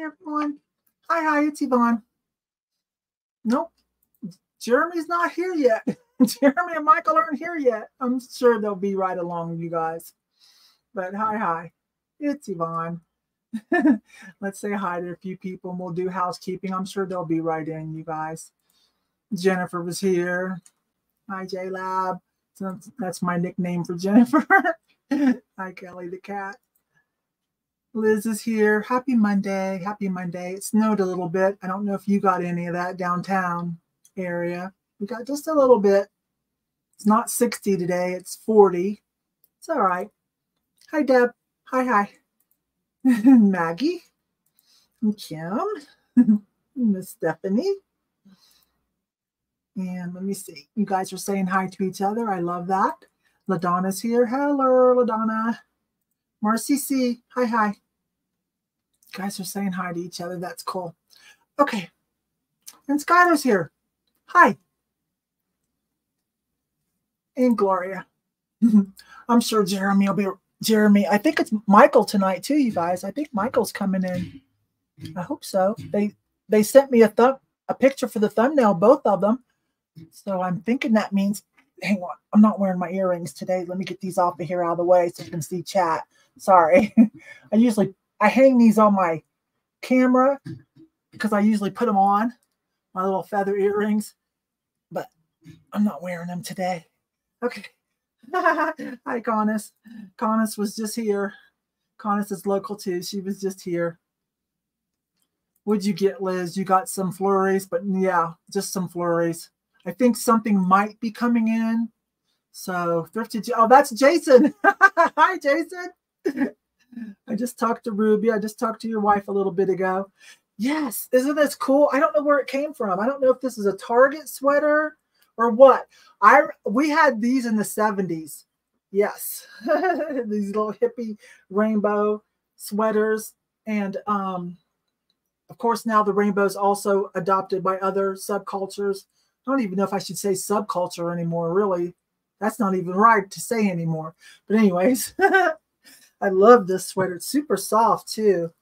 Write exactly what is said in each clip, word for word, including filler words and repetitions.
Hi, everyone. Hi, hi, it's Yvonne. Nope. Jeremy's not here yet. Jeremy and Michael aren't here yet. I'm sure they'll be right along, you guys. But hi, hi. It's Yvonne. Let's say hi to a few people and we'll do housekeeping. I'm sure they'll be right in, you guys. Jennifer was here. Hi, J-Lab. So that's my nickname for Jennifer. Hi, Kelly the cat. Liz is here. Happy Monday. Happy Monday. It snowed a little bit. I don't know if you got any of that downtown area. We got just a little bit. It's not sixty today. It's forty. It's all right. Hi, Deb. Hi, hi. Maggie. And Kim. Miss Stephanie. And let me see. You guys are saying hi to each other. I love that. LaDonna's here. Hello, LaDonna. Marcy C. Hi, hi. You guys are saying hi to each other. That's cool. Okay. And Skyler's here. Hi. And Gloria. I'm sure Jeremy will be. Jeremy, I think it's Michael tonight too, you guys. I think Michael's coming in. I hope so. They they sent me a th a picture for the thumbnail, both of them. So I'm thinking that means. Hang on, I'm not wearing my earrings today. Let me get these off of here out of the way so you can see chat. Sorry. I usually, I hang these on my camera because I usually put them on, my little feather earrings, but I'm not wearing them today. Okay. Hi, Conus. Conus was just here. Conus is local too. She was just here. What'd you get, Liz? You got some flurries, but yeah, just some flurries. I think something might be coming in. So thrifty. Oh, that's Jason. Hi, Jason. I just talked to Ruby. I just talked to your wife a little bit ago. Yes. Isn't this cool? I don't know where it came from. I don't know if this is a Target sweater or what. I we had these in the seventies. Yes. These little hippie rainbow sweaters. And um, of course, now the rainbow is also adopted by other subcultures. I don't even know if I should say subculture anymore, really. That's not even right to say anymore. But anyways, I love this sweater. It's super soft too.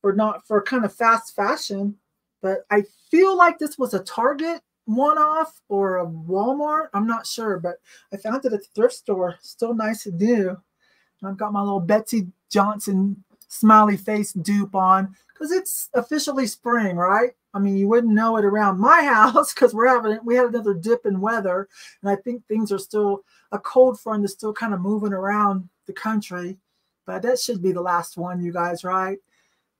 For not for kind of fast fashion. But I feel like this was a Target one-off or a Walmart. I'm not sure, but I found it at the thrift store. Still nice and new. And I've got my little Betsy Johnson smiley face dupe on. Because it's officially spring, right? I mean, you wouldn't know it around my house because we're having we had another dip in weather, and I think things are still a cold front is still kind of moving around the country, but that should be the last one, you guys, right?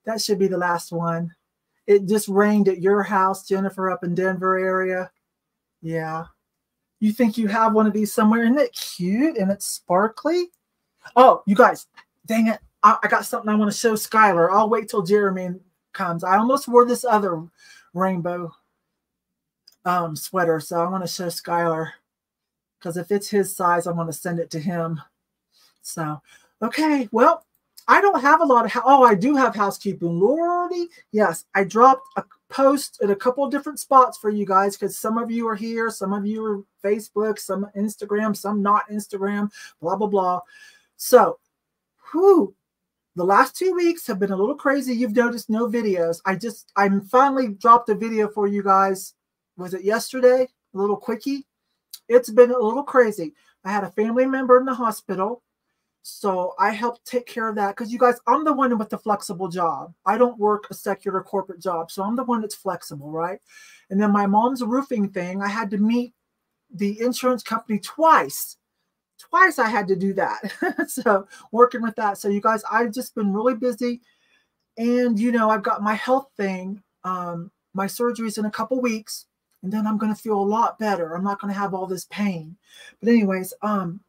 That should be the last one. It just rained at your house, Jennifer, up in Denver area. Yeah, you think you have one of these somewhere? Isn't it cute and it's sparkly? Oh, you guys, dang it! I, I got something I want to show Skylar. I'll wait till Jeremy comes. I almost wore this other rainbow um, sweater, so I want to show Skylar because if it's his size, I want to send it to him. So, okay, well, I don't have a lot of, oh, I do have housekeeping, Lordy. Yes, I dropped a post at a couple of different spots for you guys because some of you are here, some of you are Facebook, some Instagram, some not Instagram, blah, blah, blah. So, whew. The last two weeks have been a little crazy. You've noticed no videos. I just, I'm finally dropped a video for you guys. Was it yesterday? A little quickie. It's been a little crazy. I had a family member in the hospital. So I helped take care of that because you guys, I'm the one with the flexible job. I don't work a secular corporate job. So I'm the one that's flexible, right? And then my mom's roofing thing, I had to meet the insurance company twice. Twice I had to do that. So working with that. So you guys, I've just been really busy. And, you know, I've got my health thing. Um, my surgery's in a couple weeks. And then I'm going to feel a lot better. I'm not going to have all this pain. But anyways, um,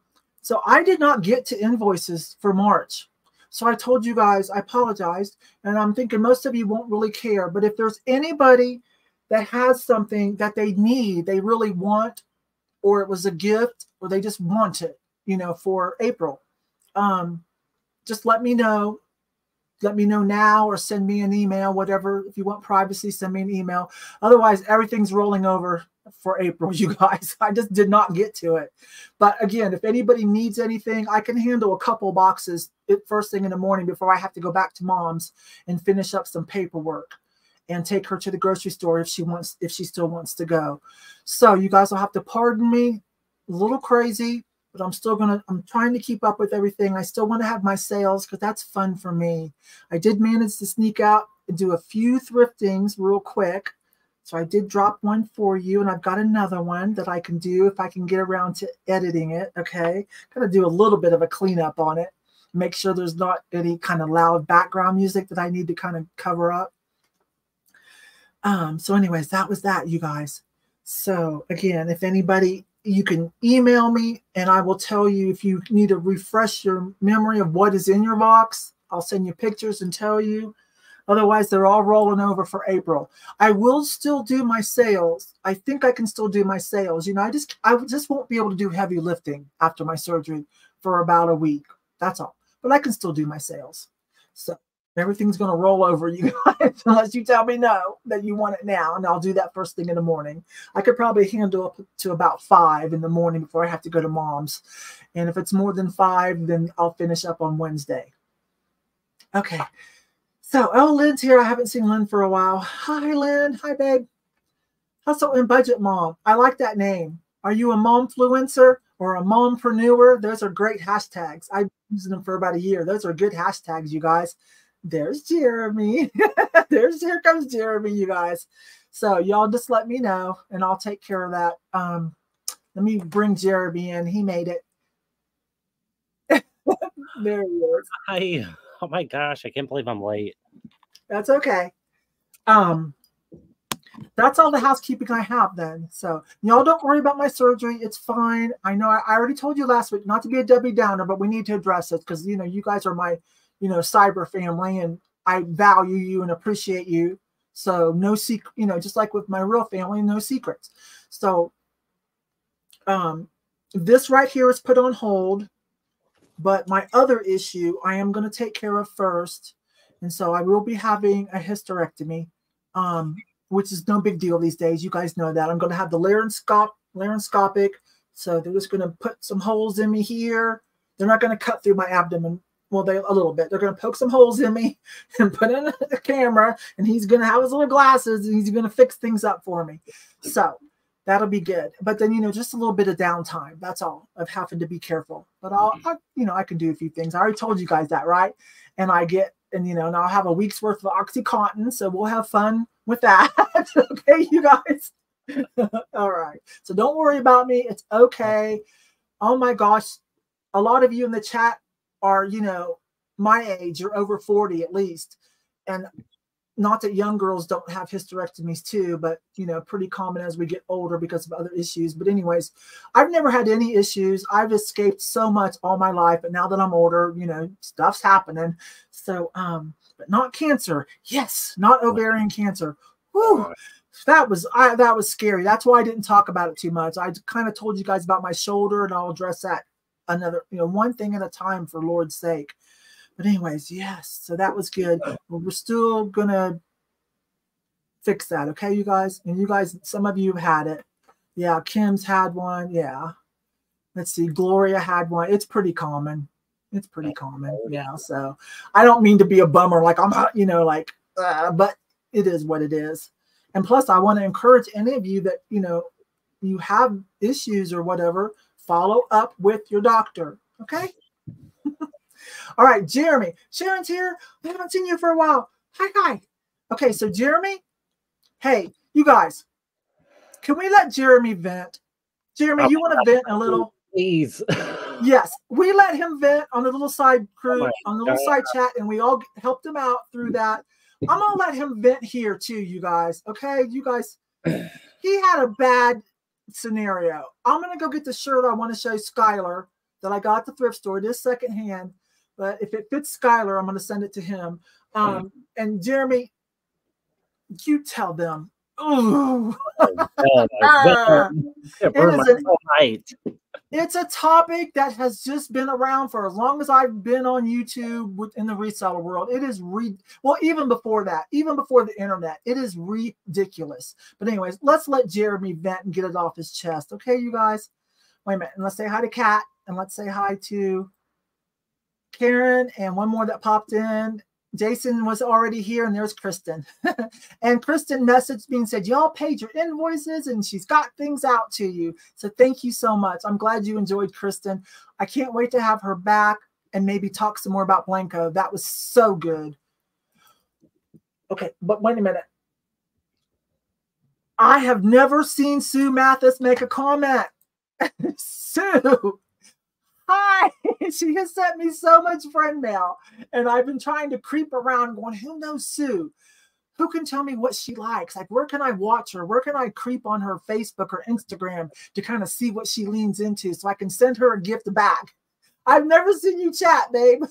so I did not get to invoices for March. So I told you guys, I apologized. And I'm thinking most of you won't really care. But if there's anybody that has something that they need, they really want, or it was a gift, or they just want it, you know, for April. Um, just let me know. let me know now or send me an email, whatever. If you want privacy, send me an email. Otherwise, everything's rolling over for April, you guys. I just did not get to it. But again, if anybody needs anything, I can handle a couple boxes first thing in the morning before I have to go back to Mom's and finish up some paperwork and take her to the grocery store if she wants, if she still wants to go. So you guys will have to pardon me. A little crazy, but I'm still going to, I'm trying to keep up with everything. I still want to have my sales because that's fun for me. I did manage to sneak out and do a few thriftings real quick. So I did drop one for you, and I've got another one that I can do if I can get around to editing it, okay? Got to do a little bit of a cleanup on it. Make sure there's not any kind of loud background music that I need to kind of cover up. Um, so anyways, that was that, you guys. So again, if anybody, you can email me, and I will tell you if you need to refresh your memory of what is in your box. I'll send you pictures and tell you. Otherwise, they're all rolling over for April. I will still do my sales. I think I can still do my sales. You know, I just I just won't be able to do heavy lifting after my surgery for about a week. That's all. But I can still do my sales. So everything's going to roll over, you guys, unless you tell me no, that you want it now. And I'll do that first thing in the morning. I could probably handle up to about five in the morning before I have to go to Mom's. And if it's more than five, then I'll finish up on Wednesday. Okay. So, oh, Lynn's here. I haven't seen Lynn for a while. Hi, Lynn. Hi, babe. Hustle and Budget Mom. I like that name. Are you a momfluencer or a mompreneur? Those are great hashtags. I've been using them for about a year. Those are good hashtags, you guys. There's Jeremy. There's Here comes Jeremy, you guys. So, y'all just let me know, and I'll take care of that. Um, let me bring Jeremy in. He made it. There he is. Hi. Oh my gosh, I can't believe I'm late. That's okay. Um, that's all the housekeeping I have then. So y'all don't worry about my surgery. It's fine. I know I, I already told you last week not to be a Debbie Downer, but we need to address it because, you know, you guys are my, you know, cyber family, and I value you and appreciate you. So no secret, you know, just like with my real family, no secrets. So um, this right here is put on hold. But my other issue I am going to take care of first. And so I will be having a hysterectomy, um, which is no big deal these days. You guys know that. I'm going to have the laryngoscop laryngoscopic. So they're just going to put some holes in me here. They're not going to cut through my abdomen. Well, they a little bit. They're going to poke some holes in me and put in a camera. And he's going to have his little glasses, and he's going to fix things up for me. So that'll be good. But then, you know, just a little bit of downtime. That's all. I've happened to be careful. But I'll, I, you know, I can do a few things. I already told you guys that, right? And I get, and, you know, and I'll have a week's worth of OxyContin. So we'll have fun with that. Okay, you guys? All right. So don't worry about me. It's okay. Oh, my gosh. A lot of you in the chat are, you know, my age. You're over forty at least. And not that young girls don't have hysterectomies too, but, you know, pretty common as we get older because of other issues. But anyways, I've never had any issues. I've escaped so much all my life. But now that I'm older, you know, stuff's happening. So, um, but not cancer. Yes. Not ovarian cancer. Whew. That was, I, that was scary. That's why I didn't talk about it too much. I kind of told you guys about my shoulder, and I'll address that another, you know, one thing at a time, for Lord's sake. But anyways, yes, so that was good. Well, we're still going to fix that, okay, you guys? And you guys, some of you have had it. Yeah, Kim's had one, yeah. Let's see, Gloria had one. It's pretty common. It's pretty common, yeah. So I don't mean to be a bummer, like I'm not, you know, like, uh, but it is what it is. And plus, I want to encourage any of you that, you know, you have issues or whatever, follow up with your doctor, okay? All right, Jeremy. Sharon's here. I haven't seen you for a while. Hi, hi. Okay, so Jeremy, hey, you guys, can we let Jeremy vent? Jeremy, oh, you want to vent a little? Please. Yes, we let him vent on the little side crew, oh on the little God. side chat, and we all helped him out through that. I'm going to let him vent here too, you guys. Okay, you guys, he had a bad scenario. I'm going to go get the shirt I want to show Skyler that I got at the thrift store. It is secondhand. But if it fits Skyler, I'm going to send it to him. Um, and Jeremy, you tell them Oh, oh my God. It is an, night. It's a topic that has just been around for as long as I've been on YouTube within the reseller world. It is re well, even before that, even before the internet, it is ridiculous. But anyways, let's let Jeremy vent and get it off his chest. Okay, you guys. Wait a minute. And let's say hi to Kat, and let's say hi to Karen, and one more that popped in. Jason was already here, and there's Kristen. And Kristen messaged me and said, y'all paid your invoices, and she's got things out to you. So thank you so much. I'm glad you enjoyed Kristen. I can't wait to have her back and maybe talk some more about Blanco. That was so good. Okay, but wait a minute. I have never seen Sue Mathis make a comment. Sue. Hi, she has sent me so much friend mail, and I've been trying to creep around going, who knows Sue? Who can tell me what she likes? Like, where can I watch her? Where can I creep on her Facebook or Instagram to kind of see what she leans into so I can send her a gift back? I've never seen you chat, babe.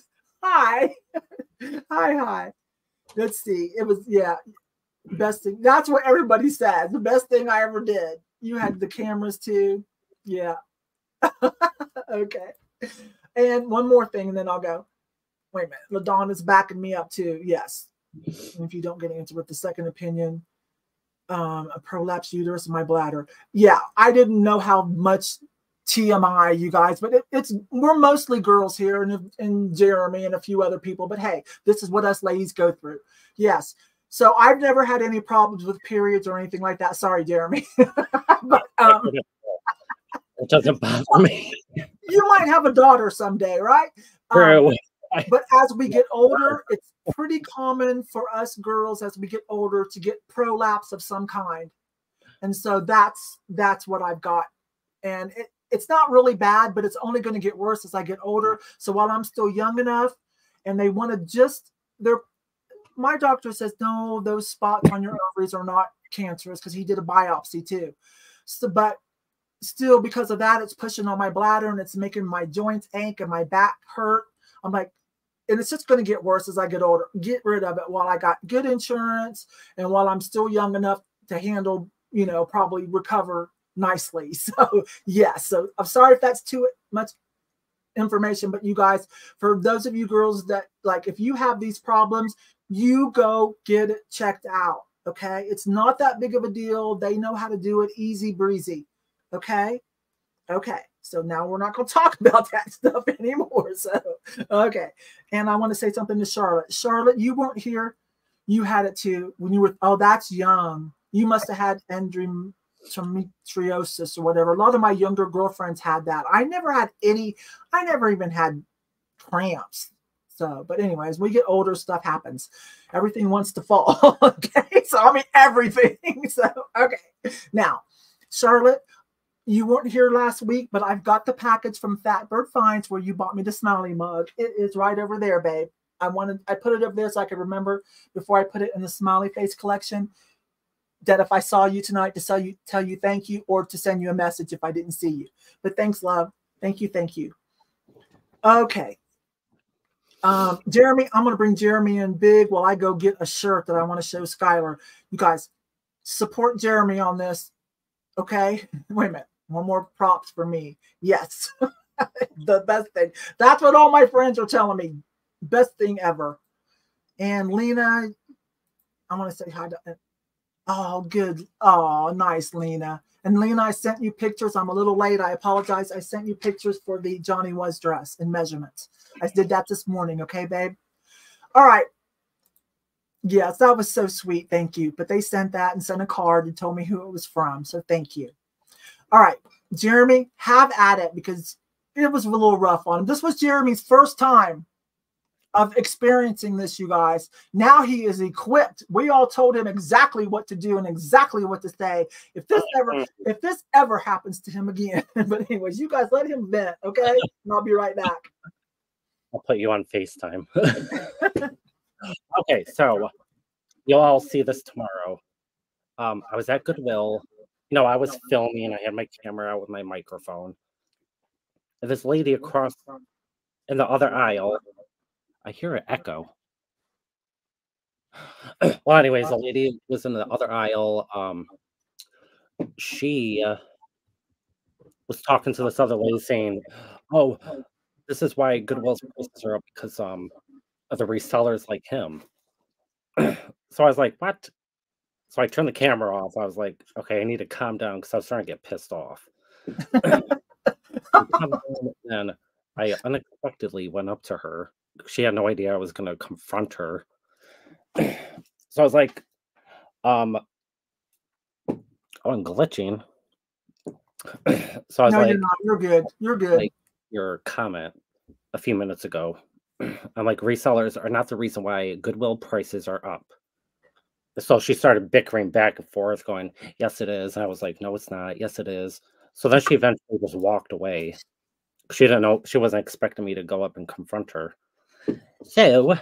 Hi. hi, hi. Let's see. It was, yeah, best thing. That's what everybody said. The best thing I ever did. You had the cameras too. Yeah. Okay. And one more thing, and then I'll go. Wait a minute. LaDawn is backing me up too. Yes. And if you don't get an answer with the second opinion, um, a prolapsed uterus in my bladder. Yeah, I didn't know how much T M I, you guys, but it, it's we're mostly girls here, and, and Jeremy and a few other people. But hey, this is what us ladies go through. Yes. So I've never had any problems with periods or anything like that. Sorry, Jeremy. But, um, it doesn't bother me. You might have a daughter someday, right? Um, but as we get older, it's pretty common for us girls as we get older to get prolapse of some kind. And so that's that's what I've got. And it, it's not really bad, but it's only going to get worse as I get older. So while I'm still young enough and they want to just, they're, my doctor says, no, those spots on your ovaries are not cancerous because he did a biopsy too. So, but still, because of that, it's pushing on my bladder and it's making my joints ache and my back hurt. I'm like, and it's just going to get worse as I get older. Get rid of it while I got good insurance and while I'm still young enough to handle, you know, probably recover nicely. So, yeah. So I'm sorry if that's too much information, but you guys, for those of you girls that like, if you have these problems, you go get it checked out. Okay. It's not that big of a deal. They know how to do it easy breezy. Okay. Okay. So now we're not going to talk about that stuff anymore. So, okay. And I want to say something to Charlotte. Charlotte, you weren't here. You had it too when you were, oh, that's young. You must have had endometriosis or whatever. A lot of my younger girlfriends had that. I never had any, I never even had cramps. So, but anyways, we get older, stuff happens. Everything wants to fall. Okay. So, I mean, everything. So, okay. Now, Charlotte, you weren't here last week, but I've got the package from Fat Bird Finds where you bought me the Smiley mug. It is right over there, babe. I wanted, I put it up there so I could remember before I put it in the Smiley Face collection that if I saw you tonight to tell you, tell you thank you or to send you a message if I didn't see you. But thanks, love. Thank you, thank you. Okay. Um, Jeremy, I'm going to bring Jeremy in big while I go get a shirt that I want to show Skyler. You guys, support Jeremy on this. Okay? Wait a minute. One more props for me. Yes. The best thing. That's what all my friends are telling me. Best thing ever. And Lena, I want to say hi to, oh, good. Oh, nice, Lena. And Lena, I sent you pictures. I'm a little late. I apologize. I sent you pictures for the Johnny Was dress and measurements. I did that this morning. Okay, babe? All right. Yes, that was so sweet. Thank you. But they sent that and sent a card and told me who it was from. So thank you. All right, Jeremy, have at it because it was a little rough on him. This was Jeremy's first time of experiencing this, you guys. Now he is equipped. We all told him exactly what to do and exactly what to say. If this ever, if this ever happens to him again. But anyways, you guys let him vent, okay? And I'll be right back. I'll put you on FaceTime. Okay, so you'll all see this tomorrow. Um, I was at Goodwill. You know, I was filming. I had my camera out with my microphone. And this lady across in the other aisle, I hear an echo. Well, anyways, the lady was in the other aisle. Um, she uh, was talking to this other lady saying, oh, this is why Goodwill's prices are up, because um, of the resellers like him. So I was like, what? So I turned the camera off. I was like, okay, I need to calm down because I was starting to get pissed off. And I unexpectedly went up to her. She had no idea I was going to confront her. So I was like, um, oh, I'm glitching. So I was no, like, you're not. You're good. You're good. Like, your comment a few minutes ago. I'm like, resellers are not the reason why Goodwill prices are up. So she started bickering back and forth, going, yes, it is. And I was like, no, it's not. Yes, it is. So then she eventually just walked away. She didn't know. She wasn't expecting me to go up and confront her. So,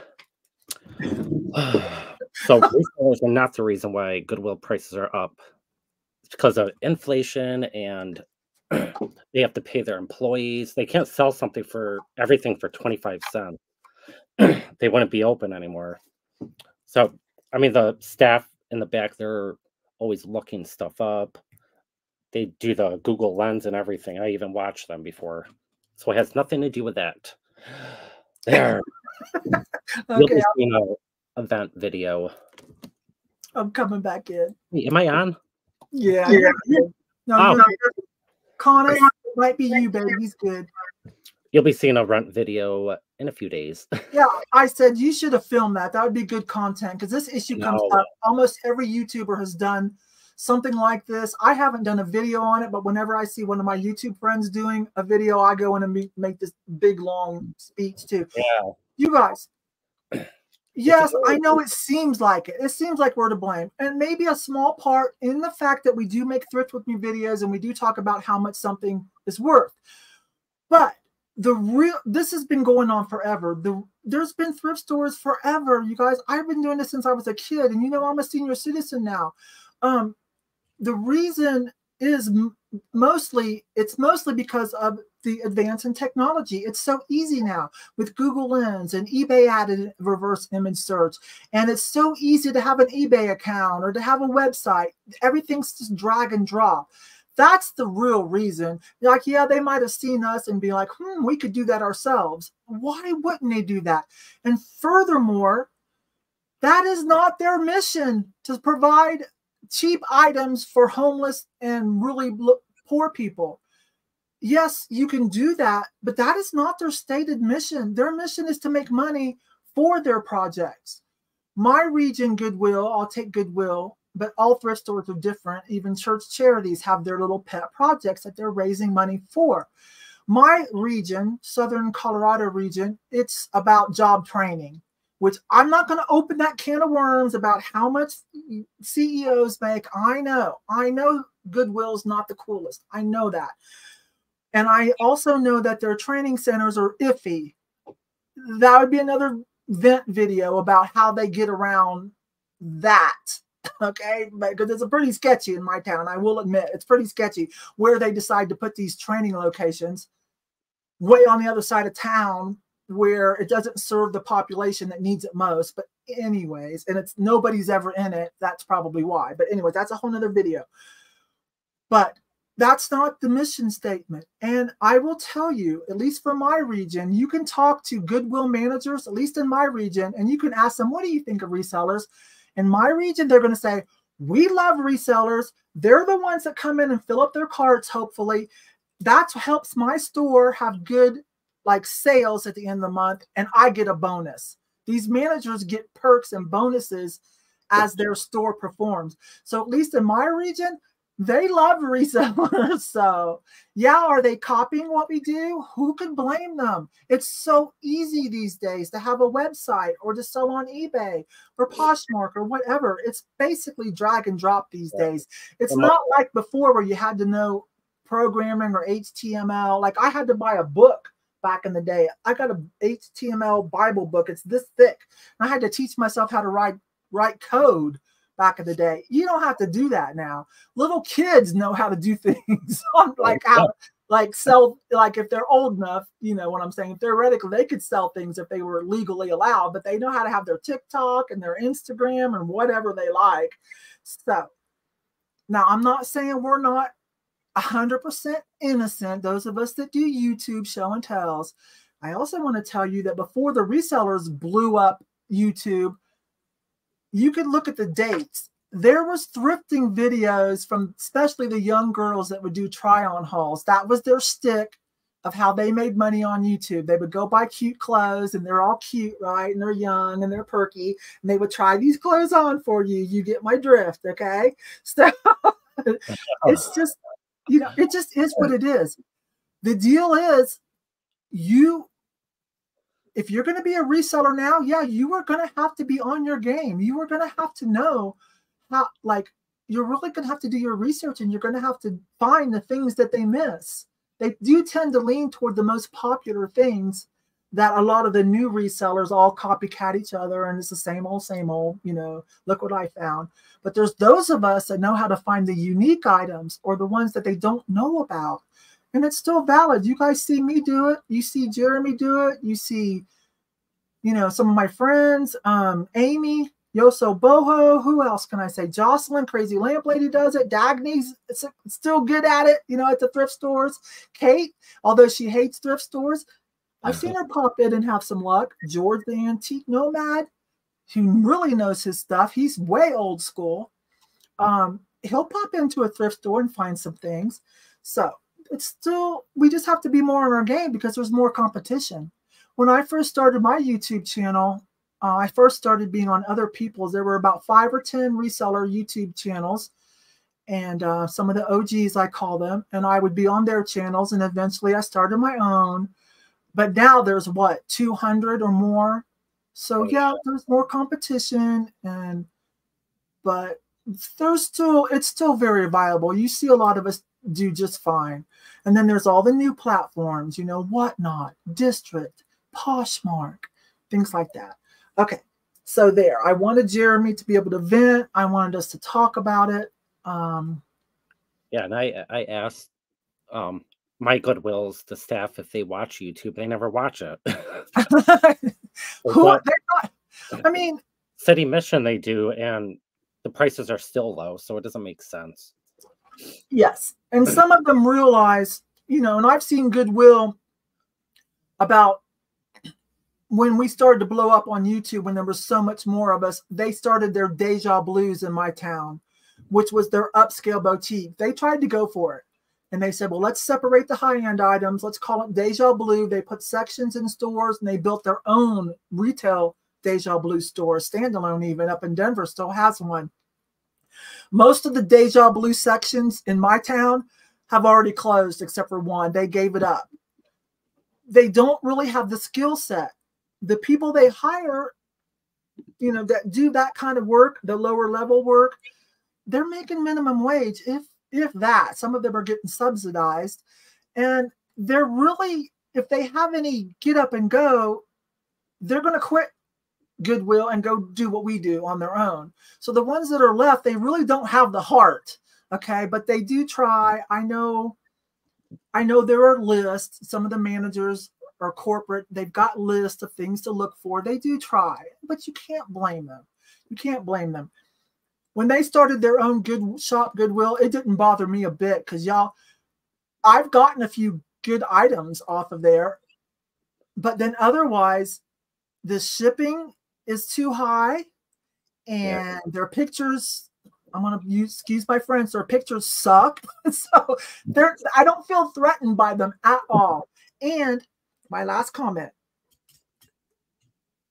so resellers are not the reason why Goodwill prices are up. It's because of inflation, and they have to pay their employees. They can't sell something for everything for twenty-five cents. They wouldn't be open anymore. So, I mean, the staff in the back, they're always looking stuff up. They do the Google Lens and everything. I even watched them before. So it has nothing to do with that. There. Okay, you'll be seeing an event video. I'm coming back in. Hey, am I on? Yeah. yeah. No, oh. no, Connor, it might be you, baby. He's good. You'll be seeing a rent video in a few days. Yeah, I said you should have filmed that. That would be good content, because this issue comes no. up. Almost every YouTuber has done something like this. I haven't done a video on it, but whenever I see one of my YouTube friends doing a video, I go in and make this big, long speech too. Yeah. You guys, yes, I know it seems like it. It seems like we're to blame. And maybe a small part in the fact that we do make Thrift With Me videos and we do talk about how much something is worth. But the real, this has been going on forever. The, there's been thrift stores forever, you guys. I've been doing this since I was a kid, and you know I'm a senior citizen now. Um, the reason is mostly, it's mostly because of the advance in technology. It's so easy now with Google Lens and eBay added reverse image search. And it's so easy to have an eBay account or to have a website. Everything's just drag and drop. That's the real reason. Like, yeah, they might have seen us and be like, hmm, we could do that ourselves. Why wouldn't they do that? And furthermore, that is not their mission, to provide cheap items for homeless and really poor people. Yes, you can do that, but that is not their stated mission. Their mission is to make money for their projects. My region, Goodwill, I'll take Goodwill, but all thrift stores are different. Even church charities have their little pet projects that they're raising money for. My region, Southern Colorado region, it's about job training, which I'm not going to open that can of worms about how much C E Os make. I know. I know Goodwill's not the coolest. I know that. And I also know that their training centers are iffy. That would be another vent video about how they get around that. Okay, because it's a pretty sketchy in my town. I will admit it's pretty sketchy where they decide to put these training locations way on the other side of town where it doesn't serve the population that needs it most. But anyways, and it's nobody's ever in it. That's probably why. But anyway, that's a whole nother video. But that's not the mission statement. And I will tell you, at least for my region, you can talk to Goodwill managers, at least in my region, and you can ask them, what do you think of resellers? In my region, they're going to say, we love resellers. They're the ones that come in and fill up their carts, hopefully. That helps my store have good like sales at the end of the month, and I get a bonus. These managers get perks and bonuses as their store performs. So at least in my region, they love resellers. So yeah, are they copying what we do? Who can blame them? It's so easy these days to have a website or to sell on eBay or Poshmark or whatever. It's basically drag and drop these days. It's not like before where you had to know programming or H T M L. Like I had to buy a book back in the day. I got a H T M L Bible book. It's this thick. And I had to teach myself how to write write code. Back in the day, you don't have to do that now. Little kids know how to do things on like how like sell, like if they're old enough, you know what I'm saying? Theoretically, they could sell things if they were legally allowed, but they know how to have their TikTok and their Instagram and whatever they like. So now I'm not saying we're not one hundred percent innocent, those of us that do YouTube show and tells. I also want to tell you that before the resellers blew up YouTube, you could look at the dates. There was thrifting videos from especially the young girls that would do try-on hauls. That was their stick of how they made money on YouTube. They would go buy cute clothes, and they're all cute, right? And they're young, and they're perky, and they would try these clothes on for you. You get my drift, okay? So it's just, you know, it just is what it is. The deal is, you, if you're going to be a reseller now, yeah, you are going to have to be on your game. You are going to have to know how, like, you're really going to have to do your research, and you're going to have to find the things that they miss. They do tend to lean toward the most popular things that a lot of the new resellers all copycat each other, and it's the same old, same old, you know, look what I found. But there's those of us that know how to find the unique items or the ones that they don't know about. And it's still valid. You guys see me do it. You see Jeremy do it. You see, you know, some of my friends, um, Amy, Yoso Boho. Who else can I say? Jocelyn, Crazy Lamp Lady does it. Dagny's still good at it, you know, at the thrift stores. Kate, although she hates thrift stores, I've seen her pop in and have some luck. George, the Antique Nomad, who really knows his stuff. He's way old school. Um, he'll pop into a thrift store and find some things. So it's still, we just have to be more on our game because there's more competition. When I first started my YouTube channel, uh, I first started being on other people's. There were about five or ten reseller YouTube channels, and uh, some of the O Gs, I call them, and I would be on their channels, and eventually I started my own. But now there's, what, two hundred or more? So, yeah, there's more competition, and but there's still, it's still very viable. You see a lot of us do just fine. And then there's all the new platforms, you know, Whatnot, District, Poshmark, things like that. Okay, so there. I wanted Jeremy to be able to vent. I wanted us to talk about it. Um, yeah, and I, I asked um, my Goodwills, the staff, if they watch YouTube. They never watch it. Who, what, they're not, I mean. City Mission they do, and the prices are still low, so it doesn't make sense. Yes. And some of them realize, you know, and I've seen Goodwill about when we started to blow up on YouTube, when there was so much more of us, they started their Deja Blues in my town, which was their upscale boutique. They tried to go for it. And they said, well, let's separate the high-end items. Let's call it Deja Blue. They put sections in stores, and they built their own retail Deja Blue store, standalone even, up in Denver, still has one. Most of the Deja Blue sections in my town have already closed except for one. They gave it up. They don't really have the skill set. The people they hire, you know, that do that kind of work, the lower level work, they're making minimum wage, if if that. Some of them are getting subsidized. And they're really, if they have any get up and go, they're going to quit Goodwill and go do what we do on their own. So the ones that are left, they really don't have the heart, okay? But they do try. I know, I know there are lists. Some of the managers are corporate. They've got lists of things to look for. They do try, but you can't blame them. You can't blame them. When they started their own good shop, Goodwill, it didn't bother me a bit because, y'all, I've gotten a few good items off of there. But then otherwise, the shipping is too high, and yeah, their pictures, I'm going to use, excuse my friends, their pictures suck. So they're, I don't feel threatened by them at all. And my last comment,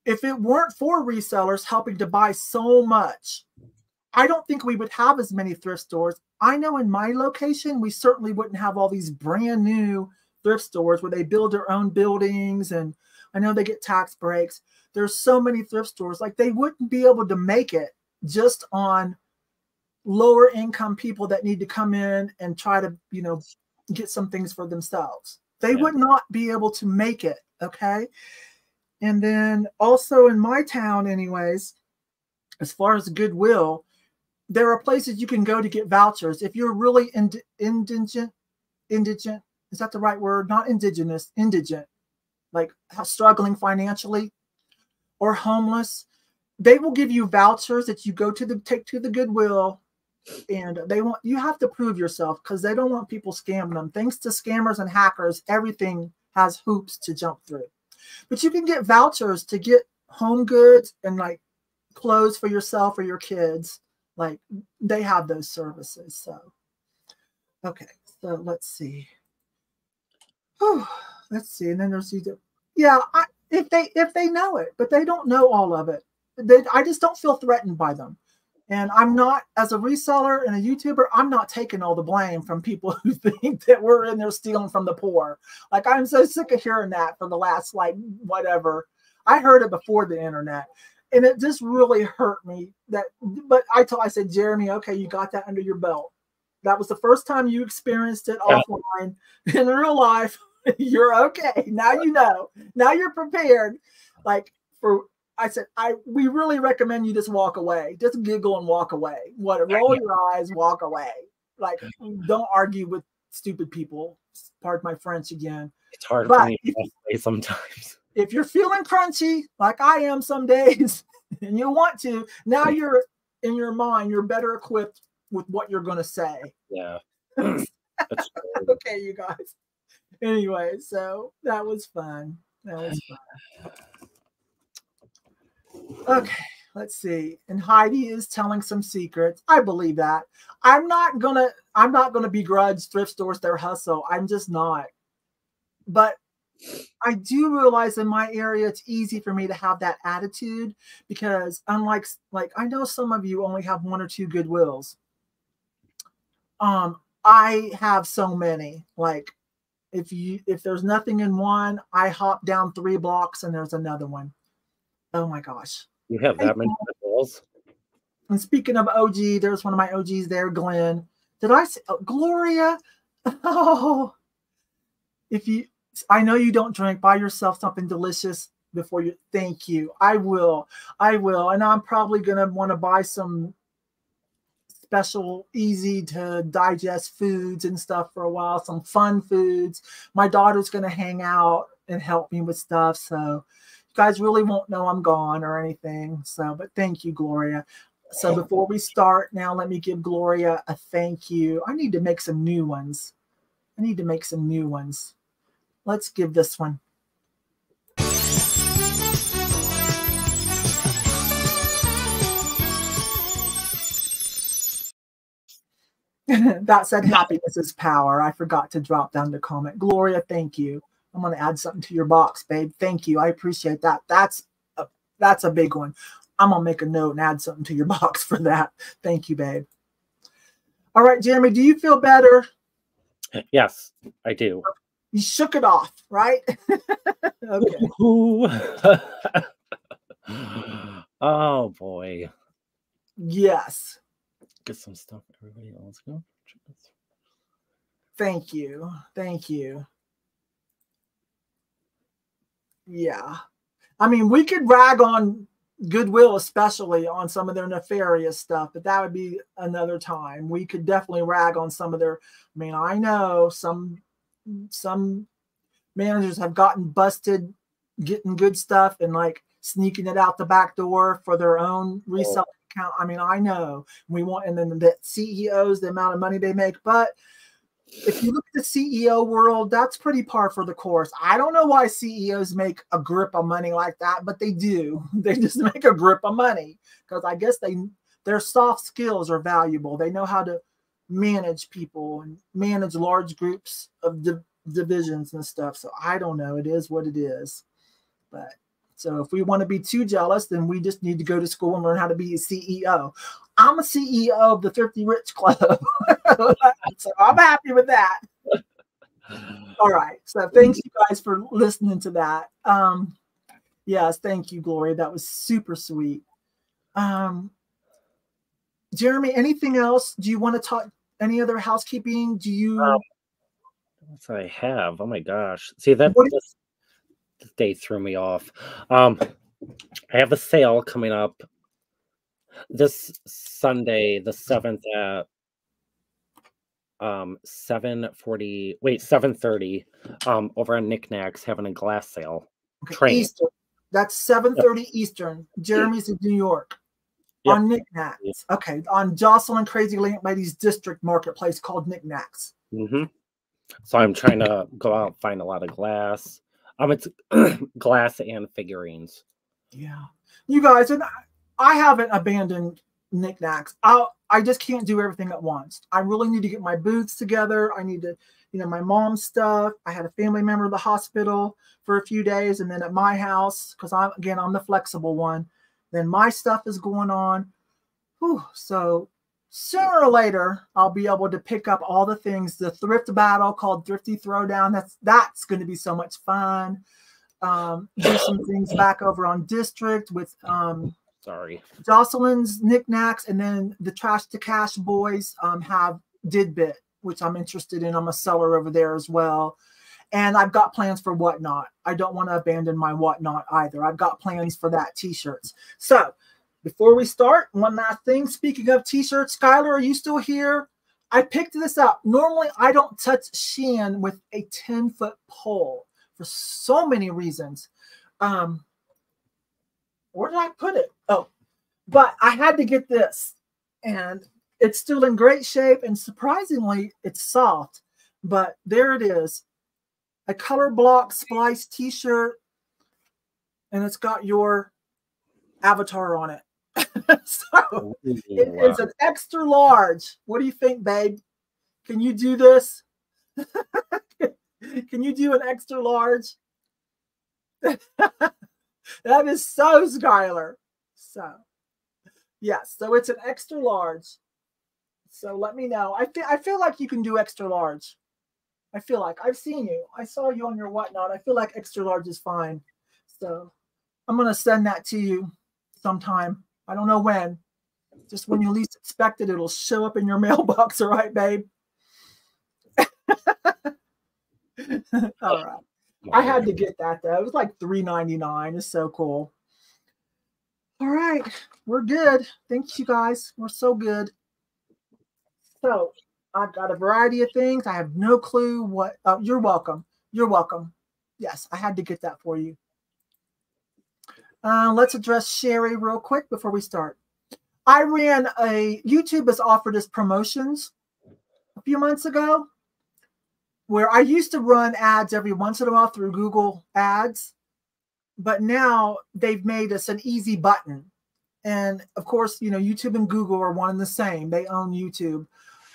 if it weren't for resellers helping to buy so much, I don't think we would have as many thrift stores. I know in my location, we certainly wouldn't have all these brand new thrift stores where they build their own buildings, and I know they get tax breaks. There's so many thrift stores. Like, they wouldn't be able to make it just on lower income people that need to come in and try to, you know, get some things for themselves. They yeah. would not be able to make it, okay? And then also in my town anyways, as far as Goodwill, there are places you can go to get vouchers. If you're really ind indigent, indigent, is that the right word? Not indigenous, indigent, like struggling financially or homeless. They will give you vouchers that you go to the, take to the Goodwill, and they want, you have to prove yourself because they don't want people scamming them. Thanks to scammers and hackers, everything has hoops to jump through. But you can get vouchers to get home goods and like clothes for yourself or your kids. Like they have those services. So, okay. So let's see. Whew, let's see. And then there's, yeah, I, if they, if they know it, but they don't know all of it. They, I just don't feel threatened by them. And I'm not, as a reseller and a YouTuber, I'm not taking all the blame from people who think that we're in there stealing from the poor. Like, I'm so sick of hearing that for the last, like, whatever. I heard it before the internet. And it just really hurt me. That, but I told, I said, Jeremy, okay, you got that under your belt. That was the first time you experienced it yeah. offline. In real life, you're okay. Now you know. Now you're prepared. Like, for... I said, I we really recommend you just walk away. Just giggle and walk away. What, roll your eyes, walk away. Like, don't argue with stupid people. Pardon my French again. It's hard but for me if, sometimes. If you're feeling crunchy, like I am some days, and you want to, now you're in your mind, you're better equipped with what you're going to say. Yeah. Okay, you guys. Anyway, so that was fun. That was fun. Okay, let's see. And Heidi is telling some secrets. I believe that. I'm not gonna. I'm not gonna begrudge thrift stores their hustle. I'm just not. But I do realize in my area, it's easy for me to have that attitude because, unlike, like I know some of you only have one or two Goodwills. Um, I have so many. Like, if you if there's nothing in one, I hop down three blocks and there's another one. Oh my gosh. You have that many walls. And speaking of O G, there's one of my O Gs there, Glenn. Did I say, oh, Gloria? Oh, if you, I know you don't drink, buy yourself something delicious before you, thank you. I will. I will. And I'm probably going to want to buy some special, easy to digest foods and stuff for a while, some fun foods. My daughter's going to hang out and help me with stuff. So, guys really won't know I'm gone or anything. So, but thank you, Gloria. So before we start now, let me give Gloria a thank you. I need to make some new ones. I need to make some new ones. Let's give this one. That said, happiness is power. I forgot to drop down the comment. Gloria, thank you. I'm going to add something to your box, babe. Thank you. I appreciate that. That's a, that's a big one. I'm going to make a note and add something to your box for that. Thank you, babe. All right, Jeremy, do you feel better? Yes, I do. You shook it off, right? Okay. Oh, boy. Yes. Get some stuff. Everybody else go. Thank you. Thank you. Yeah. I mean, we could rag on Goodwill, especially on some of their nefarious stuff, but that would be another time. We could definitely rag on some of their, I mean, I know some, some managers have gotten busted getting good stuff and like sneaking it out the back door for their own reselling account. I mean, I know we want, and then the C E Os, the amount of money they make, but if you look at the C E O world, that's pretty par for the course. I don't know why C E Os make a grip of money like that, but they do. They just make a grip of money because I guess they their soft skills are valuable. They know how to manage people and manage large groups of div divisions and stuff. So I don't know. It is what it is. But so if we want to be too jealous, then we just need to go to school and learn how to be a C E O. I'm a C E O of the Thrifty Rich Club. So I'm happy with that. All right. So thanks you guys for listening to that. Um, yes. Thank you, Gloria. That was super sweet. Um, Jeremy, anything else? Do you want to talk any other housekeeping? Do you? Um, what do I have? Oh my gosh. See that this, this day threw me off. Um, I have a sale coming up this Sunday, the seventh, at um seven forty, wait, seven thirty um over on Knickknacks having a glass sale. Okay. Train. Eastern. That's seven thirty yeah. Eastern. Jeremy's in New York. Yep. On Knickknacks. Yep. Okay. On Jocelyn Crazy Late Lady's District Marketplace called Knickknacks. Mm-hmm. So I'm trying to go out and find a lot of glass. Um, it's glass and figurines. Yeah. You guys, and I, I haven't abandoned Knickknacks. I I just can't do everything at once. I really need to get my booths together. I need to, you know, my mom's stuff. I had a family member of the hospital for a few days, and then at my house, because I'm again I'm the flexible one. Then my stuff is going on. Whew, so sooner or later, I'll be able to pick up all the things. The thrift battle called Thrifty Throwdown. That's that's going to be so much fun. Um, do some things back over on District with. Um, Sorry. Jocelyn's Knickknacks, and then the Trash to Cash boys um, have Didbit, which I'm interested in. I'm a seller over there as well. And I've got plans for Whatnot. I don't want to abandon my Whatnot either. I've got plans for that, t-shirts. So before we start, one last thing. Speaking of t-shirts, Skyler, are you still here? I picked this up. Normally, I don't touch Shein with a ten-foot pole for so many reasons. Um, where did I put it? Oh, but I had to get this, and it's still in great shape, and surprisingly, it's soft, but there it is. A color block splice t-shirt, and it's got your avatar on it. So it is an extra large. What do you think, babe? Can you do this? Can you do an extra large? That is so Skyler. So, yes. So it's an extra large. So let me know. I feel I feel like you can do extra large. I feel like I've seen you. I saw you on your Whatnot. I feel like extra large is fine. So I'm gonna send that to you sometime. I don't know when. Just when you least expect it, it'll show up in your mailbox. All right, babe. All right. I had to get that though. It was like three ninety-nine. It's so cool. All right, we're good. Thank you guys. We're so good. So I've got a variety of things. I have no clue what. Oh, you're welcome. You're welcome. Yes, I had to get that for you. Uh, let's address Sherry real quick before we start. I ran a YouTube has offered us promotions a few months ago, where I used to run ads every once in a while through Google Ads, but now they've made us an easy button. And of course, you know, YouTube and Google are one and the same. They own YouTube.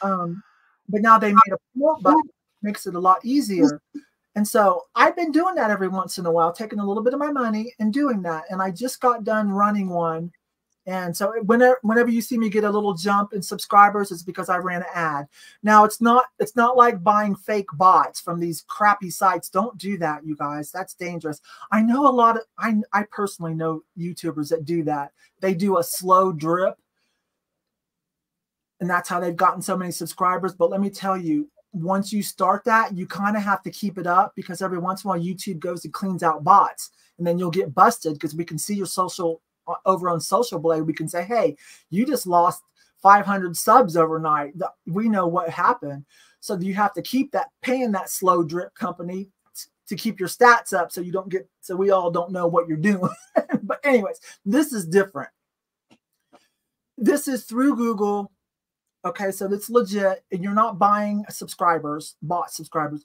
Um, but now they made a promote button, makes it a lot easier. And so I've been doing that every once in a while, taking a little bit of my money and doing that. And I just got done running one. And so whenever, whenever you see me get a little jump in subscribers, it's because I ran an ad. Now, it's not it's not like buying fake bots from these crappy sites. Don't do that, you guys. That's dangerous. I know a lot of I, I personally know YouTubers that do that. They do a slow drip. And that's how they've gotten so many subscribers. But let me tell you, once you start that, you kind of have to keep it up, because every once in a while YouTube goes and cleans out bots. And then you'll get busted, because we can see your social over on Social Blade, we can say, hey, you just lost five hundred subs overnight. We know what happened. So you have to keep that, paying that slow drip company to keep your stats up, so you don't get, so we all don't know what you're doing. But anyways, this is different. This is through Google. Okay, so it's legit, and you're not buying subscribers, bought subscribers.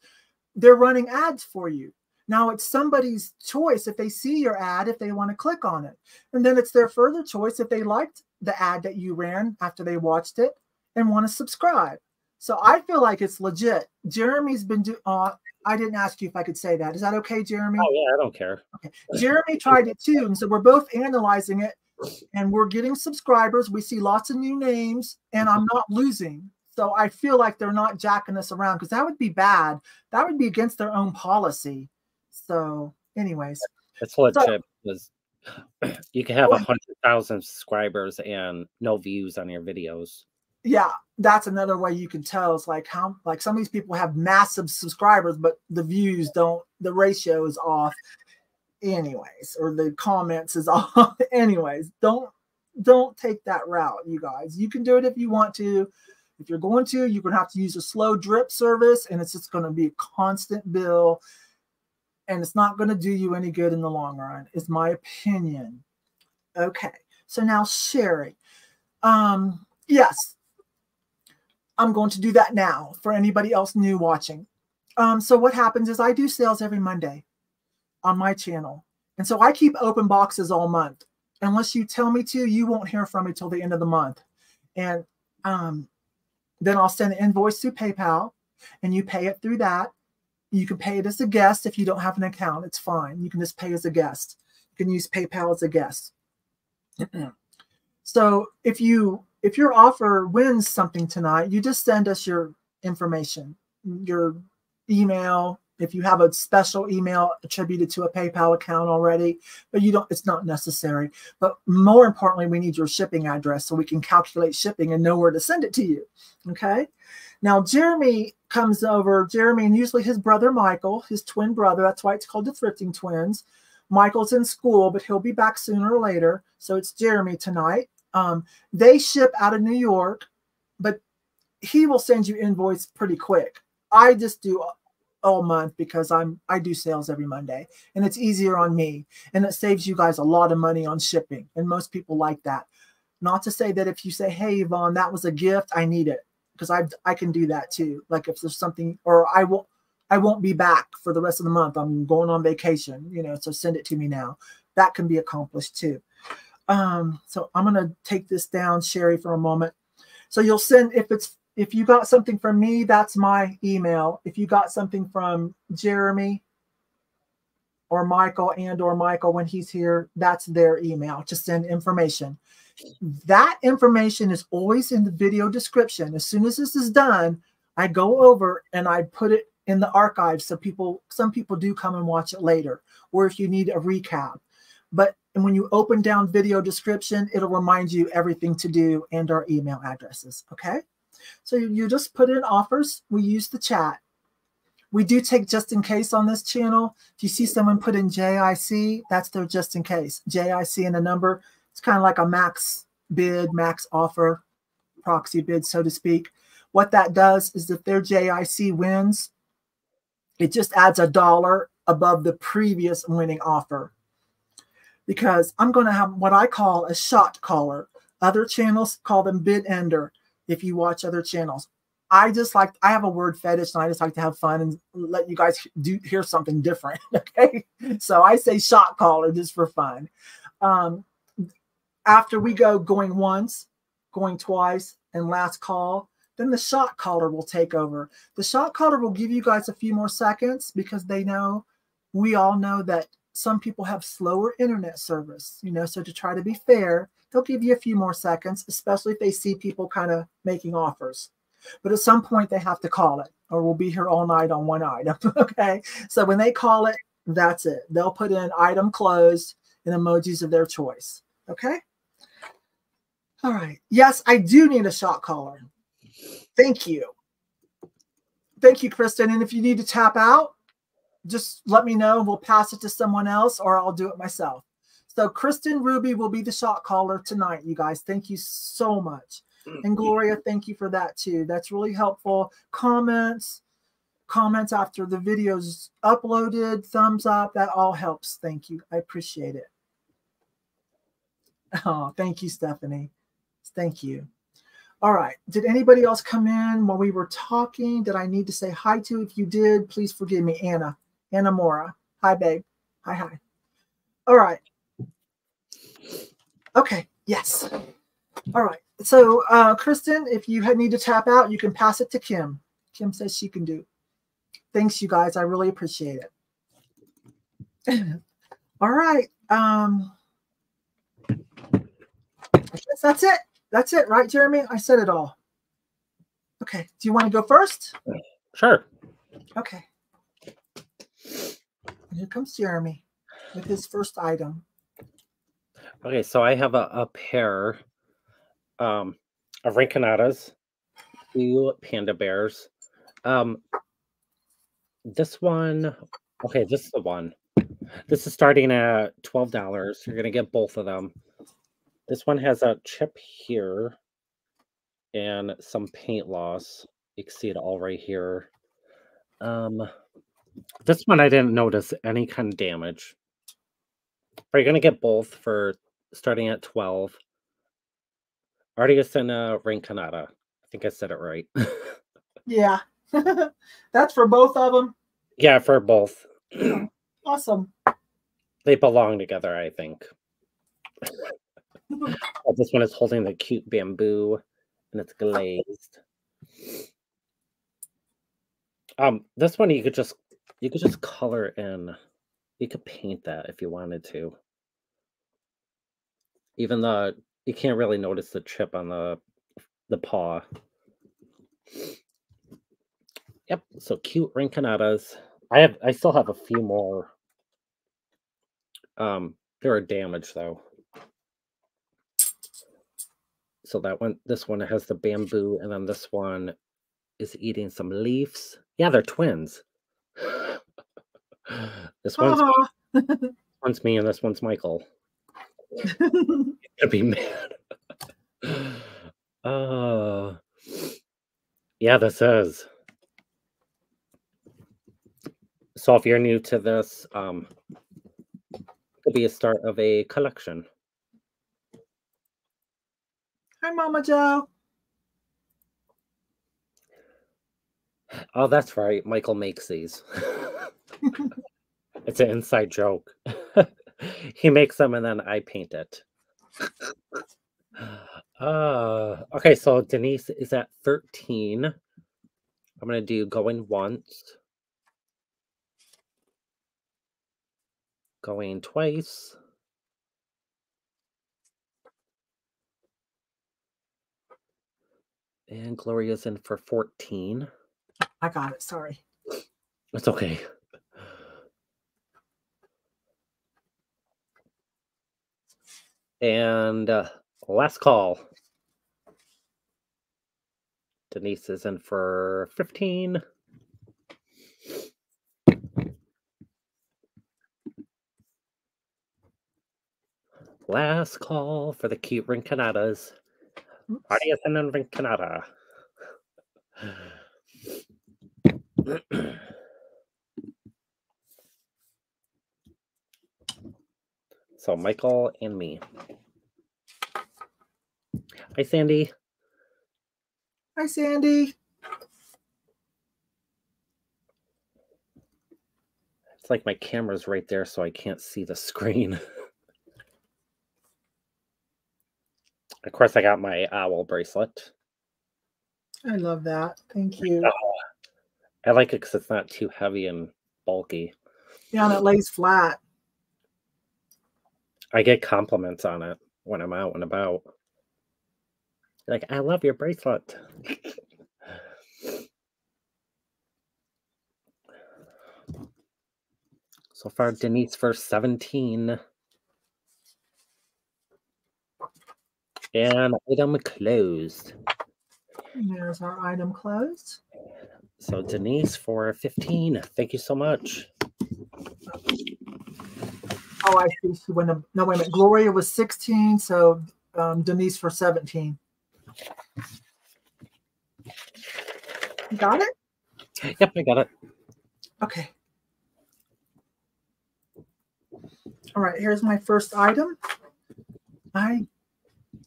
They're running ads for you. Now, it's somebody's choice if they see your ad, if they want to click on it. And then it's their further choice if they liked the ad that you ran after they watched it and want to subscribe. So I feel like it's legit. Jeremy's been doing, uh, I didn't ask you if I could say that. Is that okay, Jeremy? Oh, yeah, I don't care. Okay. Jeremy tried it too. And so we're both analyzing it, and we're getting subscribers. We see lots of new names, and I'm not losing. So I feel like they're not jacking us around, because that would be bad. That would be against their own policy. So, anyways, that's legit. So, you can have a hundred thousand subscribers and no views on your videos. Yeah, that's another way you can tell. It's like how, like some of these people have massive subscribers, but the views don't. The ratio is off, anyways, or the comments is off, anyways. Don't don't take that route, you guys. You can do it if you want to. If you're going to, you're going to have to use a slow drip service, and it's just going to be a constant bill, and it's not going to do you any good in the long run, is my opinion. Okay, so now sharing. Um, yes, I'm going to do that now for anybody else new watching. Um, so what happens is I do sales every Monday on my channel. And so I keep open boxes all month. Unless you tell me to, you won't hear from me till the end of the month. And um, then I'll send an invoice to PayPal, and you pay it through that. You can pay it as a guest. If you don't have an account, it's fine. You can just pay as a guest. You can use PayPal as a guest. So if you if your offer wins something tonight, you just send us your information, your email. If you have a special email attributed to a PayPal account already, but you don't, it's not necessary. But more importantly, we need your shipping address so we can calculate shipping and know where to send it to you. Okay. Now, Jeremy comes over, Jeremy and usually his brother, Michael, his twin brother. That's why it's called the Thrifting Twins. Michael's in school, but he'll be back sooner or later. So it's Jeremy tonight. Um, they ship out of New York, but he will send you invoice pretty quick. I just do all month because I'm I do sales every Monday, and it's easier on me, and it saves you guys a lot of money on shipping, and most people like that. Not to say that if you say, hey, Yvonne, that was a gift, I need it, because I I can do that too. Like if there's something, or I will I won't be back for the rest of the month, I'm going on vacation, you know, so send it to me now. That can be accomplished too. Um, so I'm gonna take this down, Sherry, for a moment. So you'll send, if it's if you got something from me, that's my email. If you got something from Jeremy or Michael and or Michael when he's here, that's their email to send information. That information is always in the video description. As soon as this is done, I go over and I put it in the archive. So people, some people do come and watch it later, or if you need a recap. But and when you open down video description, it'll remind you everything to do and our email addresses, okay? So you just put in offers. We use the chat. We do take just in case on this channel. If you see someone put in J I C, that's their just in case. J I C and a number. It's kind of like a max bid, max offer, proxy bid, so to speak. What that does is if their J I C wins, it just adds a dollar above the previous winning offer. Because I'm going to have what I call a shot caller. Other channels call them bid ender. If you watch other channels, I just like, I have a word fetish and I just like to have fun and let you guys do hear something different. Okay. So I say shot caller just for fun. Um, after we go going once, going twice, and last call, then the shot caller will take over. The shot caller will give you guys a few more seconds because they know, we all know that some people have slower internet service, you know, so to try to be fair, they'll give you a few more seconds, especially if they see people kind of making offers. But at some point they have to call it, or we'll be here all night on one item. Okay. So when they call it, that's it. They'll put in item closed and emojis of their choice. Okay. All right. Yes, I do need a shot caller. Thank you. Thank you, Kristen. And if you need to tap out, just let me know. We'll pass it to someone else, or I'll do it myself. So Kristen Ruby will be the shot caller tonight, you guys. Thank you so much. And Gloria, thank you for that too. That's really helpful. Comments, comments after the video's uploaded, thumbs up, that all helps. Thank you. I appreciate it. Oh, thank you, Stephanie. Thank you. All right. Did anybody else come in while we were talking that I need to say hi to? If you did, please forgive me. Anna. Anna Mora. Hi, babe. Hi, hi. All right. Okay. Yes. All right. So, uh, Kristen, if you need to tap out, you can pass it to Kim. Kim says she can do. Thanks, you guys. I really appreciate it. All right. Um, I guess that's it. That's it, right, Jeremy? I said it all. Okay. Do you want to go first? Sure. Okay. Here comes Jeremy with his first item. Okay, so I have a, a pair um, of Rinconadas, two panda bears. Um, this one, okay, this is the one. This is starting at twelve dollars. You're going to get both of them. This one has a chip here and some paint loss. You can see it all right here. Um, this one I didn't notice any kind of damage. Are you going to get both for starting at twelve? Artesania Rinconada. I think I said it right. Yeah. That's for both of them? Yeah, for both. Awesome. They belong together, I think. Oh, this one is holding the cute bamboo, and it's glazed. Um, this one you could just you could just color in. You could paint that if you wanted to. Even the you can't really notice the chip on the the paw. Yep, so cute Rinconadas. I have I still have a few more. Um, there are damage though. So that one, this one has the bamboo, and then this one is eating some leaves. Yeah, they're twins. This one's, one's me, and this one's Michael. He's gonna be mad. Uh, yeah, this is. So if you're new to this, um, could be a start of a collection. Hi, Mama Joe. Oh, that's right. Michael makes these. It's an inside joke. He makes them and then I paint it. Uh, okay, so Denise is at thirteen. I'm going to do going once, going twice. And Gloria's in for fourteen. I got it. Sorry. That's okay. And uh, last call. Denise is in for fifteen. Last call for the cute Rinconadas. Artesania Rinconada. So Michael and me. Hi, Sandy. Hi, Sandy. It's like my camera's right there, so I can't see the screen. Of course, I got my owl bracelet. I love that. Thank you. Uh, I like it because it's not too heavy and bulky. Yeah, and it lays flat. I get compliments on it when I'm out and about. Like, I love your bracelet. So far, Denise for seventeen. And item closed. And there's our item closed. So Denise for fifteen. Thank you so much. Oh, I see. She went. No, wait a minute. Gloria was sixteen. So um, Denise for seventeen. You got it? Yep, I got it. Okay. All right. Here's my first item. I.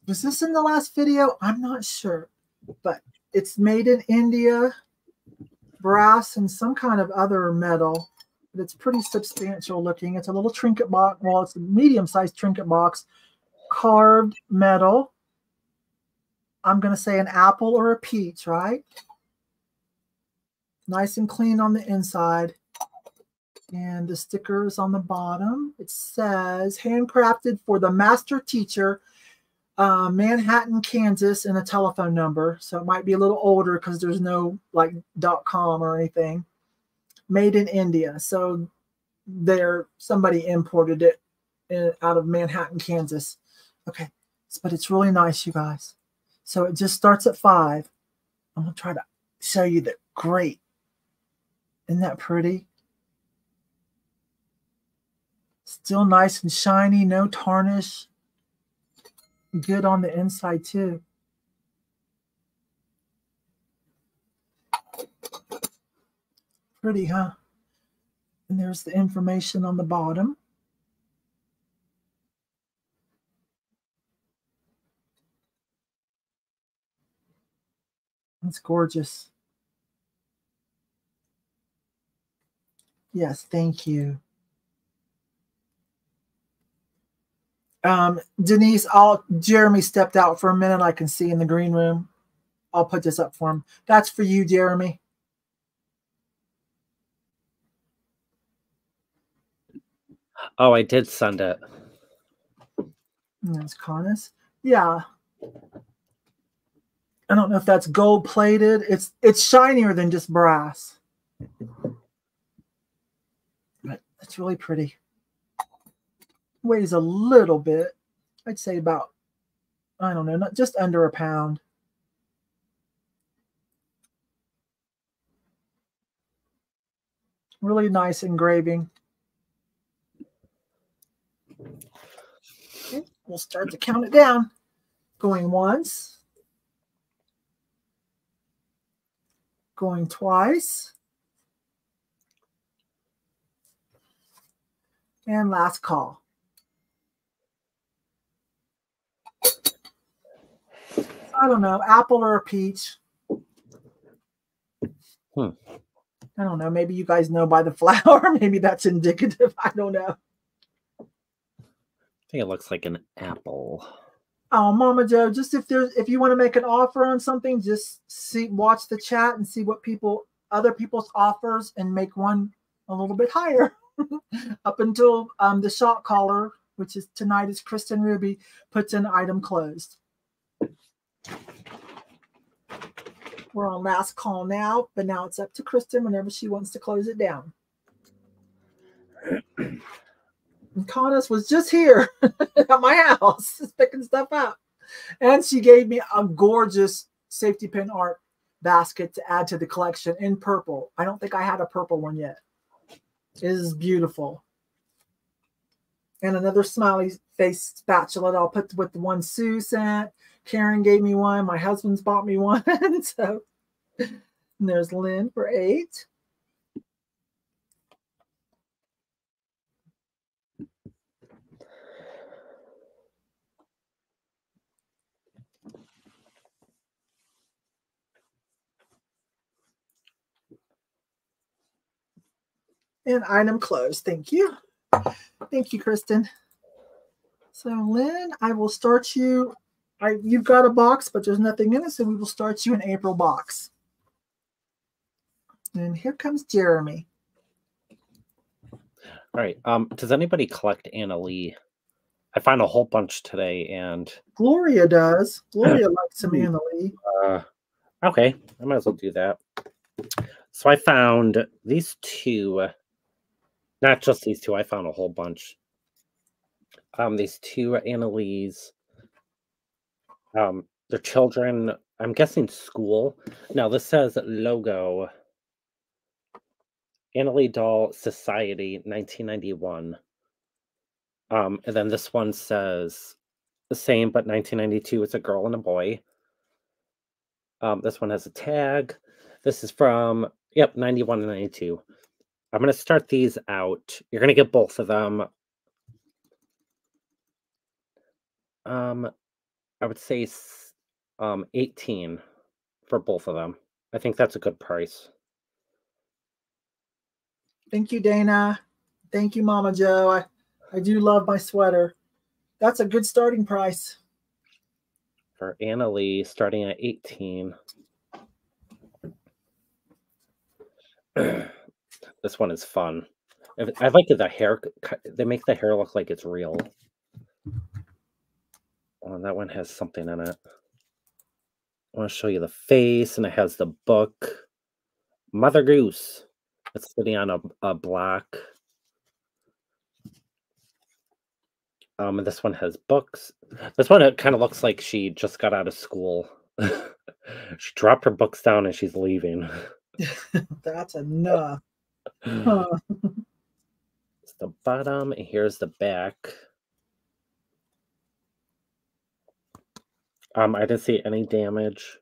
Was this in the last video? I'm not sure, but it's made in India, brass and some kind of other metal. But it's pretty substantial looking. It's a little trinket box. Well, it's a medium-sized trinket box, carved metal. I'm going to say an apple or a peach, right? Nice and clean on the inside. And the sticker is on the bottom. It says, handcrafted for the master teacher, Uh, Manhattan, Kansas, and a telephone number. So it might be a little older because there's no like .com or anything. Made in India. So there, somebody imported it in, out of Manhattan, Kansas. Okay, but it's really nice, you guys. So it just starts at five. I'm gonna try to show you the great. Isn't that pretty? Still nice and shiny, no tarnish. Good on the inside too. Pretty, huh? And there's the information on the bottom. It's gorgeous. Yes, thank you. Um, Denise, I'll, Jeremy stepped out for a minute. I can see in the green room. I'll put this up for him. That's for you, Jeremy. Oh, I did send it. And that's Connors. Yeah. I don't know if that's gold plated. It's it's shinier than just brass. But it's really pretty. Weighs a little bit. I'd say about, I don't know, not just under a pound. Really nice engraving. Okay, we'll start to count it down. Going once. Going twice. And last call. I don't know, apple or a peach. Hmm. I don't know. Maybe you guys know by the flower. Maybe that's indicative. I don't know. I think it looks like an apple. Oh, Mama Joe, just if there's if you want to make an offer on something, just see watch the chat and see what people other people's offers and make one a little bit higher. Up until um, the shot caller, which is tonight, is Kristen Ruby, puts an item closed. We're on last call now, but now it's up to Kristen whenever she wants to close it down. And Connors was just here at my house, just picking stuff up. And she gave me a gorgeous safety pin art basket to add to the collection in purple. I don't think I had a purple one yet. It is beautiful. And another smiley face spatula that I'll put with the one Sue sent. Karen gave me one. My husband's bought me one. So and there's Lynn for eight. And item closed. Thank you. Thank you, Kristen. So Lynn, I will start you. I, you've got a box, but there's nothing in it, so we will start you an April box. And here comes Jeremy. All right. Um, does anybody collect Anna Lee? I found a whole bunch today, and Gloria does. Gloria likes some Anna Lee. Uh, okay, I might as well do that. So I found these two. Not just these two. I found a whole bunch. Um, these two Anna Lees. Um, their children, I'm guessing school. Now, this says logo. Anna Lee Doll Society, nineteen ninety-one. Um, and then this one says the same, but nineteen ninety-two. It's a girl and a boy. Um, this one has a tag. This is from, yep, ninety-one and ninety-two. I'm going to start these out. You're going to get both of them. Um... I would say um, eighteen for both of them. I think that's a good price. Thank you, Dana. Thank you, Mama Joe. I, I do love my sweater. That's a good starting price. For Anna Lee, starting at eighteen. This one is fun. I like the hair. They make the hair look like it's real. Oh, that one has something in it. I want to show you the face, and it has the book. Mother Goose. It's sitting on a, a block. Um, and this one has books. This one, it kind of looks like she just got out of school. She dropped her books down, and she's leaving. That's enough. Huh. It's the bottom, and here's the back. Um, I didn't see any damage.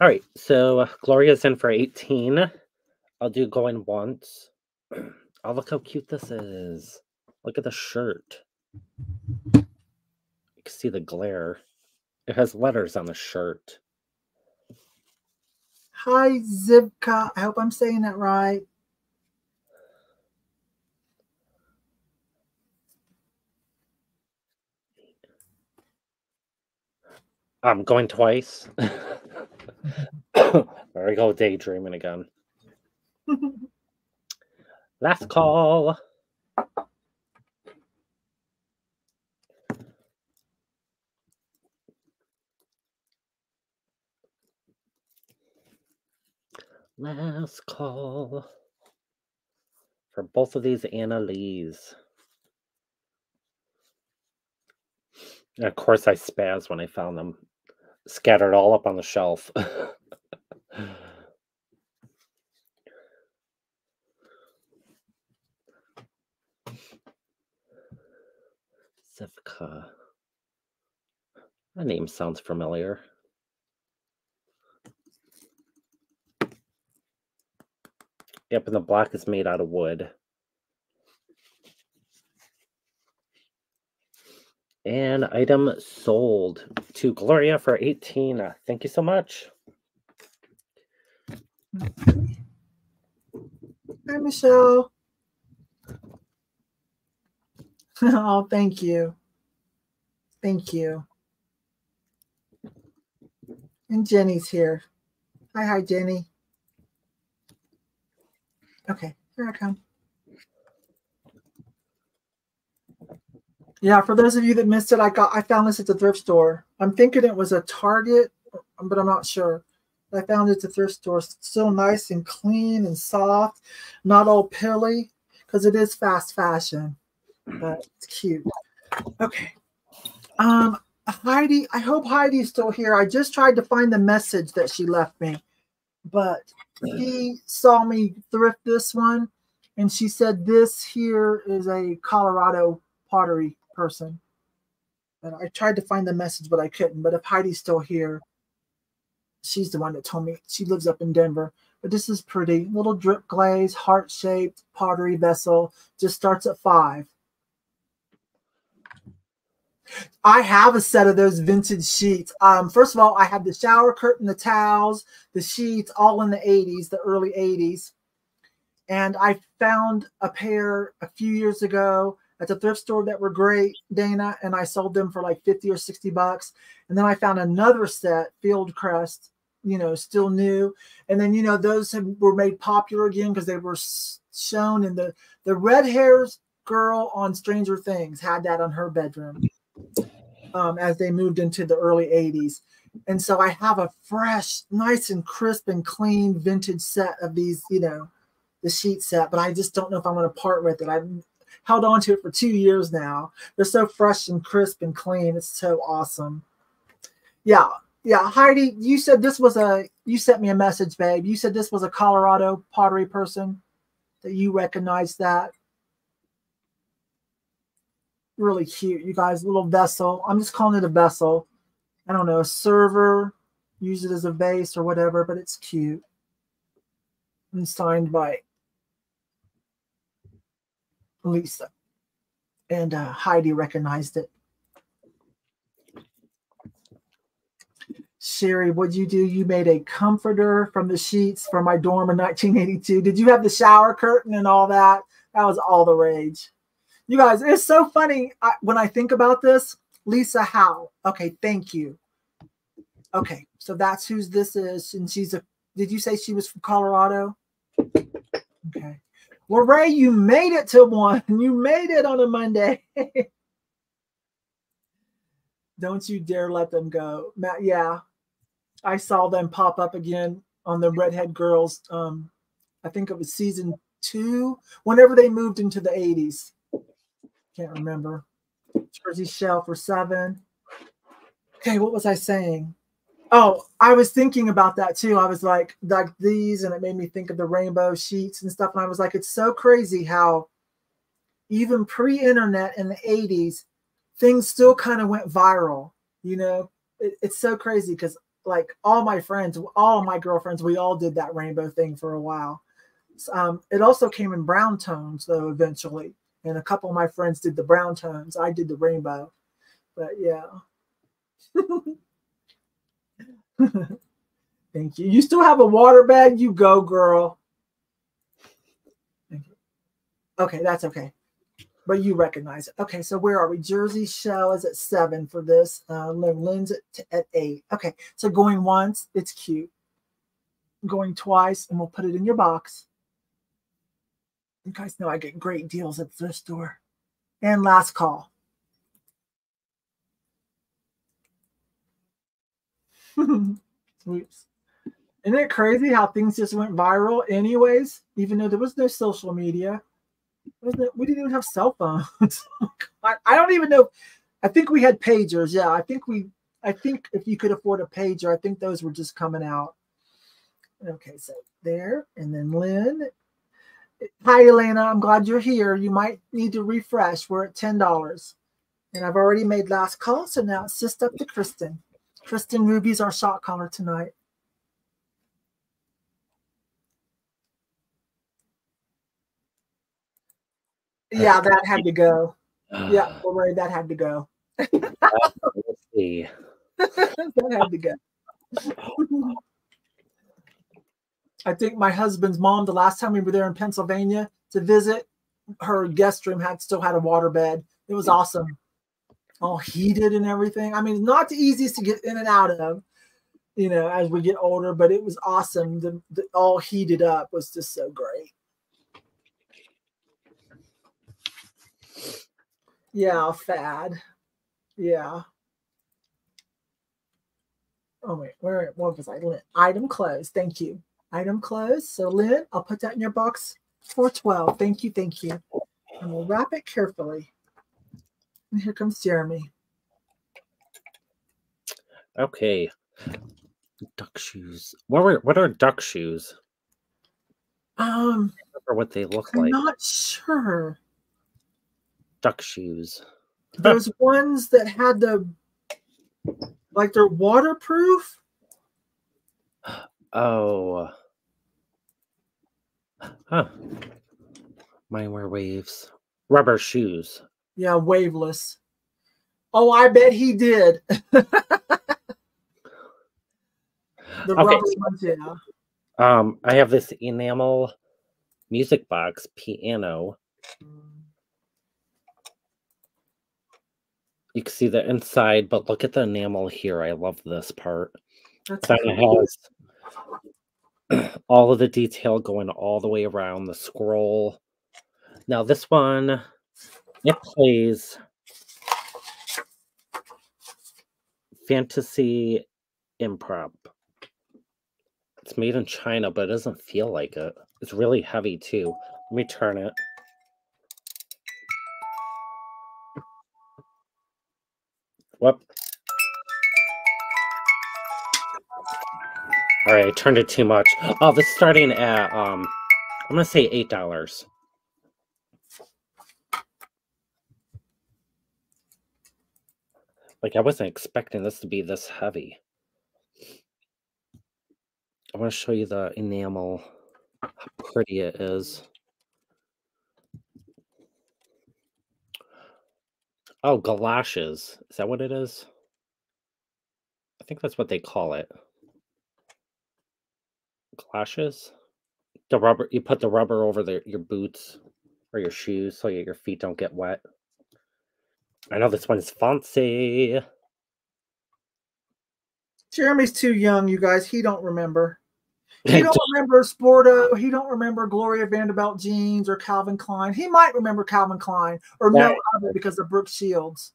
All right, so Gloria's in for eighteen. I'll do going once. Oh, look how cute this is. Look at the shirt. You can see the glare. It has letters on the shirt. Hi, Zivka. I hope I'm saying that right. I'm going twice. There we go, daydreaming again. Last call. Last call for both of these Anna Lees. And of course, I spazzed when I found them. Scattered all up on the shelf. Zivka. That name sounds familiar. Yep, and the block is made out of wood. And item sold to Gloria for eighteen. Thank you so much. Hi, Michelle. Oh, thank you. Thank you. And Jenny's here. Hi, hi, Jenny. Okay, here I come. Yeah, for those of you that missed it, I got I found this at the thrift store. I'm thinking it was a Target, but I'm not sure. I found it at the thrift store. It's still nice and clean and soft, not all pilly, because it is fast fashion, but it's cute. Okay. Um, Heidi, I hope Heidi's still here. I just tried to find the message that she left me, but she saw me thrift this one, and she said this here is a Colorado pottery person, and I tried to find the message, but I couldn't. But if Heidi's still here, she's the one that told me. She lives up in Denver. But this is pretty. Little drip glaze, heart-shaped pottery vessel. Just starts at five. I have a set of those vintage sheets. Um, first of all, I have the shower curtain, the towels, the sheets, all in the eighties, the early eighties. And I found a pair a few years ago at the thrift store that were great, Dana, and I sold them for like fifty or sixty bucks. And then I found another set, Field Crest, you know, still new. And then, you know, those have, were made popular again because they were shown in the, the red hairs girl on Stranger Things had that on her bedroom um, as they moved into the early eighties. And so I have a fresh, nice and crisp and clean vintage set of these, you know, the sheet set, but I just don't know if I'm going to part with it. I've held on to it for two years now. They're so fresh and crisp and clean. It's so awesome. Yeah. Yeah. Heidi, you said this was a, you sent me a message, babe. You said this was a Colorado pottery person, that you recognized that. Really cute, you guys. Little vessel. I'm just calling it a vessel. I don't know, a server. Use it as a vase or whatever, but it's cute. And signed by Lisa, and uh, Heidi recognized it. Sherry, what'd you do? You made a comforter from the sheets for my dorm in nineteen eighty-two. Did you have the shower curtain and all that? That was all the rage. You guys, it's so funny I, when I think about this. Lisa Howe. Okay, thank you. Okay, so that's who this is. And she's a, did you say she was from Colorado? Okay. Well, Ray, you made it to one. You made it on a Monday. Don't you dare let them go. Matt, yeah, I saw them pop up again on the Redhead Girls. Um, I think it was season two, whenever they moved into the eighties. Can't remember. Jersey Shell for seven. Okay, what was I saying? Oh, I was thinking about that too. I was like, like these, and it made me think of the rainbow sheets and stuff. And I was like, it's so crazy how even pre-internet in the eighties, things still kind of went viral. You know, it, it's so crazy because like all my friends, all my girlfriends, we all did that rainbow thing for a while. Um, it also came in brown tones, though, eventually. And a couple of my friends did the brown tones. I did the rainbow. But, yeah. Thank you. You still have a water bag? You go, girl. Thank you. Okay, that's okay. But you recognize it. Okay, so where are we? Jersey Shell is at seven for this. Uh, Lynn's at, at eight. Okay, so going once, it's cute. Going twice, and we'll put it in your box. You guys know I get great deals at the store. And last call. Oops. Isn't it crazy how things just went viral anyways, even though there was no social media? Wasn't it, we didn't even have cell phones. I, I don't even know. I think we had pagers. Yeah, I think we, I think if you could afford a pager, I think those were just coming out. Okay, so there. And then Lynn. Hi, Elena. I'm glad you're here. You might need to refresh. We're at ten dollars. And I've already made last call, so now it's just up to Kristen. Kristen Ruby's our shot caller tonight. Yeah, that had to go. Uh, yeah, don't worry, that had to go. uh, let's see. That had to go. I think my husband's mom, the last time we were there in Pennsylvania to visit, her guest room had still had a waterbed. It was awesome. All heated and everything. I mean, not the easiest to get in and out of, you know, as we get older, but it was awesome. The, the all heated up was just so great. Yeah, fad. Yeah. Oh, wait, where, what was I? Item closed. Thank you. Item closed. So, Lynn, I'll put that in your box for twelve. Thank you. Thank you. And we'll wrap it carefully. And here comes Jeremy. Okay. Duck shoes. What were, what are duck shoes? Um, I remember what they look I'm like. I'm not sure. Duck shoes. There's ones that had the, like, they're waterproof. Oh. Huh. Mine were waves. Rubber shoes. Yeah, waveless. Oh, I bet he did. the okay. rubber ones, yeah. Um, I have this enamel music box piano. You can see the inside, but look at the enamel here. I love this part. That's kind of has all of the detail going all the way around the scroll. Now this one, it plays fantasy improv. It's made in China, but it doesn't feel like it. It's really heavy too. Let me turn it. Whoop. All right, I turned it too much. Oh, this is starting at, um, I'm going to say eight dollars. Like, I wasn't expecting this to be this heavy. I want to show you the enamel, how pretty it is. Oh, galoshes. Is that what it is? I think that's what they call it. Galoshes? The rubber, you put the rubber over the, your boots or your shoes so your feet don't get wet. I know this one is fancy. Jeremy's too young, you guys. He don't remember. He don't remember Sporto. He don't remember Gloria Vanderbilt jeans or Calvin Klein. He might remember Calvin Klein or that, no other because of Brooke Shields.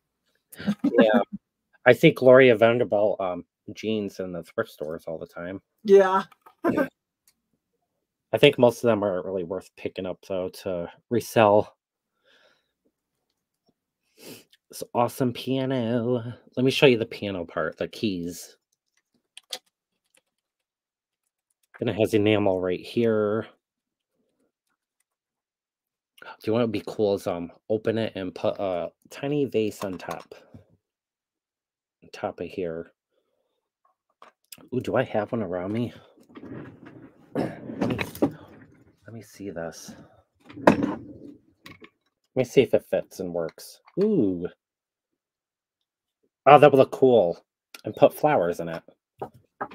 Yeah. I see Gloria Vanderbilt um, jeans in the thrift stores all the time. Yeah. Yeah. I think most of them aren't really worth picking up, though, to resell. This awesome piano. Let me show you the piano part, the keys. And it has enamel right here. Do you want to be cool is um open it and put a tiny vase on top. On top of here. Ooh, do I have one around me? Let me Let me see this. Let me see if it fits and works. Ooh. Oh, that would look cool. And put flowers in it.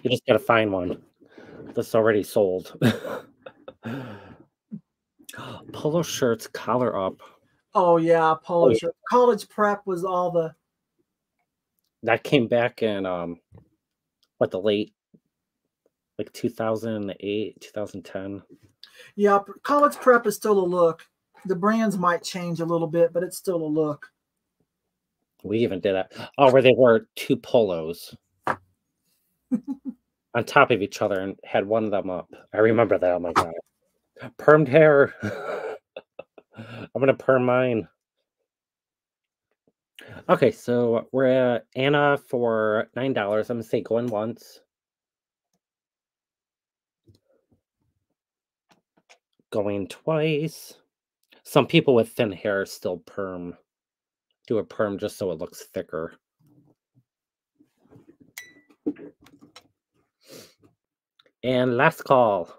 You just gotta find one that's already sold. Polo shirts, collar up. Oh yeah, polo oh. shirt. College prep was all the. That came back in um, what the late, like two thousand eight, two thousand ten. Yeah, college prep is still a look. The brands might change a little bit, but it's still a look. We even did that. Oh, where they wore two polos on top of each other and had one of them up. I remember that. Oh my god, permed hair. I'm gonna perm mine. Okay, so we're at Anna for nine dollars. I'm gonna say going once, going twice. Some people with thin hair still perm, do a perm just so it looks thicker. And last call.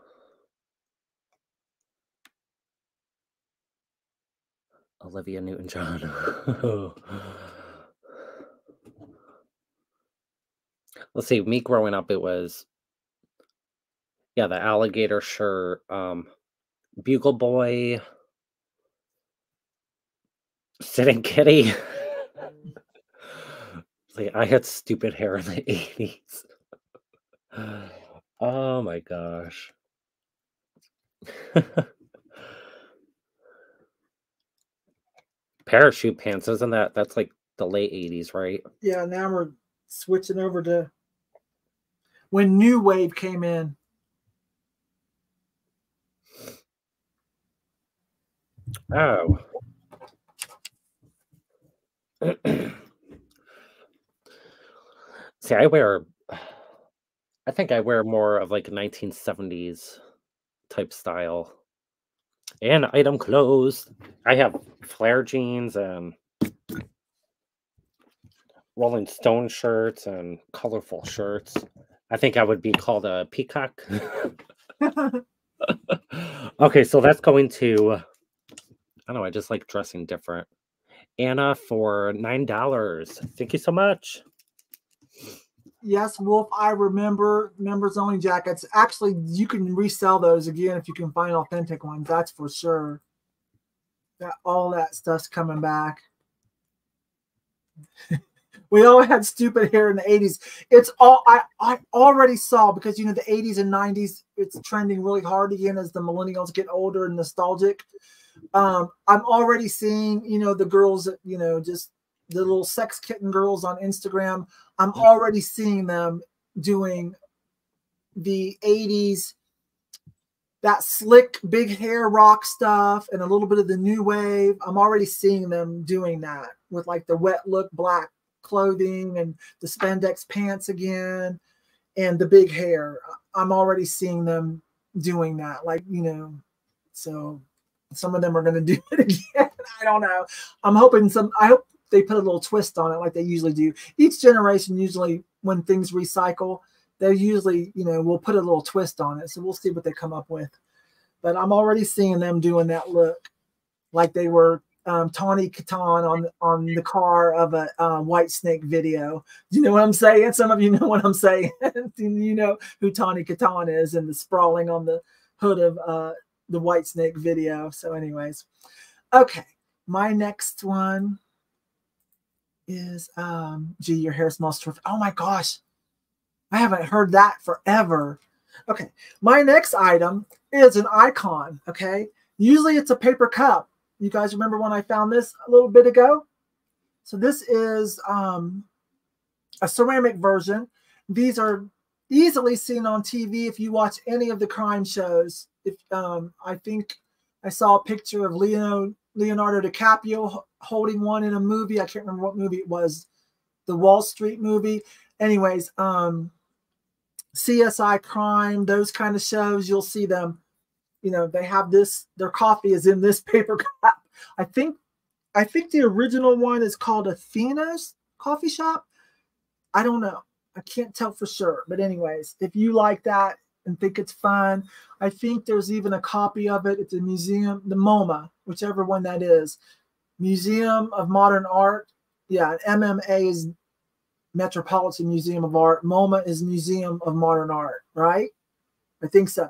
Olivia Newton-John. Oh. Let's see, me growing up, it was, yeah, the alligator shirt, um, Bugle Boy, Sitting Kitty. See, I had stupid hair in the eighties. Oh my gosh. Parachute pants, isn't that? That's like the late eighties, right? Yeah, now we're switching over to when New Wave came in. Oh. See, I wear, I think I wear more of like nineteen seventies type style. And item clothes. I have flare jeans and Rolling Stone shirts and colorful shirts. I think I would be called a peacock. Okay, so that's going to, I don't know, I just like dressing different. Anna for nine dollars. Thank you so much. Yes, Wolf, I remember members-only jackets. Actually, you can resell those again if you can find authentic ones. That's for sure. That, all that stuff's coming back. We all had stupid hair in the eighties. It's all I, I already saw because, you know, the eighties and nineties, it's trending really hard again as the millennials get older and nostalgic. Um, I'm already seeing, you know, the girls, you know, just the little sex kitten girls on Instagram. I'm already seeing them doing the eighties, that slick, big hair rock stuff and a little bit of the new wave. I'm already seeing them doing that with like the wet look, black clothing and the spandex pants again and the big hair. I'm already seeing them doing that. Like, you know, so some of them are going to do it again. I don't know. I'm hoping some, I hope they put a little twist on it like they usually do. Each generation usually, when things recycle, they usually, you know, will put a little twist on it. So we'll see what they come up with. But I'm already seeing them doing that look like they were um, Tawny Catan on, on the car of a uh, White Snake video. You know what I'm saying? Some of you know what I'm saying. You know who Tawny Catan is and the sprawling on the hood of uh, the White Snake video. So anyways, okay, my next one is um gee, your hair smells terrific. Oh my gosh, I haven't heard that forever. Okay, my next item is an icon. Okay, usually it's a paper cup. You guys remember when I found this a little bit ago? So this is um a ceramic version. These are easily seen on T V if you watch any of the crime shows. If um I think I saw a picture of Leonardo Leonardo DiCaprio holding one in a movie. I can't remember what movie it was, the Wall Street movie. Anyways, um, C S I crime, those kind of shows, you'll see them. You know, they have this, their coffee is in this paper cup. I think, I think the original one is called Athena's Coffee Shop. I don't know. I can't tell for sure. But anyways, if you like that, and think it's fine. I think there's even a copy of it at the museum, the MoMA, whichever one that is. Museum of Modern Art. Yeah, M M A is Metropolitan Museum of Art. MoMA is Museum of Modern Art, right? I think so.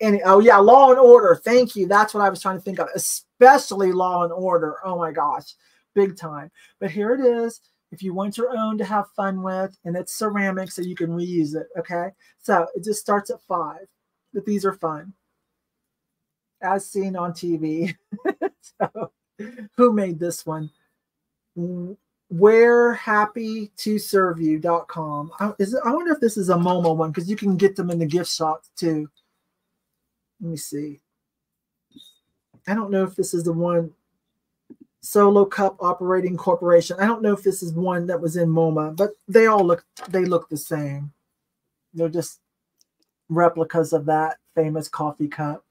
And, oh, yeah, Law and Order. Thank you. That's what I was trying to think of, especially Law and Order. Oh, my gosh, big time. But here it is. If you want your own to have fun with, and it's ceramic, so you can reuse it, okay? So it just starts at five, but these are fun, as seen on T V. So who made this one? wear happy to serve you dot com. I, is it, I wonder if this is a MoMA one, because you can get them in the gift shops too. Let me see. I don't know if this is the one. Solo Cup Operating Corporation. I don't know if this is one that was in MoMA, but they all look, they look the same. They're just replicas of that famous coffee cup.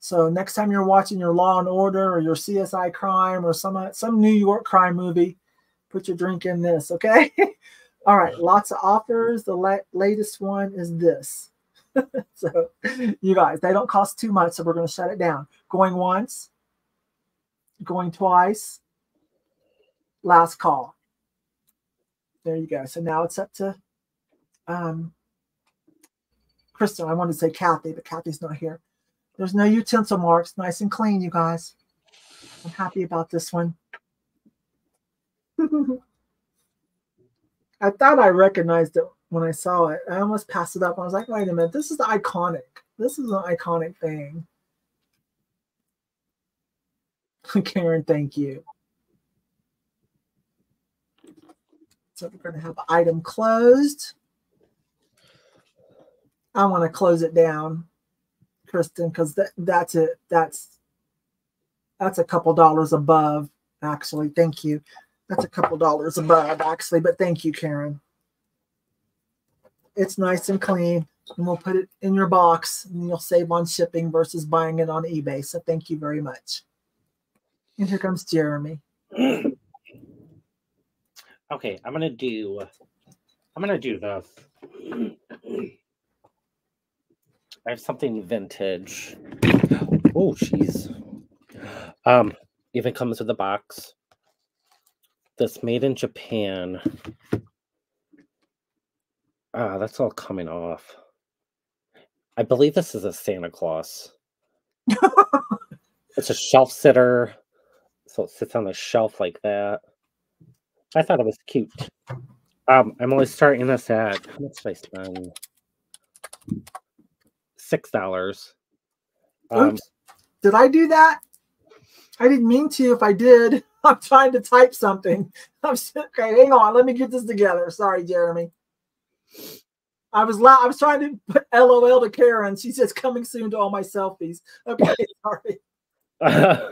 So next time you're watching your Law and Order or your C S I Crime or some, some New York crime movie, put your drink in this, okay? All right, lots of authors. The la latest one is this. So you guys, they don't cost too much, so we're going to shut it down. Going once. Going twice. Last call. There you go. So now it's up to um, Crystal. I wanted to say Kathy, but Kathy's not here. There's no utensil marks. Nice and clean, you guys. I'm happy about this one. I thought I recognized it when I saw it. I almost passed it up. I was like, wait a minute. This is iconic. This is an iconic thing. Karen, thank you. So we're going to have item closed. I want to close it down, Kristen, because that, that's it. That's that's a couple dollars above, actually. Thank you. That's a couple dollars above, actually. But thank you, Karen. It's nice and clean, and we'll put it in your box, and you'll save on shipping versus buying it on eBay. So thank you very much. And here comes Jeremy. Okay, I'm gonna do. I'm gonna do this. I have something vintage. Oh, jeez. Um, even comes with a box. This made in Japan. Ah, that's all coming off. I believe this is a Santa Claus. It's a shelf sitter. So it sits on the shelf like that. I thought it was cute. Um, I'm only starting this at, how much did I spend? six dollars. Um, Oops. Did I do that? I didn't mean to. If I did, I'm trying to type something. I'm so, okay, hang on. Let me get this together. Sorry, Jeremy. I was I was trying to put L O L to Karen. She says, coming soon to all my selfies. Okay, sorry.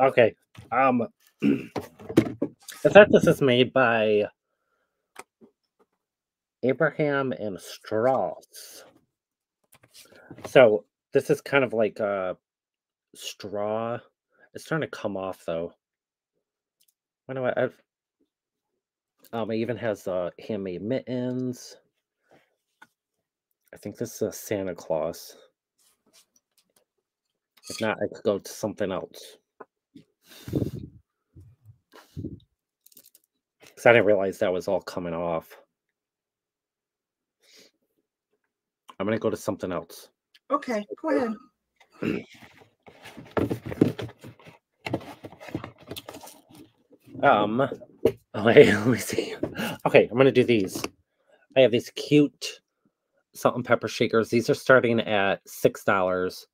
Okay. Um, I thought this is made by Abraham and Strauss. So this is kind of like a straw. It's starting to come off though. I know I, I've. Um, it even has uh, handmade mittens. I think this is a Santa Claus. If not, I could go to something else. Because I didn't realize that was all coming off. I'm going to go to something else. Okay, go ahead. um, okay, let me see. Okay, I'm going to do these. I have these cute salt and pepper shakers. These are starting at six dollars.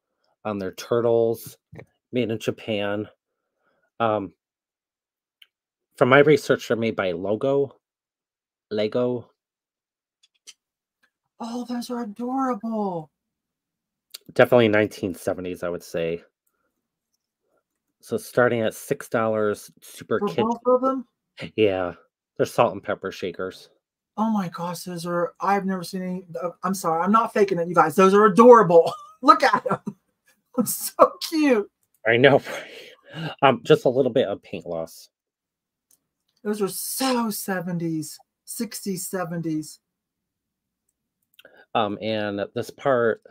On their turtles, made in Japan. Um, from my research, they're made by Logo, Lego. Oh, those are adorable. Definitely nineteen seventies, I would say. So starting at six dollars, super kid. For both of them? Yeah, they're salt and pepper shakers. Oh my gosh, those are, I've never seen any, I'm sorry, I'm not faking it, you guys. Those are adorable. Look at them. So cute. I know. Um, just a little bit of paint loss. Those are so seventies, sixties, seventies. Um, and this part,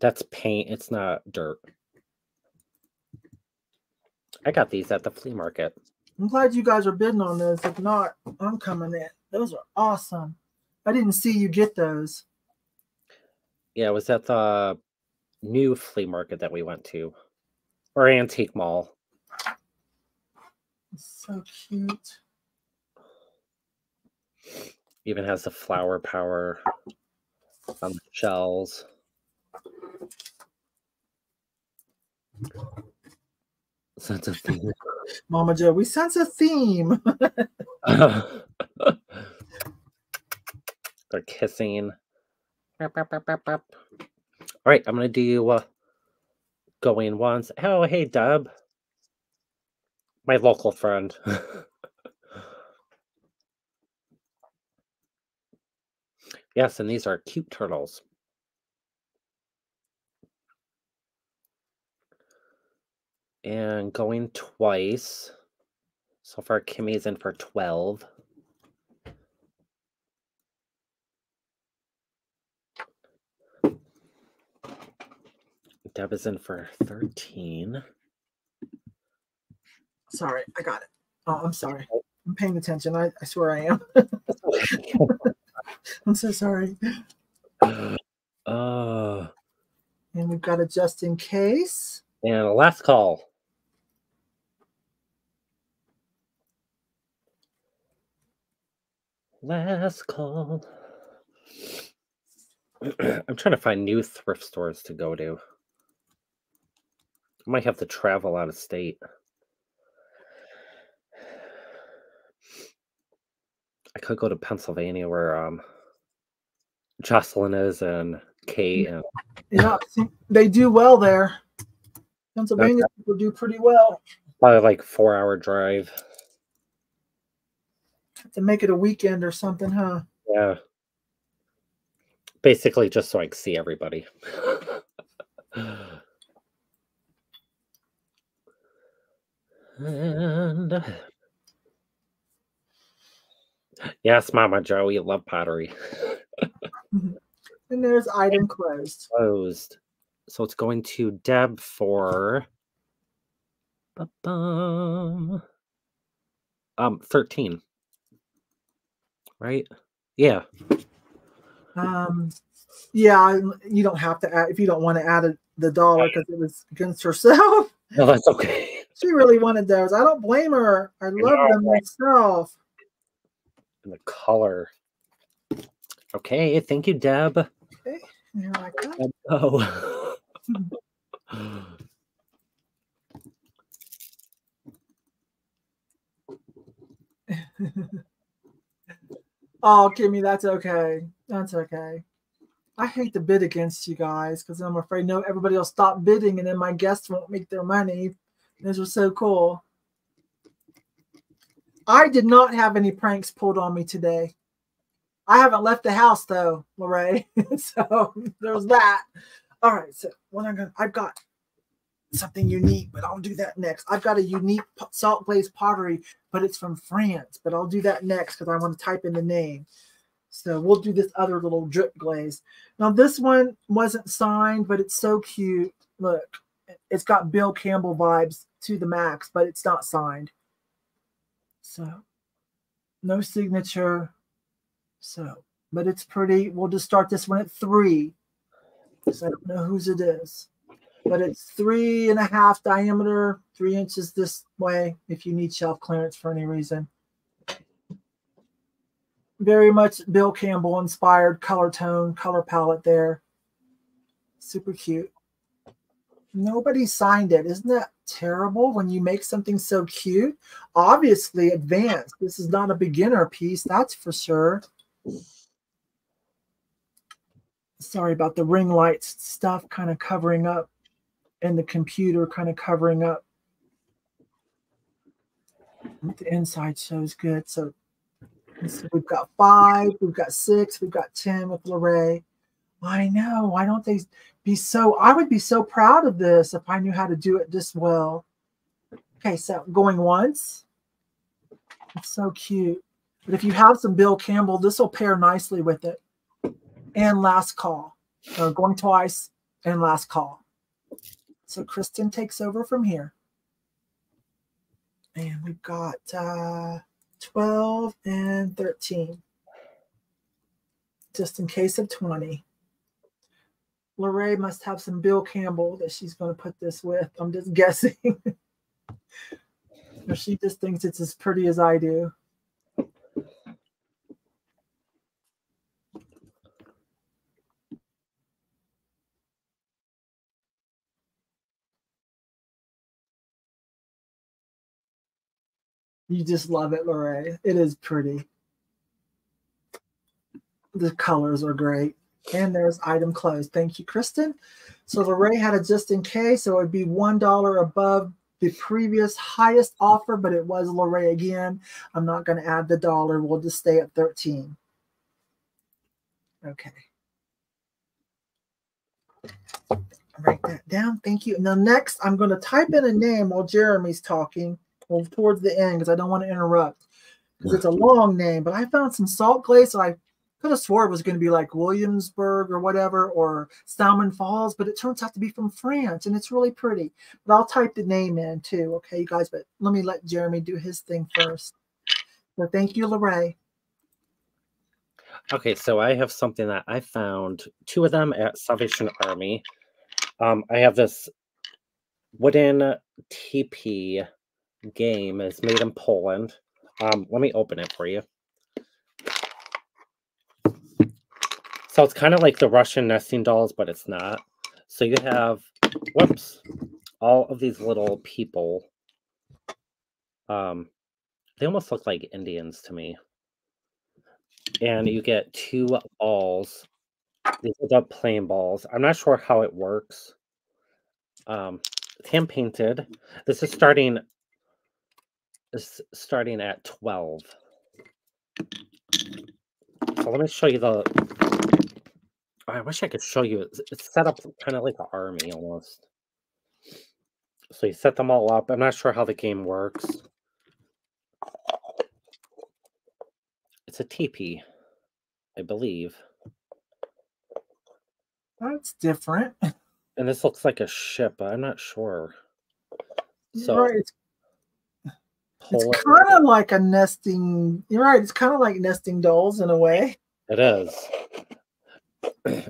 that's paint. It's not dirt. I got these at the flea market. I'm glad you guys are bidding on those. If not, I'm coming in. Those are awesome. I didn't see you get those. Yeah, it was at the new flea market that we went to. Or antique mall. It's so cute. Even has the flower power on the shells. Sense a theme. Mama Joe, we sense a theme. uh, they're kissing. All right, I'm going to do uh, going once. Oh, hey, Deb. My local friend. Yes, and these are cute turtles. And going twice. So far, Kimmy's in for twelve. Deb is in for thirteen. Sorry, I got it. Oh, I'm sorry. I'm paying attention. I, I swear I am. I'm so sorry. Uh, uh, and we've got a just in case. And a last call. Last call. I'm trying to find new thrift stores to go to. I might have to travel out of state. I could go to Pennsylvania where um, Jocelyn is and Kate. And... Yeah, they do well there. Pennsylvania okay. People do pretty well. Probably like four hour drive. Have to make it a weekend or something, huh? Yeah. Basically just so I can see everybody. And... Yes, Mama Joe, you love pottery. And there's item closed. Closed. So it's going to Deb for um thirteen. Right? Yeah. Um yeah, you don't have to add if you don't want to add a, the dollar because it was against herself. No, that's okay. She really wanted those. I don't blame her. I love no. them myself. And the color. Okay, thank you, Deb. Okay, here I go. Oh. Oh, Kimmy, that's okay. That's okay. I hate to bid against you guys because I'm afraid no everybody will stop bidding and then my guests won't make their money. Those are so cool. I did not have any pranks pulled on me today. I haven't left the house though, Lorraine. So there's that. All right. So what I'm gonna, I've got something unique, but I'll do that next. I've got a unique salt glazed pottery, but it's from France. But I'll do that next because I want to type in the name. So we'll do this other little drip glaze. Now this one wasn't signed, but it's so cute. Look, it's got Bill Campbell vibes to the max, but it's not signed. So no signature. So, but it's pretty. We'll just start this one at three. So I don't know whose it is, but it's three and a half diameter, three inches this way if you need shelf clearance for any reason. Very much Bill Campbell inspired color tone, color palette there. Super cute. Nobody signed it. Isn't that terrible when you make something so cute? Obviously advanced. This is not a beginner piece, that's for sure. Sorry about the ring lights stuff kind of covering up and the computer kind of covering up. The inside shows good. So we've got five, we've got six, we've got ten with Lorraine. I know. Why don't they be so? I would be so proud of this if I knew how to do it this well. Okay, so going once. It's so cute. But if you have some Bill Campbell, this will pair nicely with it. and last call. Uh, going twice and last call. So Kristen takes over from here. And we've got uh, twelve and thirteen. Just in case of twenty. Lorraine must have some Bill Campbell that she's going to put this with. I'm just guessing. Or she just thinks it's as pretty as I do. You just love it, Lorraine. It is pretty. The colors are great. And there's item closed. Thank you, Kristen. So Lorraine had a just in case. So it would be one dollar above the previous highest offer, but it was Lorraine again. I'm not going to add the dollar. We'll just stay at thirteen. Okay. Write that down. Thank you. Now next, I'm going to type in a name while Jeremy's talking. Well, towards the end, because I don't want to interrupt. Because it's a long name, but I found some salt glaze, so I could have swore it was going to be like Williamsburg or whatever, or Salmon Falls, but it turns out to be from France, and it's really pretty. But I'll type the name in too, okay, you guys, but let me let Jeremy do his thing first. So thank you, Lorraine. Okay, so I have something that I found, two of them at Salvation Army. Um, I have this wooden teepee game. It's made in Poland. Um, let me open it for you. So it's kind of like the Russian nesting dolls, but it's not. So you have, whoops, all of these little people. Um, they almost look like Indians to me. And you get two balls. These are the plain balls. I'm not sure how it works. Um, it's hand painted. This is starting. This is starting at twelve. So let me show you the. I wish I could show you. It's set up kind of like an army almost. So you set them all up. I'm not sure how the game works. It's a teepee, I believe. That's different. And this looks like a ship, but I'm not sure. So right. It's, it's kind of like a nesting. You're right. It's kind of like nesting dolls in a way. It is.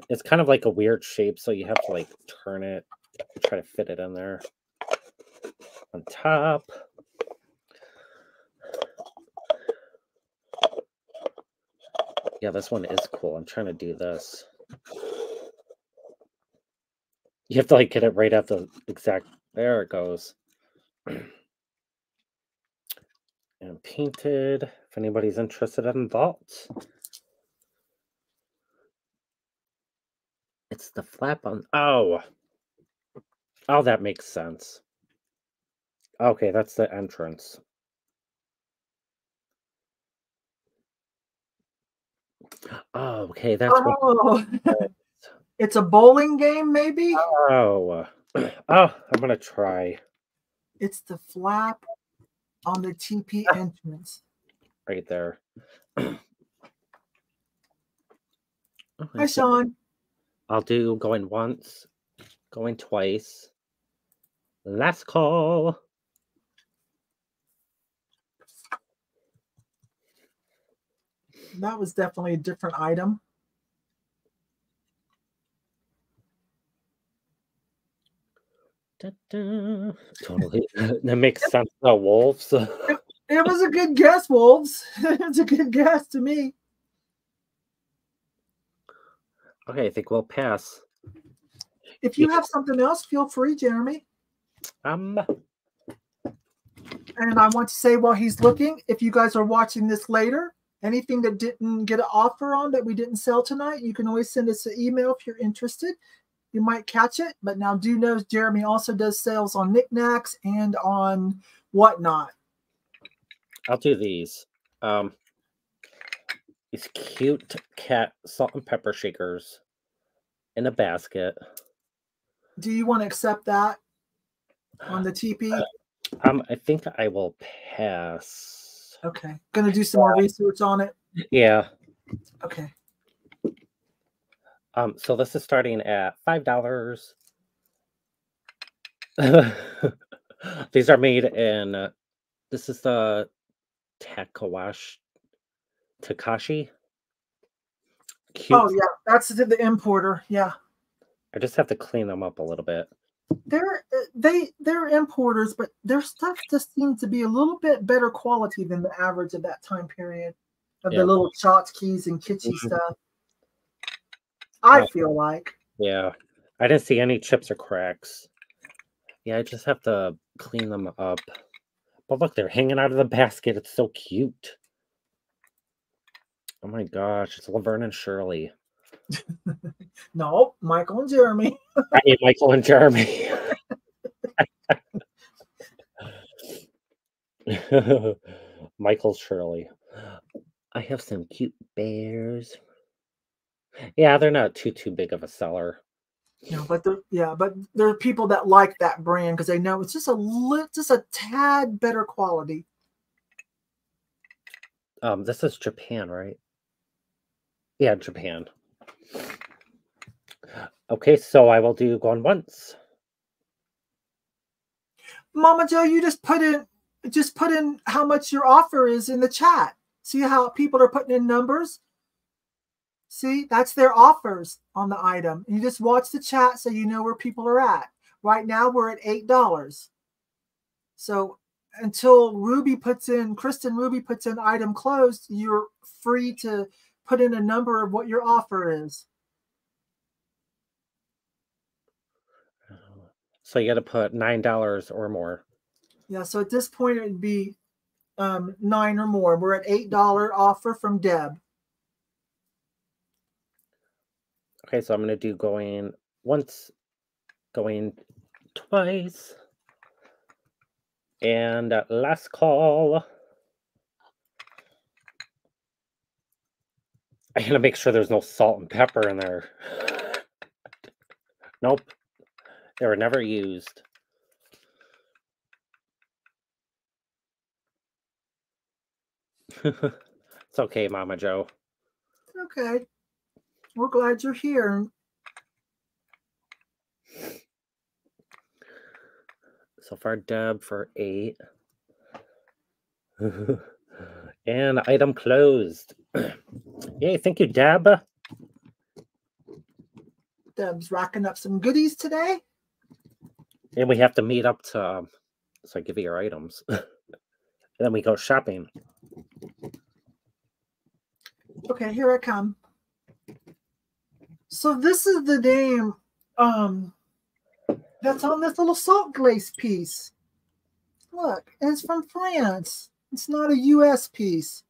It's kind of like a weird shape, so you have to like turn it, try to fit it in there on top. Yeah, this one is cool. I'm trying to do this. You have to like get it right at the exact, there it goes. And painted, if anybody's interested in that. It's the flap on, oh. Oh, that makes sense. Okay, that's the entrance. Oh, okay, that's oh. What... It's a bowling game, maybe? Oh. Oh, I'm gonna try. It's the flap on the T P entrance. Right there. Oh, hi, Sean. I'll do going once, going twice, last call. That was definitely a different item. Da, da. Totally. That makes sense. The wolves. it, it was a good guess, wolves. It's a good guess to me. Okay, I think we'll pass. If you have something else, feel free, Jeremy. Um. And I want to say while he's looking, if you guys are watching this later, anything that didn't get an offer on that we didn't sell tonight, you can always send us an email if you're interested. You might catch it. But now do know Jeremy also does sales on Knickknacks and on Whatnot. I'll do these. Um. These cute cat salt and pepper shakers in a basket. Do you want to accept that on the teepee? Uh, um, I think I will pass. Okay. Going to do some more research on it? Yeah. Okay. Um, so this is starting at five dollars. These are made in, uh, this is the Takawashi, Takashi. Cute. Oh, yeah. That's the, the importer. Yeah. I just have to clean them up a little bit. They're, they, they're importers, but their stuff just seems to be a little bit better quality than the average of that time period. Of yeah. The little tchotchkes and kitschy mm-hmm. stuff. I feel like. Yeah. I didn't see any chips or cracks. Yeah, I just have to clean them up. But look, they're hanging out of the basket. It's so cute. Oh my gosh, it's Laverne and Shirley. No, Michael and Jeremy. I mean, Michael and Jeremy. Michael Shirley. I have some cute bears. Yeah, they're not too too big of a seller. No, but yeah, but there are people that like that brand because they know it's just a just a tad better quality. Um, this is Japan, right? Yeah, Japan. Okay, so I will do gone once. Mama Joe, you just put in just put in how much your offer is in the chat. See how people are putting in numbers. See, that's their offers on the item. You just watch the chat so you know where people are at. Right now, we're at eight dollars. So until Ruby puts in, Kristen Ruby puts in item closed, you're free to put in a number of what your offer is. So you got to put nine dollars or more. Yeah, so at this point, it would be um, nine or more. We're at eight dollar offer from Deb. Okay, so I'm going to do going once, going twice, and last call. I got to make sure there's no salt and pepper in there. Nope. They were never used. It's okay, Mama Joe. Okay. We're glad you're here. So far, Deb for eight. And item closed. Yay, thank you, Deb. Deb's racking up some goodies today. And we have to meet up to, um, so I give you your items. And then we go shopping. Okay, here I come. So this is the name um, that's on this little salt glaze piece. Look, and it's from France. It's not a U S piece.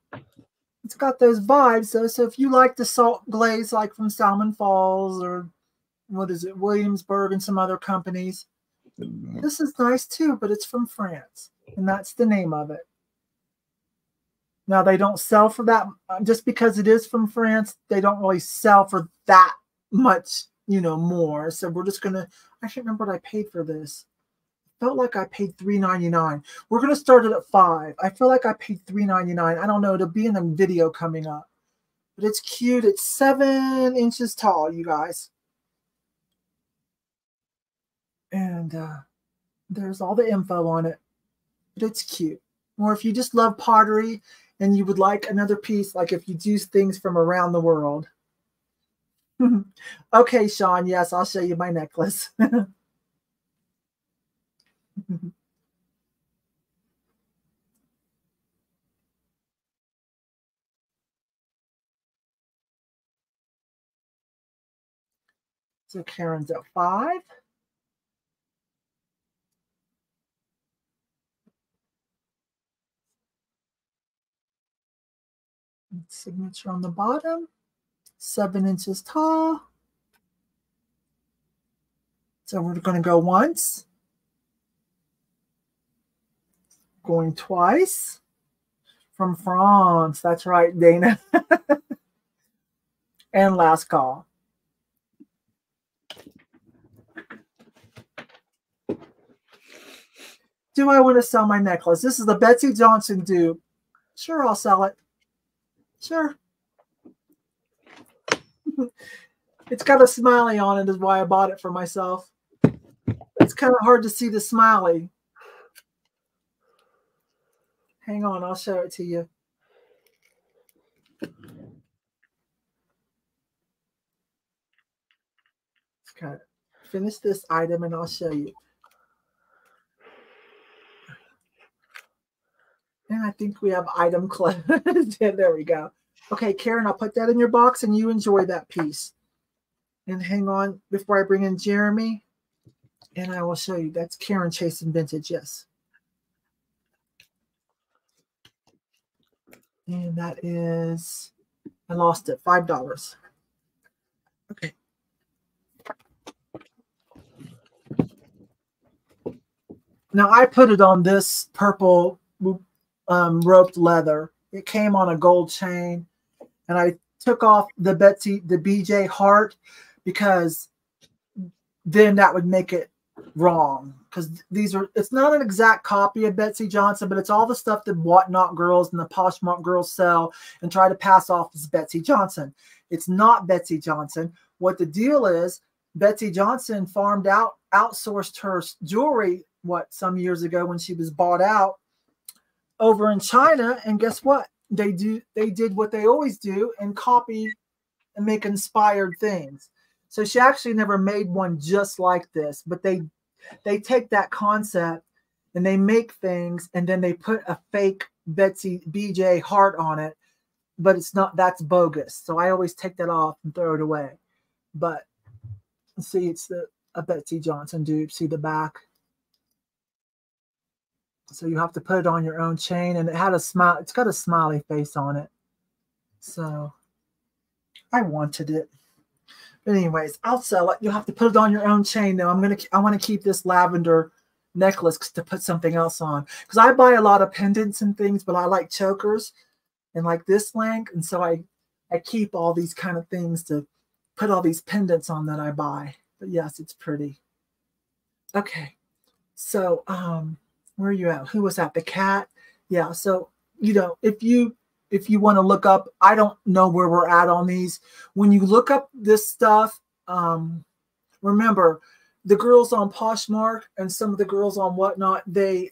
It's got those vibes, though. So if you like the salt glaze, like from Salmon Falls or, what is it, Williamsburg and some other companies, this is nice, too, but it's from France, and that's the name of it. Now, they don't sell for that. Just because it is from France, they don't really sell for that much, you know, more. So we're just going to, I can't remember what I paid for this. I felt like I paid three ninety-nine. We're going to start it at five. I feel like I paid three ninety-nine. I don't know. It'll be in the video coming up. But it's cute. It's seven inches tall, you guys. And uh, there's all the info on it. But it's cute. Or if you just love pottery and you would like another piece, like if you do things from around the world. Okay, Sean, yes, I'll show you my necklace. So Karen's at five. Signature on the bottom, seven inches tall. So we're going to go once, going twice, from France. That's right, Dana. And last call. Do I want to sell my necklace? This is the Betsy Johnson dupe. Sure, I'll sell it. Sure. It's got a smiley on it is why I bought it for myself. It's kind of hard to see the smiley. Hang on, I'll show it to you. Let's kind of finish this item and I'll show you. And I think we have item closed. There we go. Okay, Karen, I'll put that in your box and you enjoy that piece. And hang on before I bring in Jeremy. And I will show you. That's Karen Chasing Vintage, yes. And that is, I lost it, five dollars. Okay. Now, I put it on this purple um, roped leather. It came on a gold chain. And I took off the Betsy, the B J heart, because then that would make it wrong, because these are, it's not an exact copy of Betsy Johnson, but it's all the stuff that Whatnot girls and the Poshmark girls sell and try to pass off as Betsy Johnson. It's not Betsy Johnson. What the deal is, Betsy Johnson farmed out, outsourced her jewelry, what, some years ago when she was bought out over in China. And guess what? They do, they did what they always do and copy and make inspired things. So she actually never made one just like this, but they they take that concept and they make things, and then they put a fake Betsy B J heart on it, but it's not, that's bogus. So I always take that off and throw it away. But see, it's the, a Betsy Johnson dupe. See the back. So you have to put it on your own chain, and it had a smile. It's got a smiley face on it. So I wanted it. But anyways, I'll sell it. You'll have to put it on your own chain, though. I'm gonna, I want to keep this lavender necklace to put something else on, because I buy a lot of pendants and things, but I like chokers and like this length, and so I, I keep all these kind of things to put all these pendants on that I buy. But yes, it's pretty. Okay, so um, where are you at? Who was that? The cat? Yeah. So you know, if you. If you want to look up, I don't know where we're at on these. When you look up this stuff, um, remember the girls on Poshmark and some of the girls on Whatnot, they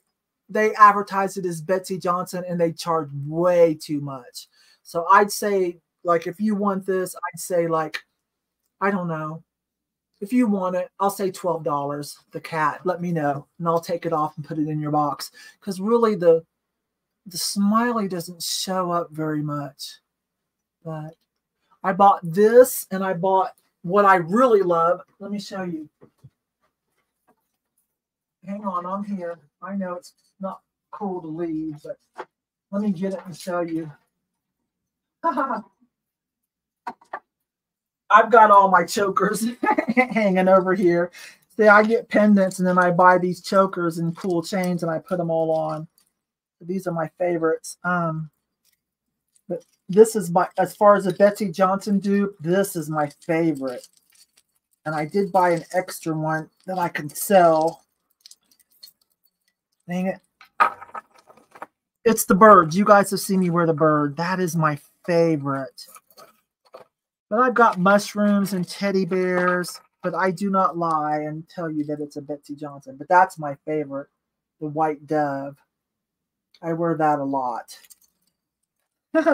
they advertise it as Betsy Johnson and they charge way too much. So I'd say, like, if you want this, I'd say, like, I don't know. If you want it, I'll say twelve dollars, the cat. Let me know, and I'll take it off and put it in your box. Because really the The smiley doesn't show up very much. But I bought this, and I bought what I really love. Let me show you. Hang on, I'm here. I know it's not cool to leave, but let me get it and show you. I've got all my chokers hanging over here. See, I get pendants, and then I buy these chokers and cool chains, and I put them all on. These are my favorites. Um, but this is my, as far as the Betsy Johnson dupe, this is my favorite. And I did buy an extra one that I can sell. Dang it. It's the bird. You guys have seen me wear the bird. That is my favorite. But I've got mushrooms and teddy bears, but I do not lie and tell you that it's a Betsy Johnson. But that's my favorite, the white dove. I wear that a lot.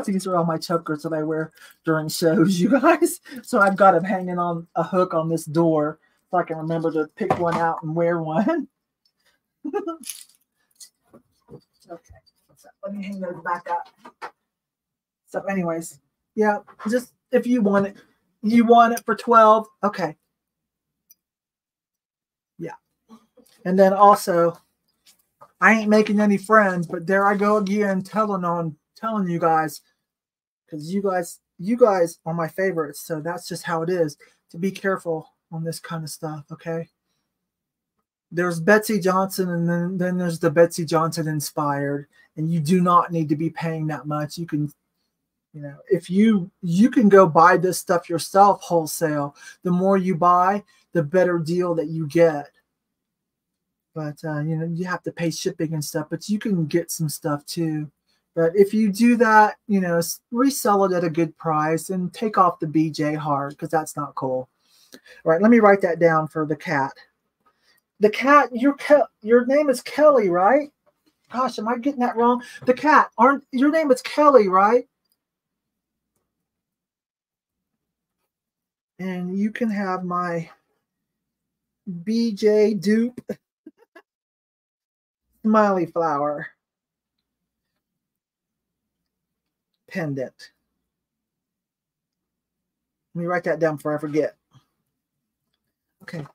These are all my chokers that I wear during shows, you guys. So I've got them hanging on a hook on this door so I can remember to pick one out and wear one. Okay. So let me hang those back up. So anyways, yeah, just if you want it, you want it for twelve. Okay. Yeah. And then also, I ain't making any friends, but there I go again telling on telling you guys, because you guys you guys are my favorites. So that's just how it is. To be careful on this kind of stuff, okay? There's Betsy Johnson, and then, then there's the Betsy Johnson inspired, and you do not need to be paying that much. You can, you know, if you you can go buy this stuff yourself wholesale. The more you buy, the better deal that you get. But, uh, you know, you have to pay shipping and stuff, but you can get some stuff too. But if you do that, you know, resell it at a good price and take off the B J heart, because that's not cool. All right, let me write that down for the cat. The cat, your Ke- your name is Kelly, right? Gosh, am I getting that wrong? The cat, aren't your name is Kelly, right? And you can have my B J dupe smiley flower pendant. Let me write that down before I forget. Okay.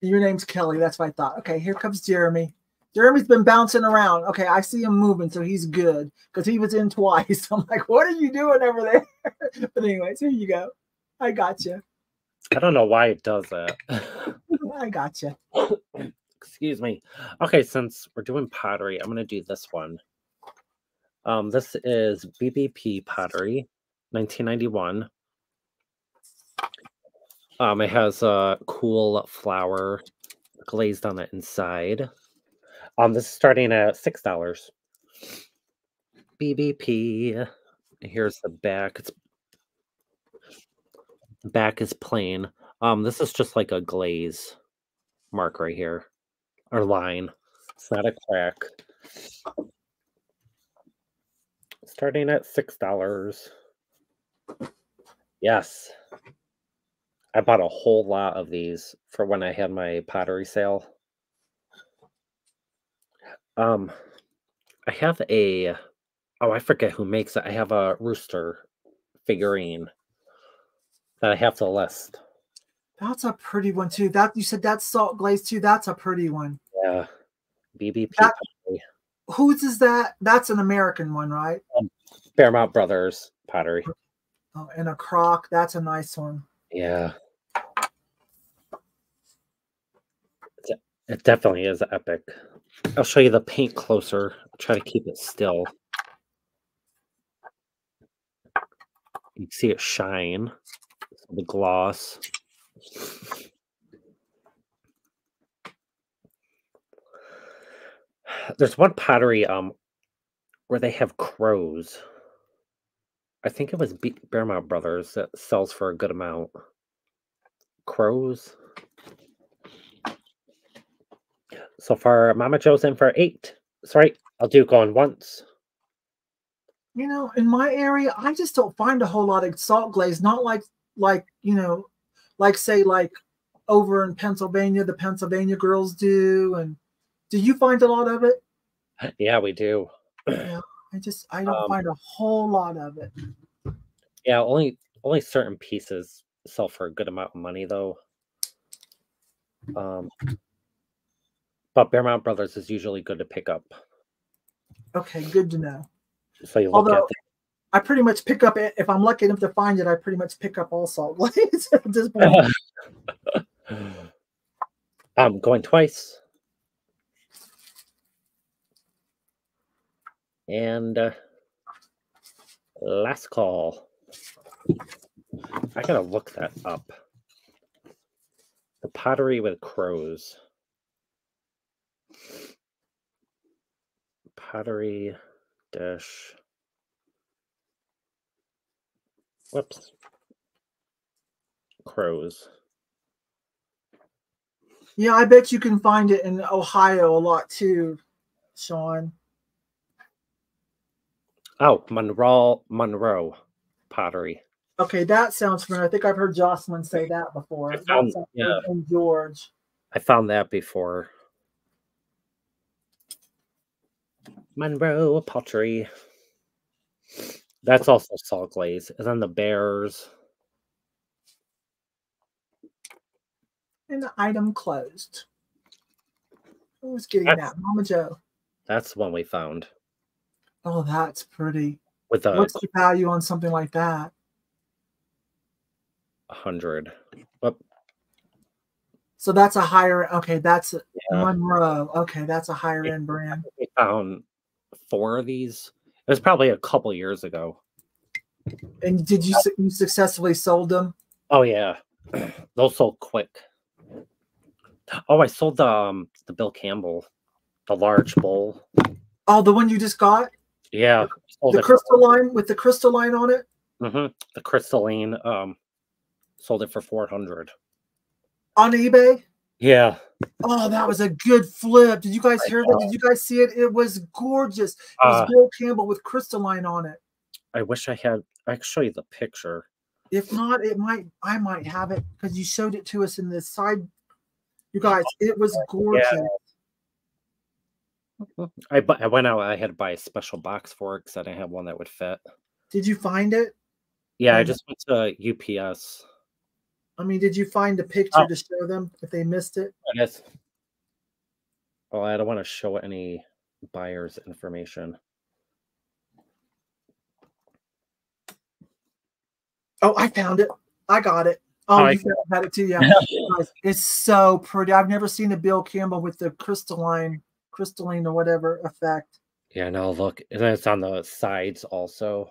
Your name's Kelly. That's what I thought. Okay, here comes Jeremy. Jeremy's been bouncing around. Okay, I see him moving, so he's good because he was in twice. I'm like, what are you doing over there? But anyways, here you go. I got you. I don't know why it does that. I got you. Excuse me. Okay, since we're doing pottery, I'm going to do this one. Um, this is B B P pottery, nineteen ninety-one. Um, it has a cool flower glazed on the inside. Um, this is starting at six dollars. B B P. Here's the back. It's back is plain. Um, this is just like a glaze mark right here, or line. It's not a crack. Starting at six dollars. Yes. I bought a whole lot of these for when I had my pottery sale. Um, I have a, oh, I forget who makes it. I have a rooster figurine that I have to list. That's a pretty one too. That you said that's salt glazed too. That's a pretty one. Yeah. B B P. That, whose is that? That's an American one, right? Um, Fairmount Brothers pottery. Oh, and a crock. That's a nice one. Yeah. It definitely is epic. I'll show you the paint closer. I'll try to keep it still. You can see it shine. The gloss. There's one pottery um where they have crows. I think it was Fairmount Brothers that sells for a good amount. Crows. So far, Mama Joe's in for eight. Sorry, I'll do going once. You know, in my area, I just don't find a whole lot of salt glaze. Not like, like you know, like say, like over in Pennsylvania, the Pennsylvania girls do. And do you find a lot of it? Yeah, we do. Yeah. I just, I don't um, find a whole lot of it. Yeah, only only certain pieces sell for a good amount of money, though. Um, but Fairmount Brothers is usually good to pick up. Okay, good to know. So you look Although, at I pretty much pick up it. If I'm lucky enough to find it, I pretty much pick up all salt glaze at this point. I'm going twice. And uh, last call. I gotta look that up. The pottery with crows. Pottery dish. Whoops. Crows. Yeah, I bet you can find it in Ohio a lot too, Sean. Oh, Monroe, Monroe pottery. Okay, that sounds familiar. I think I've heard Jocelyn say that before. I found, that yeah. And George. I found that before. Monroe pottery. That's also salt glaze. And then the bears. And the item closed. Who was getting that's, that? Mama Joe. That's the one we found. Oh, that's pretty. With a, what's the value on something like that? A hundred. So that's a higher. Okay, that's yeah. Monroe. Okay, that's a higher end brand. We found four of these. It was probably a couple years ago. And did you you successfully sold them? Oh yeah, those sold quick. Oh, I sold the um, the Bill Campbell, the large bowl. Oh, the one you just got? Yeah. The crystalline with the crystalline on it? Mm-hmm. The crystalline um sold it for four hundred dollars. On eBay? Yeah. Oh, that was a good flip. Did you guys I hear know. that? Did you guys see it? It was gorgeous. It was uh, Bill Campbell with crystalline on it. I wish I had. I can show you the picture. If not, it might. I might have it because you showed it to us in this side. You guys, it was gorgeous. Yeah. I, bu I went out. I had to buy a special box for it because I didn't have one that would fit. Did you find it? Yeah, um, I just went to U P S. I mean, did you find a picture oh. to show them if they missed it? I guess. Oh, I don't want to show any buyer's information. Oh, I found it. I got it. Oh, oh you I had it too, yeah. It's so pretty. I've never seen a Bill Campbell with the crystalline. crystalline or whatever effect. Yeah, no, look. And then it's on the sides also.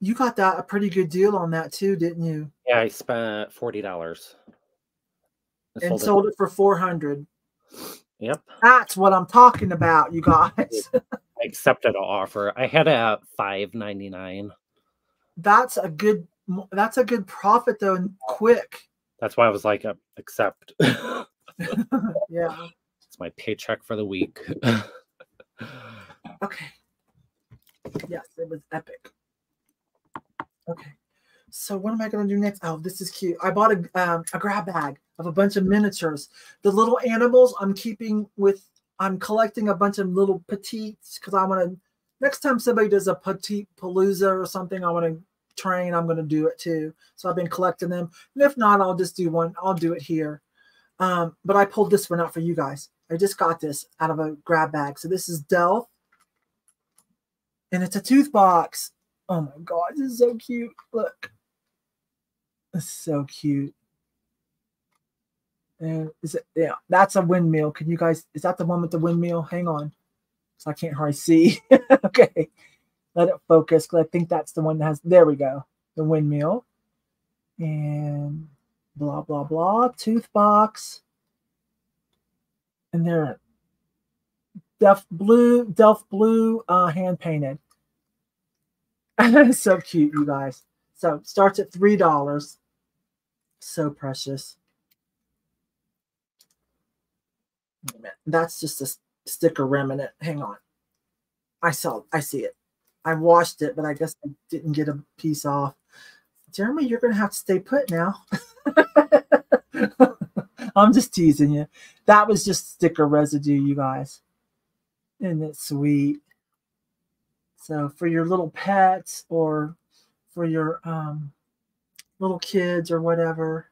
You got that a pretty good deal on that too, didn't you? Yeah, I spent forty dollars. And sold, sold it. it for four hundred dollars. Yep. That's what I'm talking about, you guys. I accepted an offer. I had it at five ninety-nine. That's a good that's a good profit though, and quick. That's why I was like, accept. Yeah. It's my paycheck for the week. Okay. Yes, it was epic. Okay. So what am I going to do next? Oh, this is cute. I bought a, um, a grab bag of a bunch of miniatures. The little animals I'm keeping with, I'm collecting a bunch of little petites because I want to, next time somebody does a petite palooza or something, I want to train, I'm going to do it too. So I've been collecting them. And if not, I'll just do one. I'll do it here. Um, but I pulled this one out for you guys. I just got this out of a grab bag. So this is Delft. And it's a tooth box. Oh my God, this is so cute. Look. It's so cute. And is it, yeah, that's a windmill. Can you guys, is that the one with the windmill? Hang on. So I can't hardly see. Okay. Let it focus because I think that's the one that has, there we go, the windmill. And blah, blah, blah, tooth box. And there, Delft Blue, Delft Blue, uh, hand painted. So cute, you guys. So starts at three dollars. So precious. That's just a sticker remnant. Hang on. I saw, I see it. I washed it, but I guess I didn't get a piece off. Jeremy, you're going to have to stay put now. I'm just teasing you. That was just sticker residue, you guys. Isn't it sweet? So for your little pets or for your um, little kids or whatever,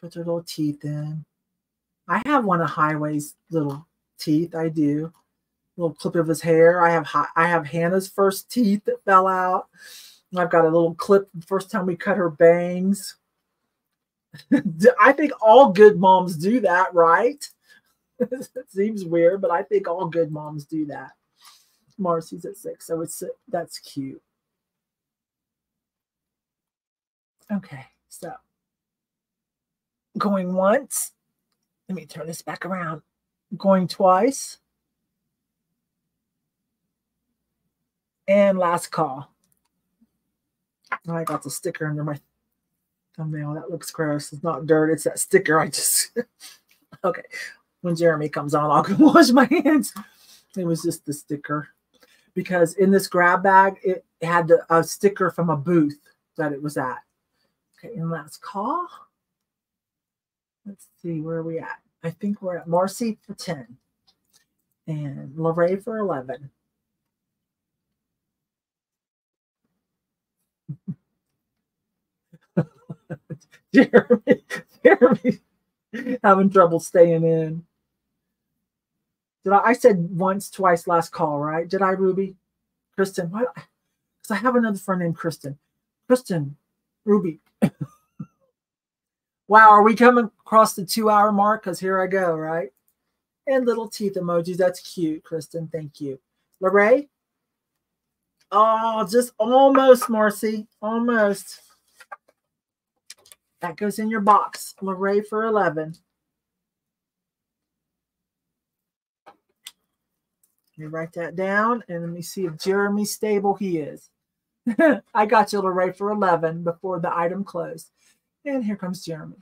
put their little teeth in. I have one of Highway's little teeth. I do. Little clip of his hair. I have I have Hannah's first teeth that fell out. I've got a little clip the first time we cut her bangs. I think all good moms do that, right? It seems weird, but I think all good moms do that. Marcy's at six, so it's that's cute. Okay, so going once. Let me turn this back around. Going twice. And last call. I got the sticker under my thumbnail. That looks gross. It's not dirt. It's that sticker. I just... Okay. When Jeremy comes on, I'll go wash my hands. It was just the sticker. Because in this grab bag, it had a sticker from a booth that it was at. Okay. And last call. Let's see. Where are we at? I think we're at Marcy for ten. And Lorraine for eleven. Jeremy, Jeremy having trouble staying in. Did I, I said once, twice, last call, right? Did I, Ruby? Kristen, why? Because I have another friend named Kristen. Kristen, Ruby. Wow, are we coming across the two-hour mark? Because here I go, right? And little teeth emojis. That's cute, Kristen. Thank you. Lorraine? Oh, just almost, Marcy. Almost. That goes in your box. Lorraine for eleven. Let me write that down, and let me see if Jeremy's stable. He is. I got you to right for eleven before the item closed. And here comes Jeremy.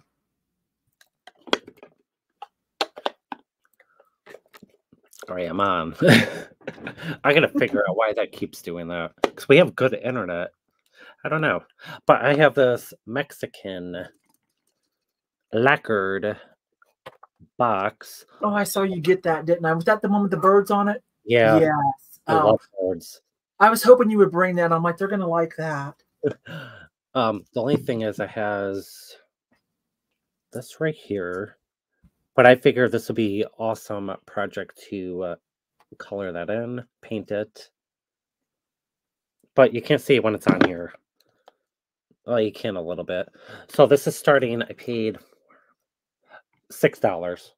Sorry, I'm on. I got to figure out why that keeps doing that. Because we have good internet. I don't know. But I have this Mexican lacquered box. Oh, I saw you get that, didn't I? Was that the one with the birds on it? Yeah. Yes. I um, love birds. I was hoping you would bring that. I'm like, they're going to like that. um, the only thing is it has this right here. But I figure this will be awesome project to uh, color that in, paint it. But you can't see it when it's on here. Well, you can a little bit. So this is starting, I paid six dollars.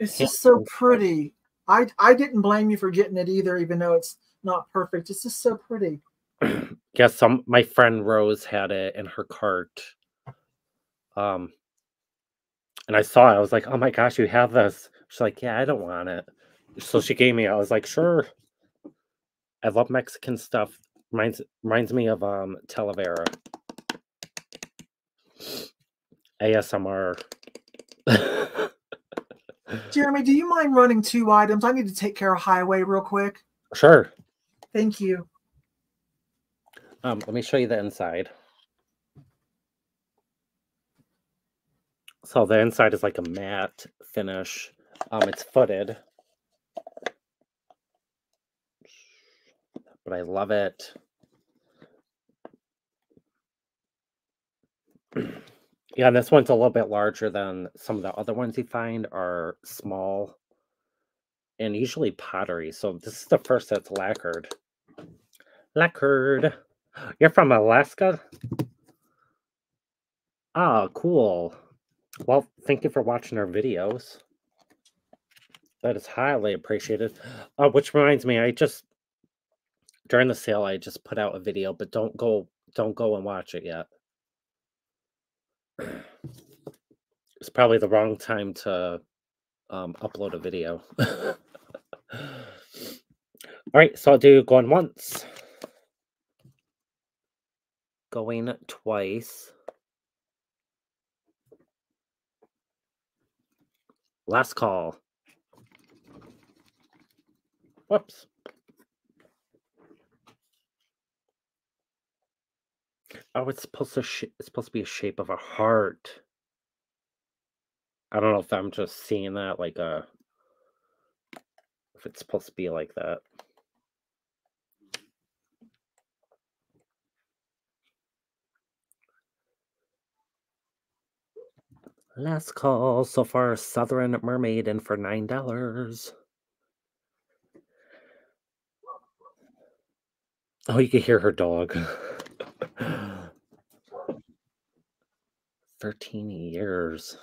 It's just so pretty. I, I didn't blame you for getting it either, even though it's not perfect. It's just so pretty. Yes, some, my friend Rose had it in her cart. Um... And I saw it. I was like, oh, my gosh, you have this. She's like, yeah, I don't want it. So she gave me. I was like, sure. I love Mexican stuff. Reminds, reminds me of um, Talavera. A S M R. Jeremy, do you mind running two items? I need to take care of Highway real quick. Sure. Thank you. Um, let me show you the inside. So the inside is like a matte finish. Um, it's footed. But I love it. Yeah, and this one's a little bit larger than some of the other ones you find are small. And usually pottery. So this is the first that's lacquered. Lacquered. You're from Alaska? Ah, cool. Well, thank you for watching our videos. That is highly appreciated. Uh, which reminds me, I just during the sale I just put out a video, but don't go, don't go and watch it yet. It's probably the wrong time to um, upload a video. All right, so I'll do going once, going twice. Last call. Whoops. Oh, it's supposed to sh it's supposed to be a shape of a heart. I don't know if I'm just seeing that like a if it's supposed to be like that. Last call so far, Southern Mermaid in for nine dollars. Oh, you can hear her dog. thirteen years.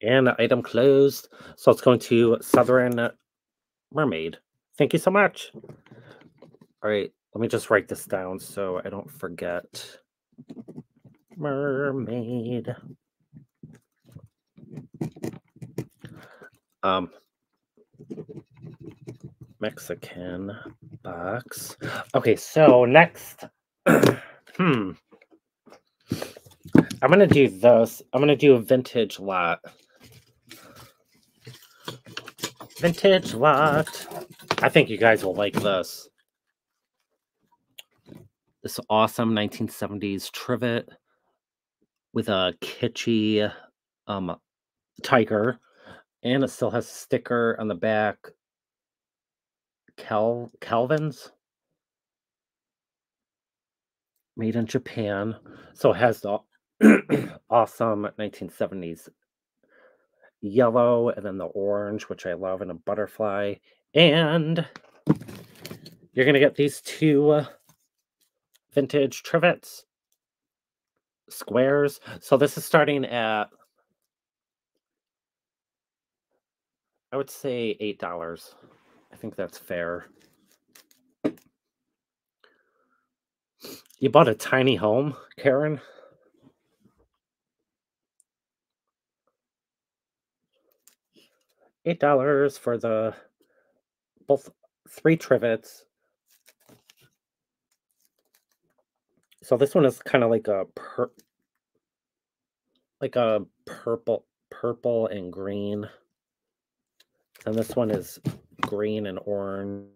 And item closed. So it's going to Southern Mermaid. Thank you so much. All right. Let me just write this down so I don't forget. Mermaid. Um, Mexican box. Okay, so next. hmm. I'm going to do this. I'm going to do a vintage lot. Vintage lot. I think you guys will like this. This awesome nineteen seventies trivet with a kitschy um, tiger. And it still has a sticker on the back. Cal Calvin's. Made in Japan. So it has the awesome nineteen seventies yellow and then the orange, which I love, and a butterfly. And you're going to get these two... Uh, vintage trivets, squares. So this is starting at, I would say eight dollars. I think that's fair. You bought a tiny home, Karen? eight dollars for the both three trivets. So this one is kind of like a per like a purple, purple and green. And this one is green and orange.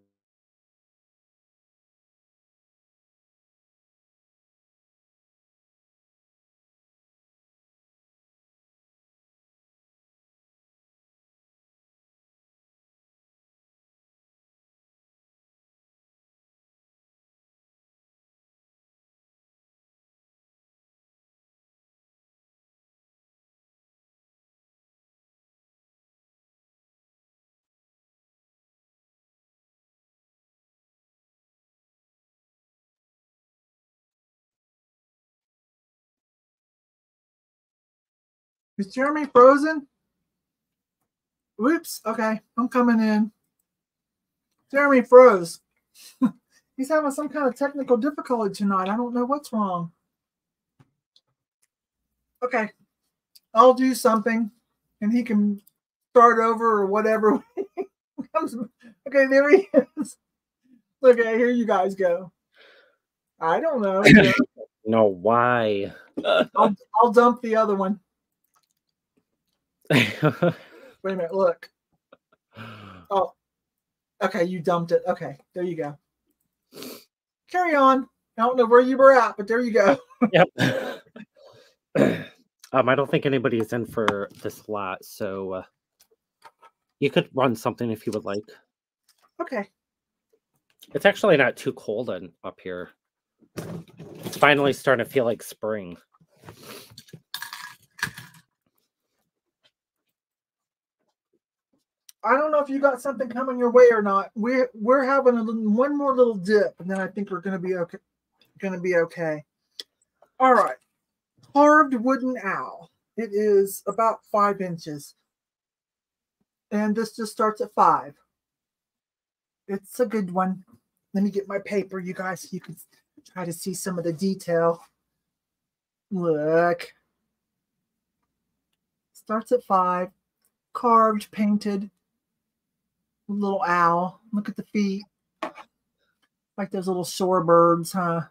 Is Jeremy frozen? Whoops. Okay, I'm coming in. Jeremy froze. He's having some kind of technical difficulty tonight. I don't know what's wrong. Okay, I'll do something, and he can start over or whatever. Okay, there he is. Okay, here you guys go. I don't know. No, why? I'll, I'll dump the other one. Wait a minute, look. Oh, okay, you dumped it. Okay, there you go. Carry on. I don't know where you were at, but there you go. Yep. um, I don't think anybody is in for this lot, so uh, you could run something if you would like. Okay. It's actually not too cold in, up here. It's finally starting to feel like spring. I don't know if you got something coming your way or not. We're we're having a little, one more little dip, and then I think we're gonna be okay. Gonna be okay. All right, carved wooden owl. It is about five inches, and this just starts at five. It's a good one. Let me get my paper, you guys, so you can try to see some of the detail. Look, starts at five. Carved, painted. Little owl. Look at the feet. Like those little shorebirds, huh?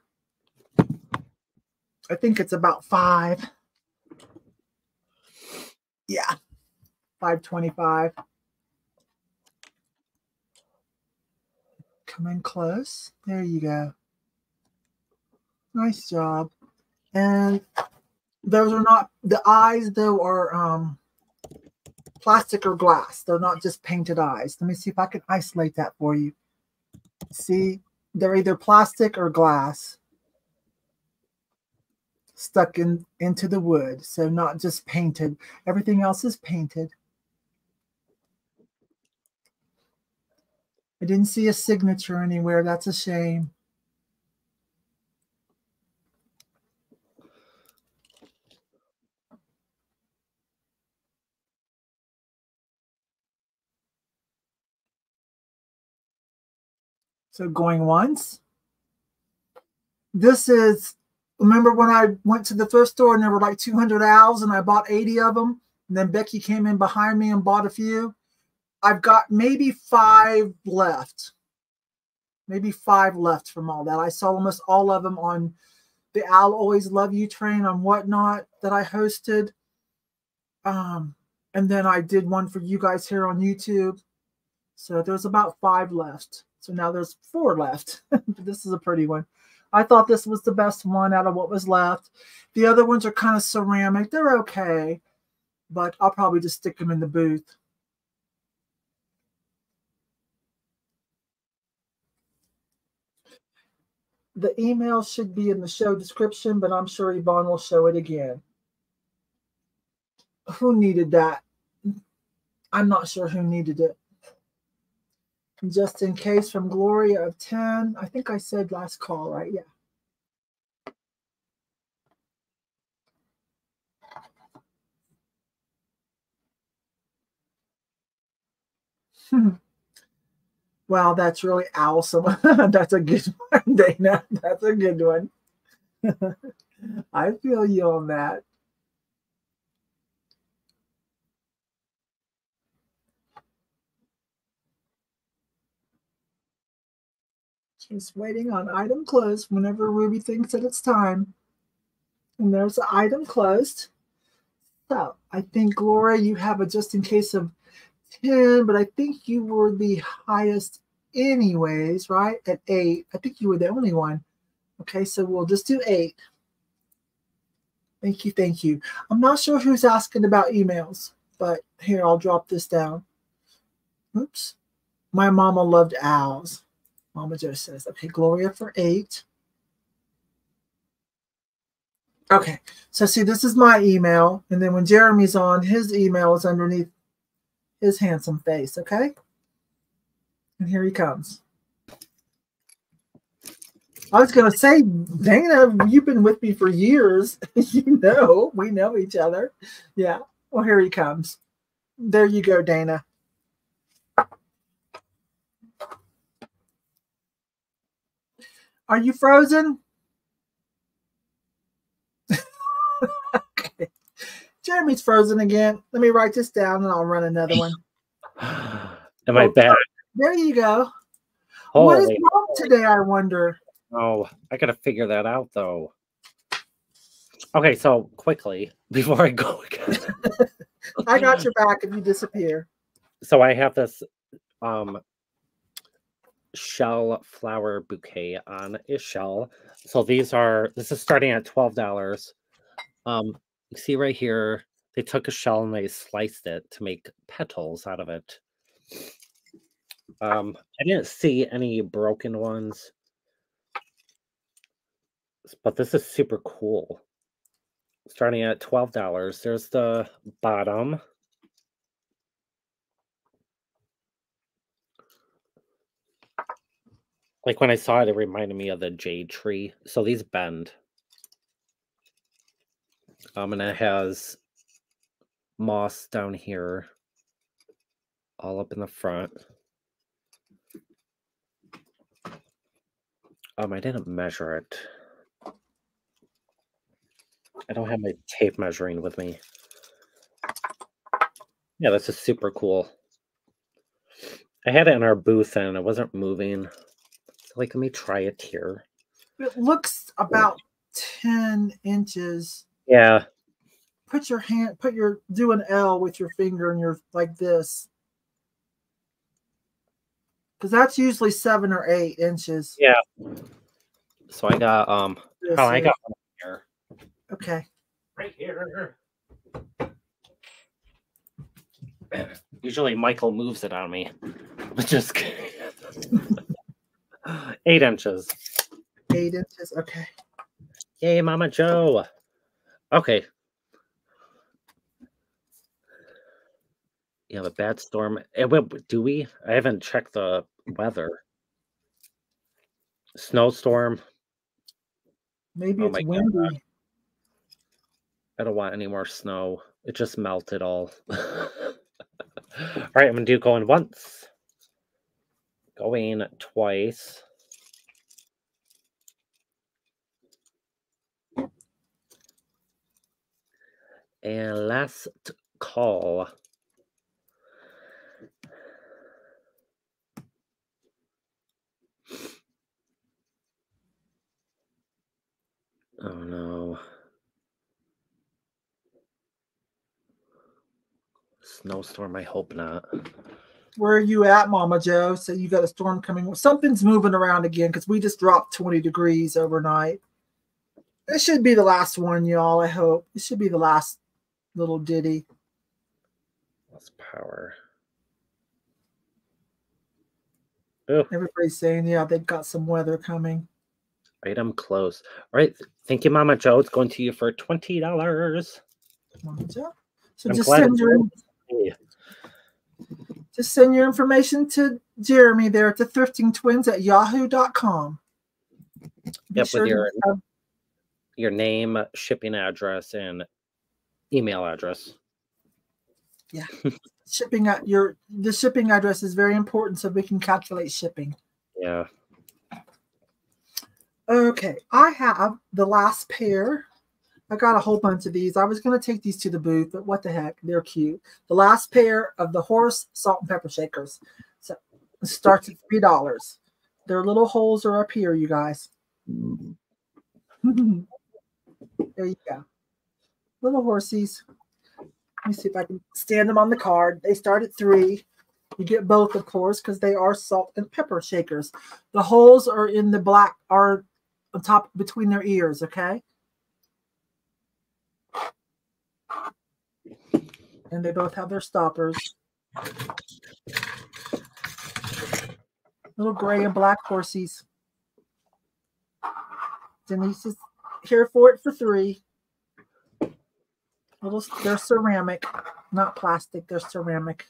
I think it's about five. Yeah. five twenty-five. Come in close. There you go. Nice job. And those are not, the eyes though are um plastic or glass. They're not just painted eyes. Let me see if I can isolate that for you. See, they're either plastic or glass stuck in into the wood. So not just painted. Everything else is painted. I didn't see a signature anywhere. That's a shame. So going once. This is, remember when I went to the thrift store and there were like two hundred owls and I bought eighty of them? And then Becky came in behind me and bought a few. I've got maybe five left. Maybe five left from all that. I saw almost all of them on the Owl Always Love You train on Whatnot that I hosted. Um, and then I did one for you guys here on YouTube. So there's about five left. So now there's four left. This is a pretty one. I thought this was the best one out of what was left. The other ones are kind of ceramic. They're okay, but I'll probably just stick them in the booth. The email should be in the show description, but I'm sure Yvonne will show it again. Who needed that? I'm not sure who needed it. Just in case from Gloria of ten. I think I said last call, right? Yeah. Hmm. Wow, that's really awesome. That's a good one, Dana. That's a good one. I feel you on that. She's waiting on item closed whenever Ruby thinks that it's time. And there's the item closed. So I think, Gloria, you have a just in case of ten, but I think you were the highest anyways, right? At eight. I think you were the only one. Okay, so we'll just do eight. Thank you, thank you. I'm not sure who's asking about emails, but here, I'll drop this down. Oops. My mama loved owls. Mama Joe says, okay, Gloria for eight. Okay, so see, this is my email. And then when Jeremy's on, his email is underneath his handsome face, okay? And here he comes. I was going to say, Dana, you've been with me for years. You know, we know each other. Yeah. Well, here he comes. There you go, Dana. Are you frozen? Okay. Jeremy's frozen again. Let me write this down and I'll run another one. Am I back? There you go. Holy what is wrong today, I wonder? Oh, I got to figure that out, though. Okay, so quickly, before I go again. I got your back if you disappear. So I have this um, shell flower bouquet on a shell. So these are, this is starting at twelve dollars. Um, you see right here, they took a shell and they sliced it to make petals out of it. Um, I didn't see any broken ones. But this is super cool. Starting at twelve dollars. There's the bottom. Like when I saw it, it reminded me of the jade tree. So these bend. Um, and it has moss down here. All up in the front. Um, I didn't measure it. I don't have my tape measuring with me. Yeah, this is super cool. I had it in our booth and it wasn't moving. So, like, let me try it here. It looks about ten inches. Yeah. Put your hand, put your, do an L with your finger and you're like this. Because that's usually seven or eight inches. Yeah. So I got, um, yes, oh, I got one here. Okay. Right here. Usually Michael moves it on me. But just kidding. Eight inches. Eight inches. Okay. Yay, Mama Joe. Okay. Yeah, the bad storm. Do we? I haven't checked the weather. Snowstorm. Maybe it's windy. God. I don't want any more snow. It just melted all. All right, I'm going to do going once. Going twice. And last call. Oh, no. Snowstorm, I hope not. Where are you at, Mama Joe? So you got a storm coming. Something's moving around again because we just dropped twenty degrees overnight. This should be the last one, y'all, I hope. This should be the last little ditty. That's power. Ooh. Everybody's saying, yeah, they've got some weather coming. Right, I'm close. All right. Thank you, Mama Joe. It's going to you for twenty dollars. Mama Joe? So I'm just send your just send your information to Jeremy there at the Thrifting Twins at yahoo dot com. Yep, sure with your have... your name, shipping address, and email address. Yeah, shipping at your the shipping address is very important so we can calculate shipping. Yeah. Okay, I have the last pair. I got a whole bunch of these. I was going to take these to the booth, but what the heck? They're cute. The last pair of the horse salt and pepper shakers. So it starts at three dollars. Their little holes are up here, you guys. There you go. Little horsies. Let me see if I can stand them on the card. They start at three. You get both, of course, because they are salt and pepper shakers. The holes are in the black, are on top between their ears, okay? And they both have their stoppers. Little gray and black horsies. Denise is here for it for three. Little, they're ceramic, not plastic, they're ceramic.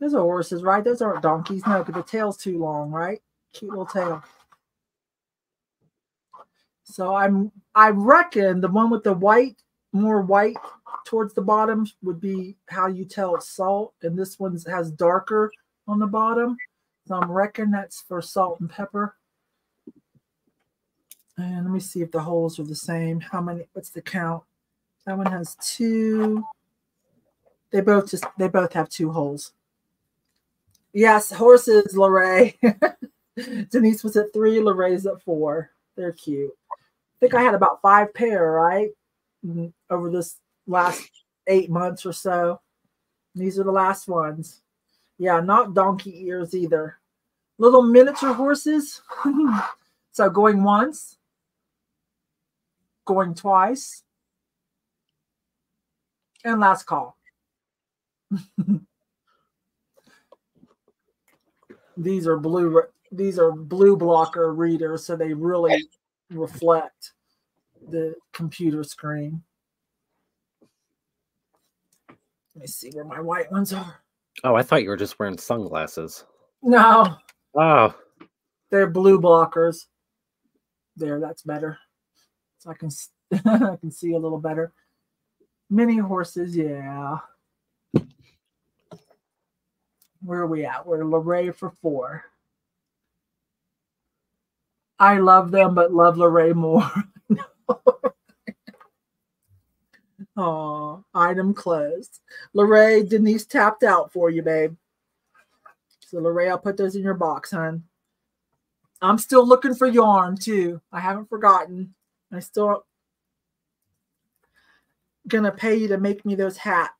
Those are horses, right? Those aren't donkeys. No, because the tail's too long, right? Cute little tail. So I'm, I reckon the one with the white, more white towards the bottom would be how you tell it's salt. And this one has darker on the bottom. So I'm reckoning that's for salt and pepper. And let me see if the holes are the same. How many, what's the count? That one has two. They both just, they both have two holes. Yes, horses, Lorraine. Denise was at three, Lorraine's at four. They're cute. I think I had about five pair, right? Over this last eight months or so. These are the last ones. Yeah, not donkey ears either. Little miniature horses. So going once, going twice, and last call. These are blue. These are blue blocker readers, so they really reflect the computer screen. Let me see where my white ones are. Oh, I thought you were just wearing sunglasses. No. Oh, they're blue blockers. There, that's better. So I can I can see a little better. Mini horses, yeah. Where are we at? We're at Lorraine for four. I love them, but love Lorraine more. Oh, item closed. Lorraine, Denise tapped out for you, babe. So Lorraine, I'll put those in your box, hon. I'm still looking for yarn too. I haven't forgotten. I still gonna pay you to make me those hats.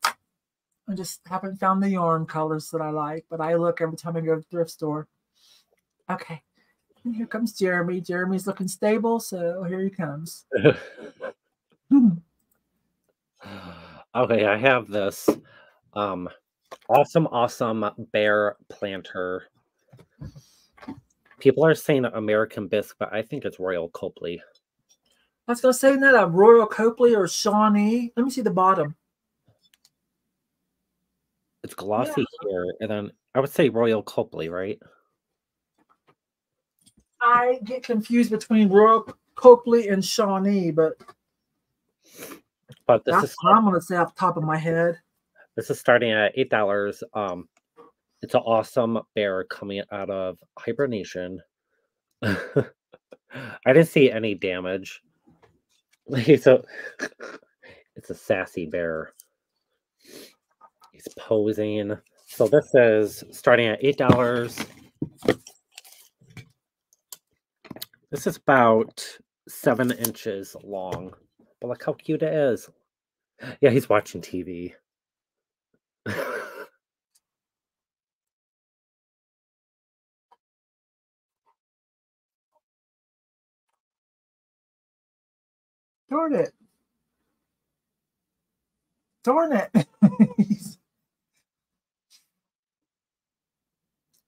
I just haven't found the yarn colors that I like, but I look every time I go to the thrift store. Okay. And here comes Jeremy. Jeremy's looking stable, so here he comes. hmm. Okay, I have this um, awesome, awesome bear planter. People are saying American Bisque, but I think it's Royal Copley. I was going to say, isn't that a Royal Copley or Shawnee? Let me see the bottom. It's glossy yeah. here, and then I would say Royal Copley, right? I get confused between Royal Copley and Shawnee, but, but this that's is, what I'm going to say off the top of my head. This is starting at eight dollars. Um, it's an awesome bear coming out of hibernation. I didn't see any damage. So it's a sassy bear. He's posing. So this is starting at eight dollars. This is about seven inches long. But look how cute it is. Yeah, he's watching T V. Darn it. Darn it.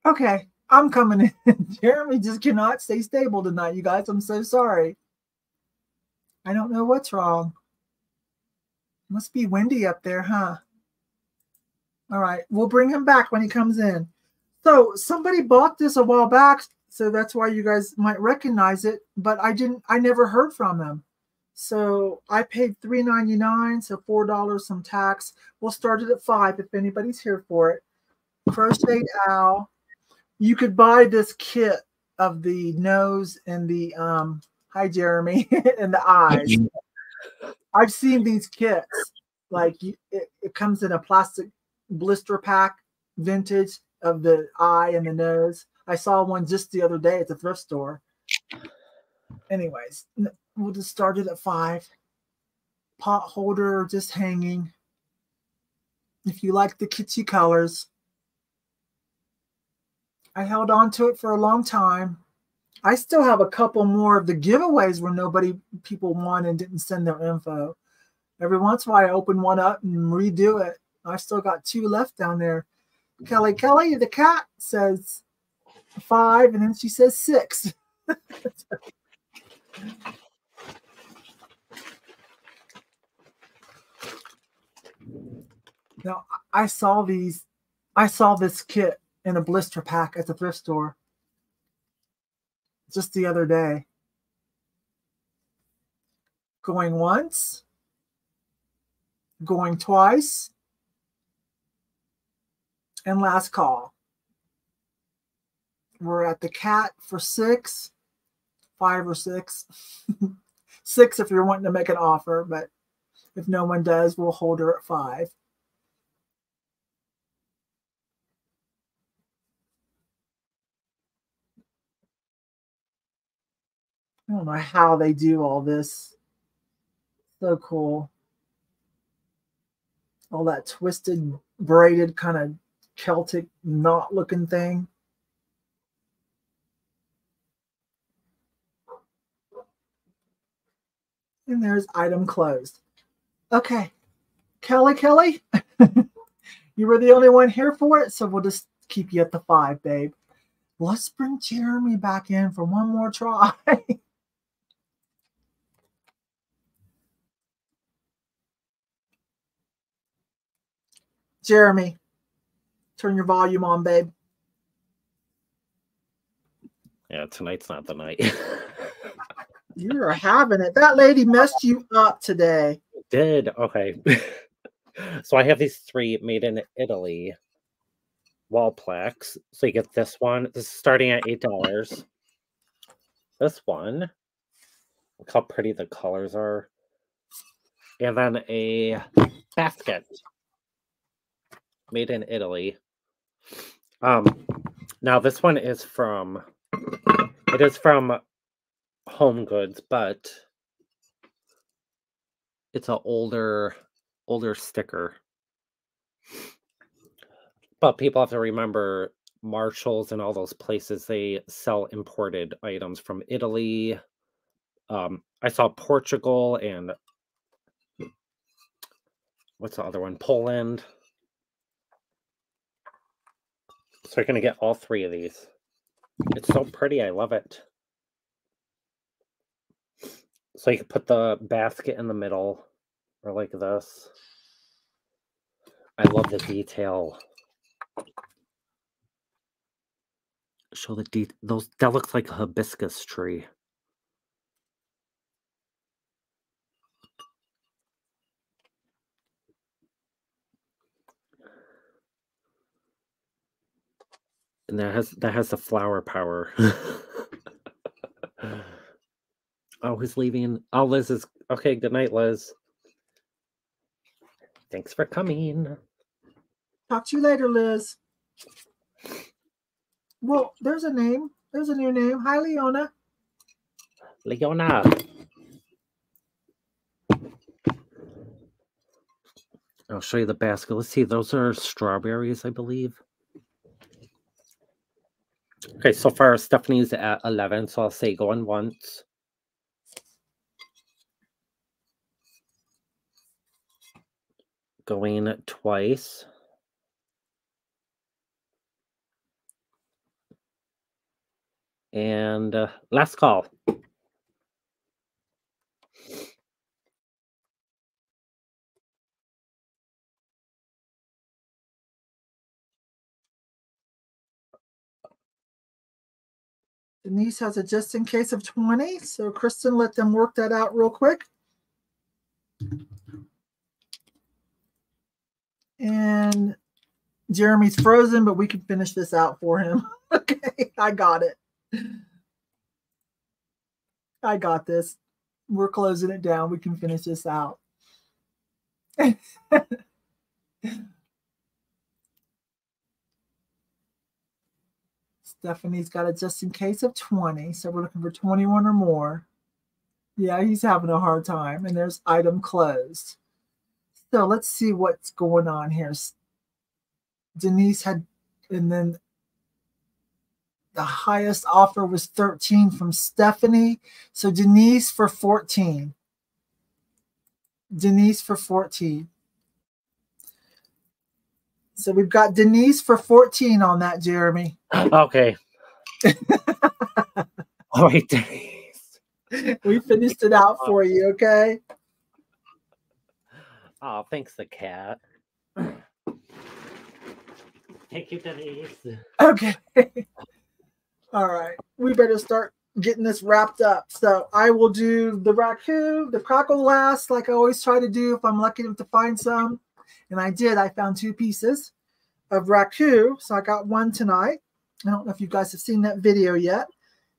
Okay, I'm coming in. Jeremy just cannot stay stable tonight, you guys. I'm so sorry. I don't know what's wrong. Must be windy up there, huh? All right, we'll bring him back when he comes in. So somebody bought this a while back, so that's why you guys might recognize it, but I didn't, I never heard from them. So I paid three ninety-nine, so four dollars some tax. We'll start it at five if anybody's here for it. Crocheted owl. You could buy this kit of the nose and the, um, hi, Jeremy, and the eyes. I've seen these kits. Like, you, it, it comes in a plastic blister pack vintage of the eye and the nose. I saw one just the other day at the thrift store. Anyways, we'll just start it at five. Pot holder just hanging. If you like the kitschy colors. I held on to it for a long time. I still have a couple more of the giveaways where nobody, people won and didn't send their info. Every once in a while, I open one up and redo it. I've still got two left down there. Kelly, Kelly, the cat says five, and then she says six. Now, I saw these, I saw this kit in a blister pack at the thrift store just the other day. Going once, going twice, and last call. We're at the cat for six, five or six. Six if you're wanting to make an offer, but if no one does, we'll hold her at five. I don't know how they do all this. So cool. All that twisted, braided kind of Celtic knot looking thing. And there's item closed. Okay. Kelly, Kelly, you were the only one here for it, so we'll just keep you at the five, babe. Let's bring Jeremy back in for one more try. Jeremy, turn your volume on, babe. Yeah, tonight's not the night. You are having it. That lady messed you up today. Did. Okay. So I have these three made in Italy wall plaques. So you get this one. This is starting at eight dollars. This one. Look how pretty the colors are. And then a basket. Made in Italy. Um, now this one is from, it is from Home Goods, but it's an older, older sticker. But people have to remember Marshalls and all those places, they sell imported items from Italy. Um, I saw Portugal and, what's the other one? Poland. So you're going to get all three of these. It's so pretty. I love it. So you can put the basket in the middle or like this. I love the detail. Show the detail. Those, that looks like a hibiscus tree. And that has that has the flower power. Oh, who's leaving? Oh, Liz is okay. Good night, Liz. Thanks for coming. Talk to you later, Liz. Well, there's a name. There's a new name. Hi, Leona. Leona. I'll show you the basket. Let's see. Those are strawberries, I believe. Okay, so far Stephanie's at eleven, so I'll say going once. Going twice. And uh, last call. Denise has a just in case of twenty. So, Kristen, let them work that out real quick. And Jeremy's frozen, but we can finish this out for him. Okay, I got it. I got this. We're closing it down. We can finish this out. Stephanie's got a just in case of twenty. So we're looking for twenty-one or more. Yeah, he's having a hard time. And there's item closed. So let's see what's going on here. Denise had, and then the highest offer was thirteen from Stephanie. So Denise for fourteen. Denise for fourteen. So we've got Denise for fourteen on that, Jeremy. Okay. All right, Denise. We finished it out for you, okay? Oh, thanks, the cat. Thank you, Denise. Okay. All right. We better start getting this wrapped up. So I will do the Raku, the crackle last, like I always try to do if I'm lucky enough to find some. And I did. I found two pieces of Raku. So I got one tonight. I don't know if you guys have seen that video yet.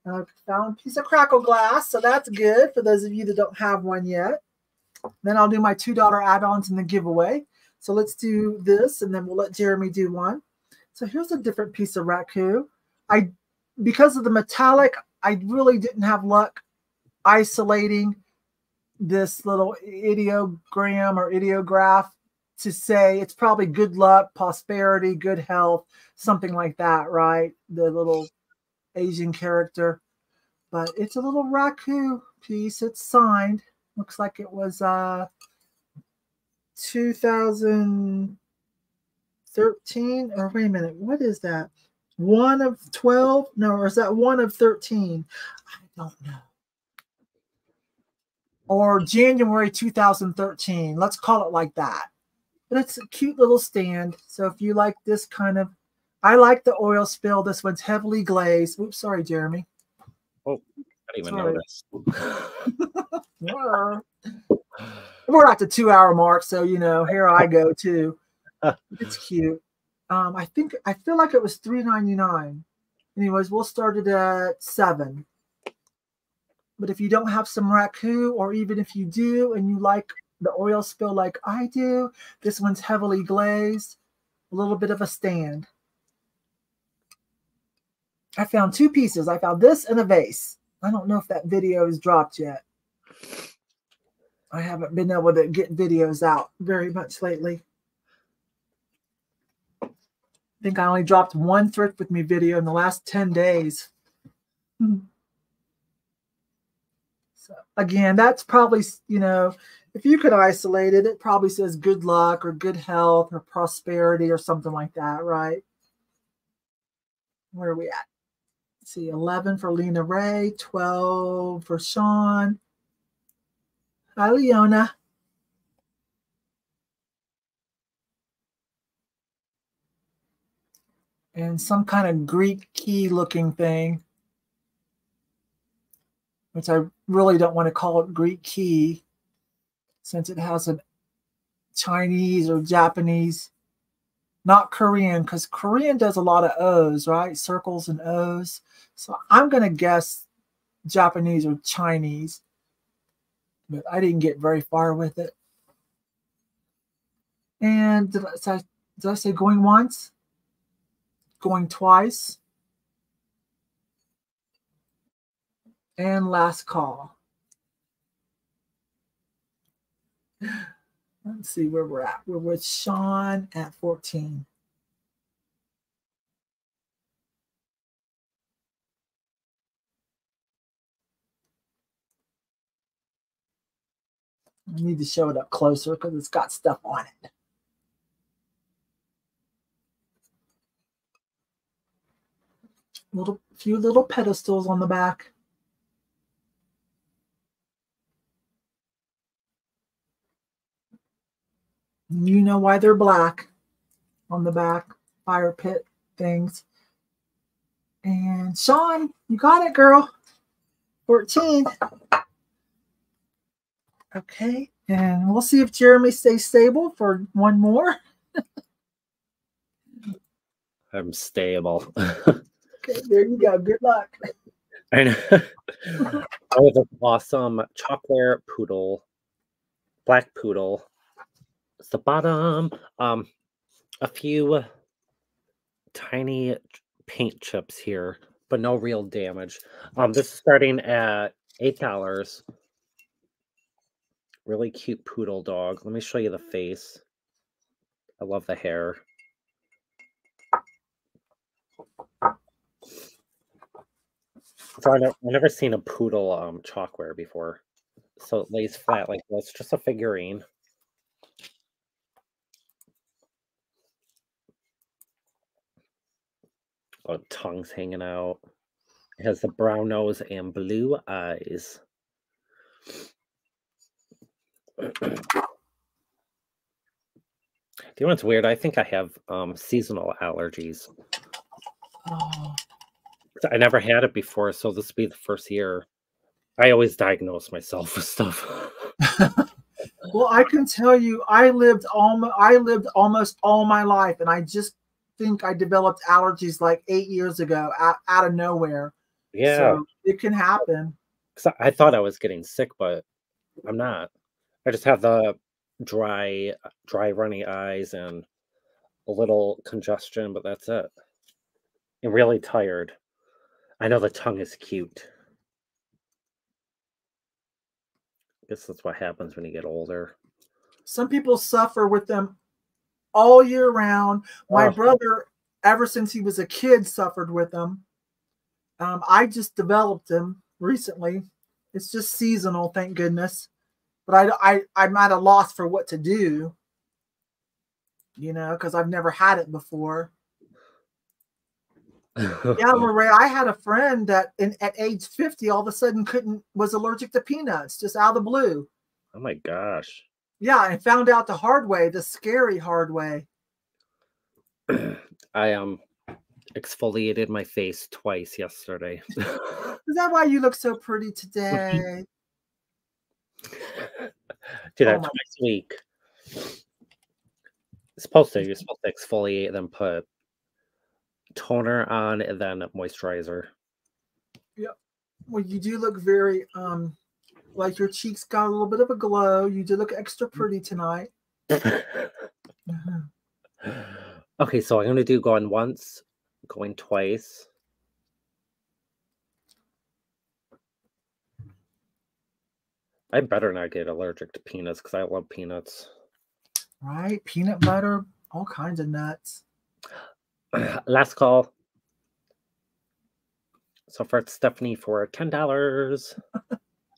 And I found a piece of crackle glass. So that's good for those of you that don't have one yet. Then I'll do my two dollar add-ons in the giveaway. So let's do this, and then we'll let Jeremy do one. So here's a different piece of Raku. I, because of the metallic, I really didn't have luck isolating this little ideogram or ideograph to say it's probably good luck, prosperity, good health, something like that, right? The little Asian character. But it's a little Raku piece. It's signed. Looks like it was uh, two thousand thirteen. Or wait a minute. What is that? One of twelve? No, or is that one of thirteen? I don't know. Or January two thousand thirteen. Let's call it like that. But it's a cute little stand. So if you like this kind of, I like the oil spill. This one's heavily glazed. Oops, sorry, Jeremy. Oh, I didn't even notice. We're at the two hour mark. So, you know, here I go too. It's cute. Um, I think, I feel like it was three ninety-nine. Anyways, we'll start it at seven. But if you don't have some Raku, or even if you do and you like the oil spill like I do, this one's heavily glazed, a little bit of a stand. I found two pieces. I found this and a vase. I don't know if that video is dropped yet. I haven't been able to get videos out very much lately. I think I only dropped one Thrift With Me video in the last ten days. So again, that's probably, you know, if you could isolate it, it probably says good luck or good health or prosperity or something like that, right? Where are we at? Let's see, eleven for Lena Ray, twelve for Sean. Hi, Leona. And some kind of Greek key looking thing, which I really don't want to call it Greek key, since it has a Chinese or Japanese, not Korean, because Korean does a lot of O's, right? Circles and O's. So I'm going to guess Japanese or Chinese, but I didn't get very far with it. And did I, did I say going once? Going twice? And last call. Let's see where we're at. We're with Sean at fourteen. I need to show it up closer because it's got stuff on it. Little few little pedestals on the back. You know why they're black on the back, fire pit things. And Sean, you got it, girl. fourteen. Okay, and we'll see if Jeremy stays stable for one more. I'm stable. Okay, there you go. Good luck. I know. I was an awesome chocolate poodle, black poodle. It's the bottom, um, a few tiny paint chips here, but no real damage. Um, this is starting at eight dollars. Really cute poodle dog. Let me show you the face. I love the hair. So I've never seen a poodle um, chalkware before. So it lays flat like this. Just a figurine. Oh, tongue's hanging out. It has the brown nose and blue eyes. You know what's weird? I think I have um, seasonal allergies. Oh. I never had it before, so this will be the first year. I always diagnose myself with stuff. Well, I can tell you, I lived almost, I lived almost all my life, and I just think I developed allergies like eight years ago out, out of nowhere. Yeah, so it can happen. Cause I thought I was getting sick, but I'm not. I just have the dry, dry, runny eyes and a little congestion, but that's it. I'm really tired. I know the tongue is cute. I guess that's what happens when you get older. Some people suffer with them all year round. My oh. brother, ever since he was a kid, suffered with them. Um, I just developed them recently. It's just seasonal, thank goodness. But I, I, I'm at a loss for what to do, you know, because I've never had it before. Yeah, Maria, I had a friend that in, at age fifty, all of a sudden couldn't, was allergic to peanuts, just out of the blue. Oh, my gosh. Yeah, and found out the hard way, the scary hard way. I um exfoliated my face twice yesterday. Is that why you look so pretty today? Do that oh, twice a week. It's supposed to, you're supposed to exfoliate, then put toner on, and then moisturizer. Yep. Well, you do look very um like your cheeks got a little bit of a glow. You do look extra pretty tonight. uh-huh. Okay, so I'm gonna do going once, going twice. I better not get allergic to peanuts because I love peanuts. Right? Peanut butter, all kinds of nuts. Last call. So far, it's Stephanie for ten dollars.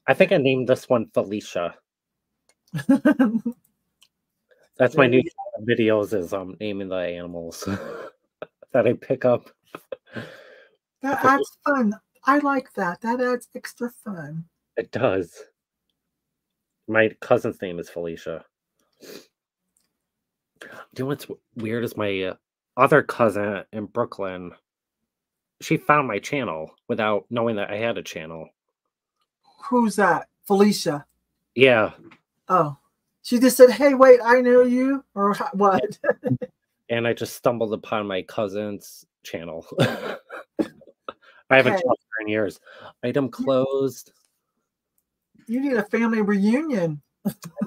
I think I named this one Felicia. That's my new videos is um, naming the animals that I pick up. That adds fun. I like that. That adds extra fun. It does. My cousin's name is Felicia. Do you know what's weird is my... Uh, other cousin in Brooklyn, she found my channel without knowing that I had a channel. Who's that? Felicia? Yeah. Oh. She just said, hey, wait, I know you? Or what? And I just stumbled upon my cousin's channel. I haven't hey. talked in years. Item closed. You need a family reunion.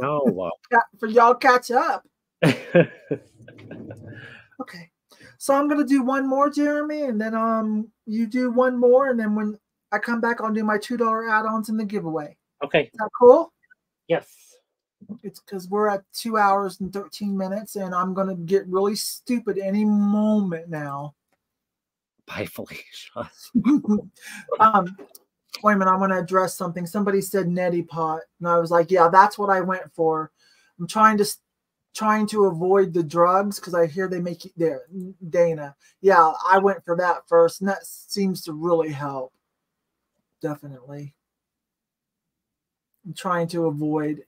No. For y'all catch up. Okay. So I'm gonna do one more, Jeremy, and then um you do one more, and then when I come back, I'll do my two dollar add-ons in the giveaway. Okay. Is that cool? Yes. It's because we're at two hours and thirteen minutes, and I'm gonna get really stupid any moment now. Bye, Felicia. um, wait a minute. I want to address something. Somebody said neti pot, and I was like, yeah, that's what I went for. I'm trying to. Trying to avoid the drugs because I hear they make you there, Dana. Yeah, I went for that first, and that seems to really help. Definitely. I'm trying to avoid.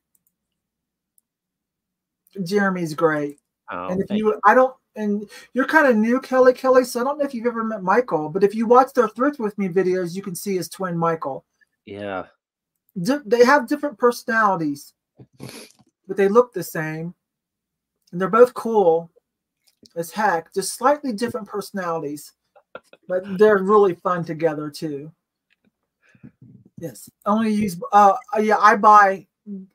Jeremy's great. Oh, and if you, you, I don't, and you're kind of new, Kelly, Kelly, so I don't know if you've ever met Michael, but if you watch their Thrift With Me videos, you can see his twin, Michael. Yeah. Di- they have different personalities, but they look the same. And they're both cool as heck, just slightly different personalities, but they're really fun together too. Yes, only use. Uh, yeah, I buy,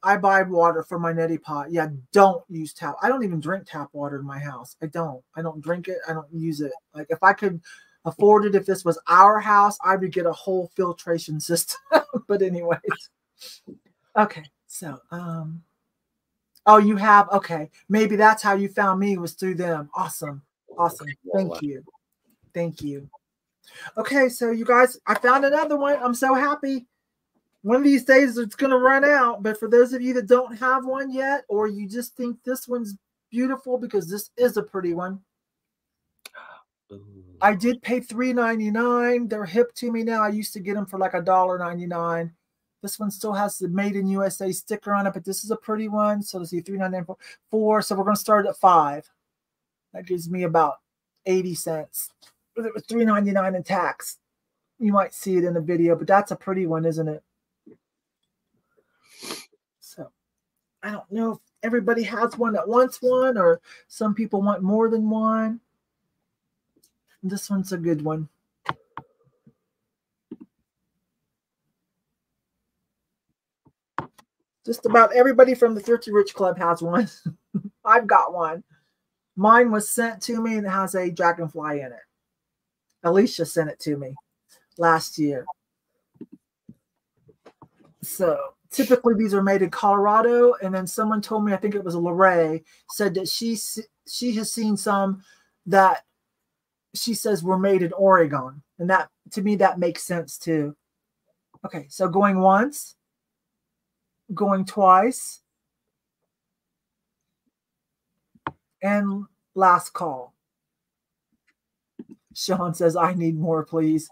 I buy water for my neti pot. Yeah, don't use tap. I don't even drink tap water in my house. I don't. I don't drink it. I don't use it. Like if I could afforded. If this was our house, I would get a whole filtration system. But anyways, okay. So, um, oh, you have, okay. Maybe that's how you found me, was through them. Awesome. Awesome. Thank you. Thank you. Okay. So you guys, I found another one. I'm so happy. One of these days it's going to run out, but for those of you that don't have one yet, or you just think this one's beautiful, because this is a pretty one. I did pay three ninety-nine. They're hip to me now. I used to get them for like a dollar ninety-nine. This one still has the Made in U S A sticker on it, but this is a pretty one. So let's see, three ninety-nine, four. So we're going to start at five. That gives me about eighty cents. But it was three ninety-nine in tax. You might see it in the video, but that's a pretty one, isn't it? So I don't know if everybody has one that wants one, or some people want more than one. This one's a good one. Just about everybody from the Thrifty Rich Club has one. I've got one. Mine was sent to me and it has a dragonfly in it. Alicia sent it to me last year. So typically these are made in Colorado. And then someone told me, I think it was Lorraine, said that she, she has seen some that she says were made in Oregon. And that, to me, that makes sense too. Okay, so going once, going twice, and last call. Sean says, I need more, please.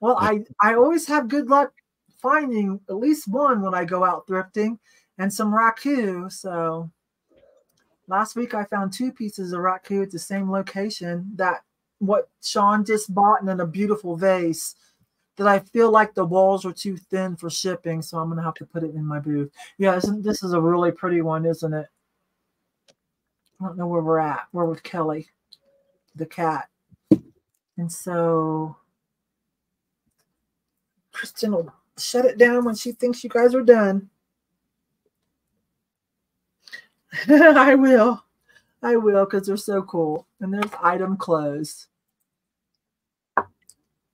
Well, I, I always have good luck finding at least one when I go out thrifting, and some Raku. So last week I found two pieces of Raku at the same location that what Sean just bought, and in a beautiful vase that I feel like the walls were too thin for shipping. So I'm going to have to put it in my booth. Yeah, isn't, this is a really pretty one, isn't it? I don't know where we're at. We're with Kelly, the cat. And so Kristen will shut it down when she thinks you guys are done. I will. I will, because they're so cool. And there's item closed.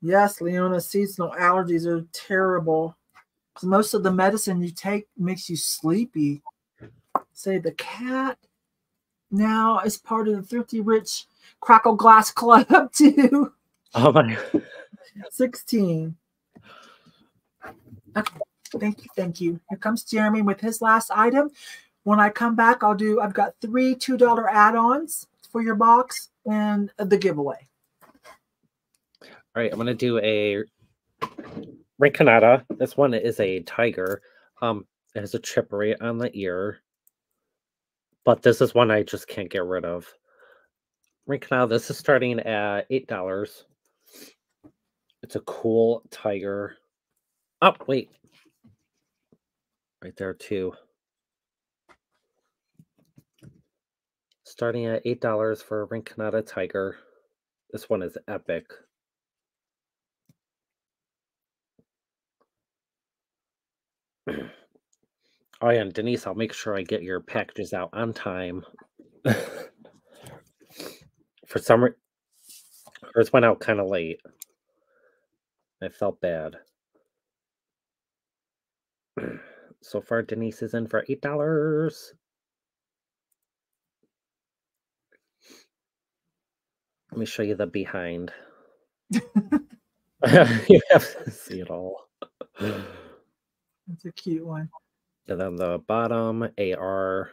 Yes, Leona, seasonal allergies are terrible. Most of the medicine you take makes you sleepy. Say the cat now is part of the Thrifty Rich Crackle Glass Club too. Oh my God. sixteen. Okay. Thank you. Thank you. Here comes Jeremy with his last item. When I come back, I'll do, I've got three two dollar add-ons for your box and the giveaway. All right, I'm going to do a Rinconada. This one is a tiger. Um, it has a chip right on the ear. But this is one I just can't get rid of. Rinconada, this is starting at eight dollars. It's a cool tiger. Oh, wait. Right there, too. Starting at eight dollars for a Rinconada tiger. This one is epic. Oh, yeah, and Denise, I'll make sure I get your packages out on time. For some reason, hers went out kind of late. I felt bad. So far, Denise is in for eight dollars. Let me show you the behind. You have to see it all. That's a cute one. And then the bottom, A R.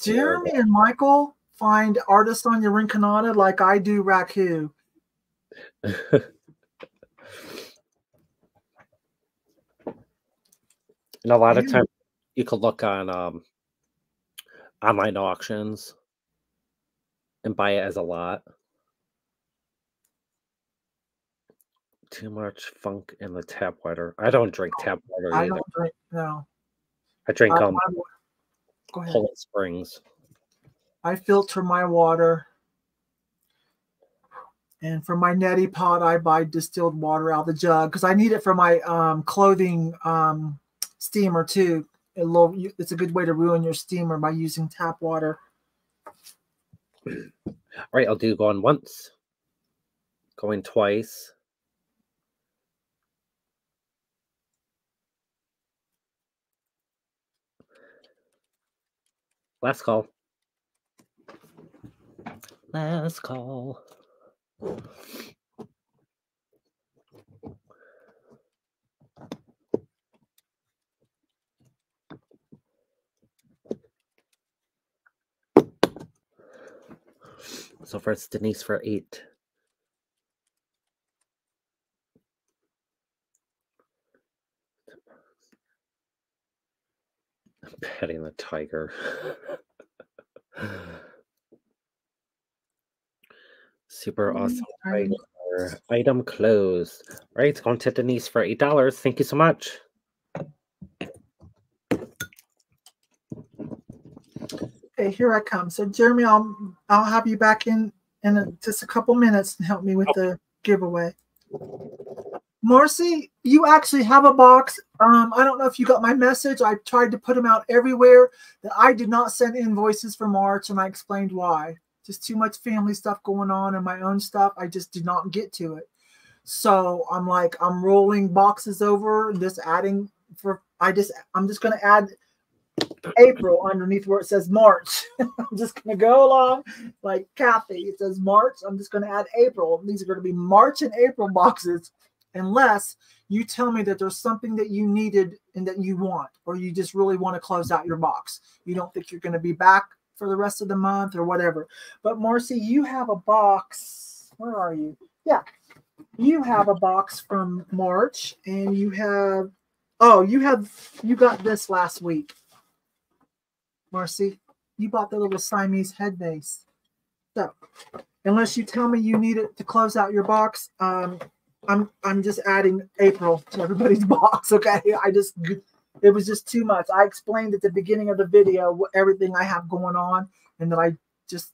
Jeremy and Michael find Artesania Rinconada like I do Raku. And a lot of times you could look on um, online auctions and buy it as a lot. Too much funk in the tap water. I don't drink tap water I either. I don't drink, no. I drink I, um, I, go ahead. Poland Springs. I filter my water. And for my neti pot, I buy distilled water out of the jug because I need it for my um, clothing um, steamer too. A little, it's a good way to ruin your steamer by using tap water. All right, I'll do go on once. Going twice. Last call. Last call. So first, Denise for eight. Petting the tiger. Super awesome tiger. Item closed. All right, it's going to Denise for eight dollars. Thank you so much. Okay, here I come. So Jeremy, I'll I'll have you back in in a, just a couple minutes and help me with okay. the giveaway. Marcy, you actually have a box. Um, I don't know if you got my message. I tried to put them out everywhere that I did not send invoices for March, and I explained why. Just too much family stuff going on and my own stuff. I just did not get to it. So I'm like, I'm rolling boxes over, just adding for, I just, I'm just going to add April underneath where it says March. I'm just going to go along like Kathy. It says March. I'm just going to add April. These are going to be March and April boxes. Unless you tell me that there's something that you needed and that you want, or you just really want to close out your box. You don't think you're going to be back for the rest of the month or whatever. But Marcy, you have a box. Where are you? Yeah. You have a box from March, and you have, oh, you have, you got this last week. Marcy, you bought the little Siamese head base. So unless you tell me you need it to close out your box, um, I'm I'm just adding April to everybody's box, okay? I just, it was just too much. I explained at the beginning of the video everything I have going on and that I just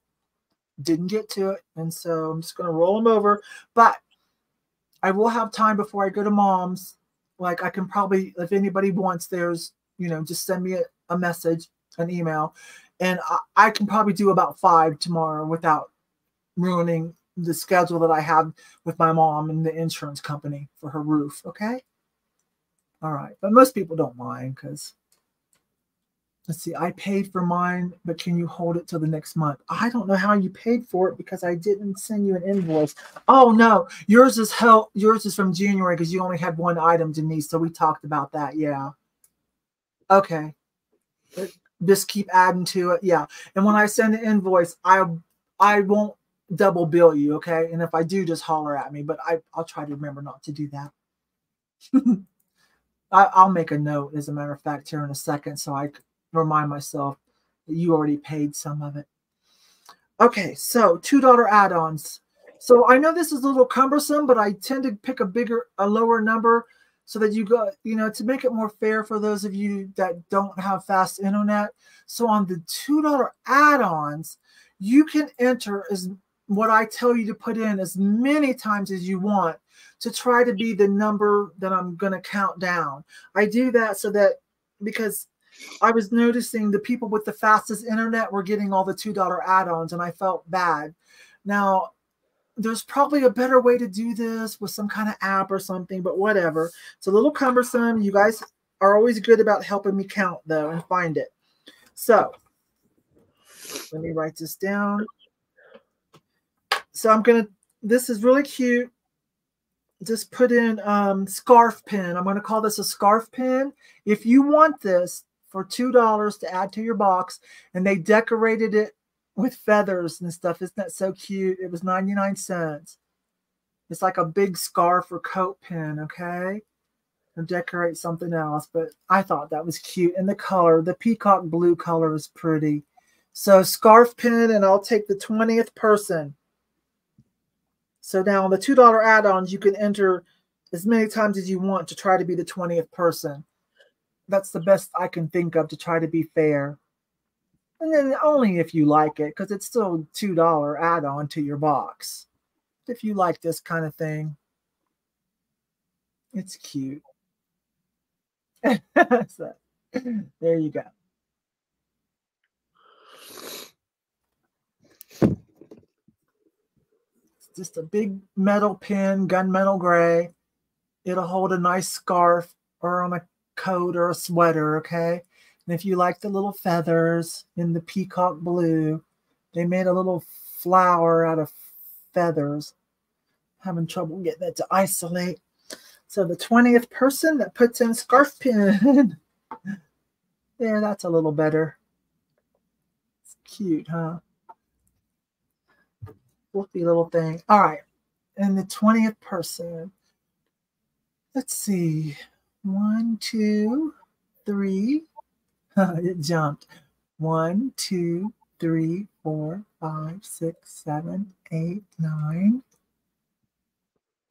didn't get to it. And so I'm just going to roll them over. But I will have time before I go to Mom's. Like I can probably, if anybody wants theirs, you know, just send me a, a message, an email. And I, I can probably do about five tomorrow without ruining the schedule that I have with my mom and the insurance company for her roof. Okay. All right. But most people don't mind because let's see, I paid for mine, but can you hold it till the next month? I don't know how you paid for it because I didn't send you an invoice. Oh no, yours is hell. Yours is from January because you only had one item, Denise. So we talked about that. Yeah. Okay. Just keep adding to it. Yeah. And when I send an invoice, I, I won't double bill you, okay? And if I do, just holler at me, but I, I'll try to remember not to do that. I, I'll make a note, as a matter of fact, here in a second, so I remind myself that you already paid some of it. Okay, so two dollar add-ons. So I know this is a little cumbersome, but I tend to pick a bigger, a lower number so that you go, you know, to make it more fair for those of you that don't have fast internet. So on the two dollar add-ons, you can enter as what I tell you to put in as many times as you want to try to be the number that I'm going to count down. I do that so that, because I was noticing the people with the fastest internet were getting all the two dollar add-ons and I felt bad. Now, there's probably a better way to do this with some kind of app or something, but whatever. It's a little cumbersome. You guys are always good about helping me count though and find it. So let me write this down. So I'm going to, this is really cute. Just put in um, scarf pin. I'm going to call this a scarf pin. If you want this for two dollars to add to your box, and they decorated it with feathers and stuff. Isn't that so cute? It was ninety-nine cents. It's like a big scarf or coat pin, okay? Or decorate something else. But I thought that was cute. And the color, the peacock blue color is pretty. So scarf pin, and I'll take the twentieth person. So now on the two dollar add-ons, you can enter as many times as you want to try to be the twentieth person. That's the best I can think of to try to be fair. And then only if you like it, because it's still two dollar add-on to your box. If you like this kind of thing, it's cute. So, there you go. just a big metal pin, gunmetal gray. It'll hold a nice scarf or on a coat or a sweater, okay? And if you like the little feathers in the peacock blue, they made a little flower out of feathers. Having trouble getting that to isolate. So the twentieth person that puts in scarf pin. There, that's a little better. It's cute, huh? Fluffy little thing. All right. And the twentieth person. Let's see. One, two, three. It jumped. One, two, three, four, five, six, seven, eight, nine.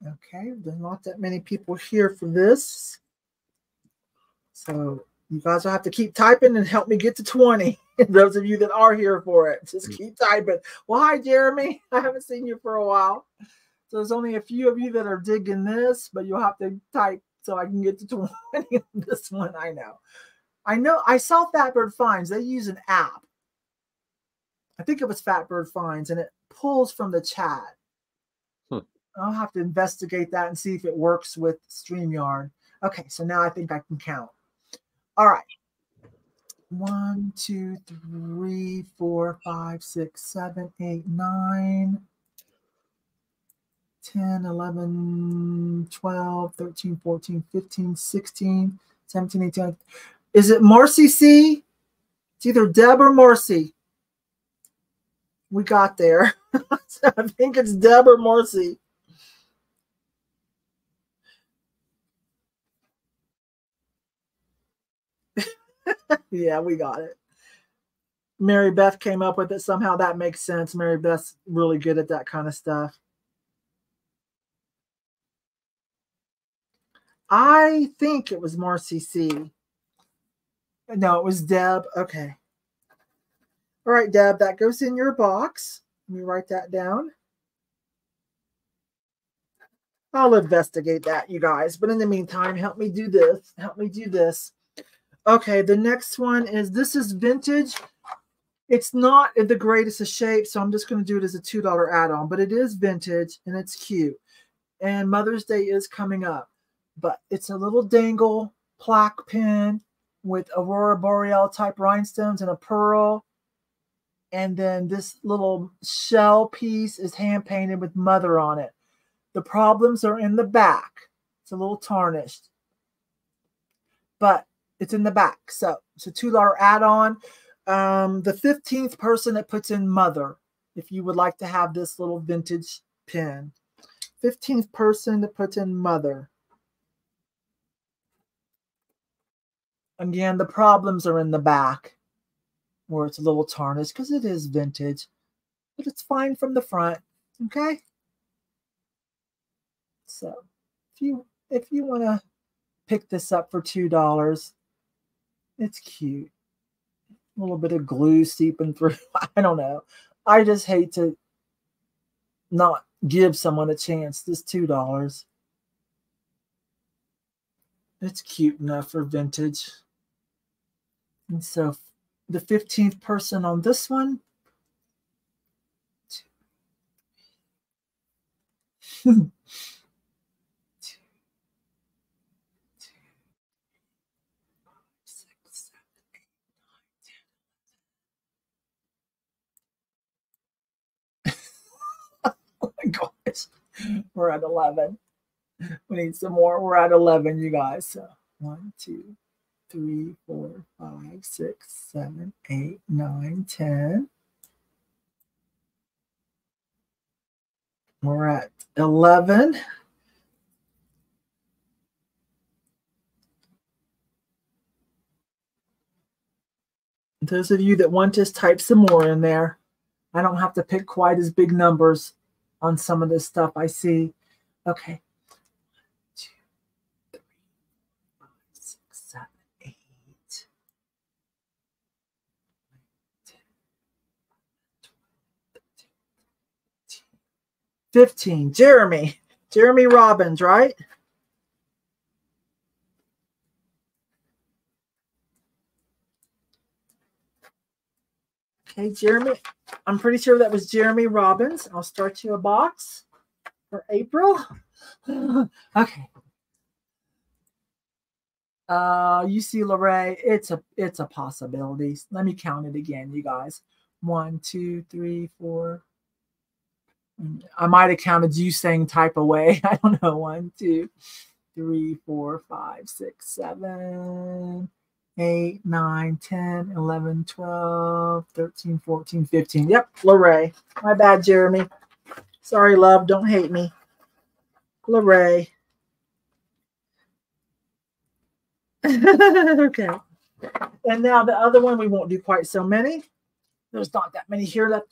Okay. There's not that many people here for this. So you guys will have to keep typing and help me get to twenty. Those of you that are here for it, just keep typing. Well, hi, Jeremy. I haven't seen you for a while. So there's only a few of you that are digging this, but you'll have to type so I can get to twenty on this one. I know. I know. I saw Fatbird Finds. They use an app. I think it was Fatbird Finds, and it pulls from the chat. Hmm. I'll have to investigate that and see if it works with StreamYard. Okay, so now I think I can count. All right. One, two, three, four, five, six, seven, eight, nine, ten, eleven, twelve, thirteen, fourteen, fifteen, sixteen, seventeen, eighteen. Is it Marcy C? It's either Deb or Marcy. We got there. So I think it's Deb or Marcy. Yeah, we got it. Mary Beth came up with it. Somehow that makes sense. Mary Beth's really good at that kind of stuff. I think it was Marcy C. No, it was Deb. Okay. All right, Deb, that goes in your box. Let me write that down. I'll investigate that, you guys. But in the meantime, help me do this. Help me do this. Okay, the next one is, this is vintage. It's not in the greatest of shape, so I'm just going to do it as a two dollar add-on. But it is vintage, and it's cute. And Mother's Day is coming up. But it's a little dangle plaque pin with Aurora Boreal type rhinestones and a pearl. And then this little shell piece is hand-painted with Mother on it. The problems are in the back. It's a little tarnished. But it's in the back. So it's a two dollar add-on. Um, the fifteenth person that puts in Mother, if you would like to have this little vintage pin. fifteenth person that puts in Mother. Again, the problems are in the back where it's a little tarnished because it is vintage. But it's fine from the front. Okay? So if you, if you want to pick this up for two dollars, it's cute. A little bit of glue seeping through. I don't know. I just hate to not give someone a chance. This two dollars. It's cute enough for vintage. And so the fifteenth person on this one. Two. Gosh, we're at eleven. We need some more. We're at eleven, you guys. So one, two, three, four, five, six, seven, eight, nine, ten. We're at eleven. Those of you that want, just type some more in there. I don't have to pick quite as big numbers on some of this stuff I see. Okay. One, two, three, five, six, seven, eight, nine, ten, twelve, thirteen, fifteen. Jeremy. Jeremy Robbins, right? Okay, Jeremy. I'm pretty sure that was Jeremy Robbins. I'll start you a box. for April. Okay. Uh, you see, Lorraine, it's a it's a possibility. Let me count it again, you guys. One, two, three, four. I might have counted you saying type away. I don't know. One, two, three, four, five, six, seven, eight, nine, ten, eleven, twelve, thirteen, fourteen, fifteen. Yep, Lorraine. My bad, Jeremy. Sorry, love. Don't hate me. Lorraine. Okay. And now the other one, we won't do quite so many. There's not that many here left.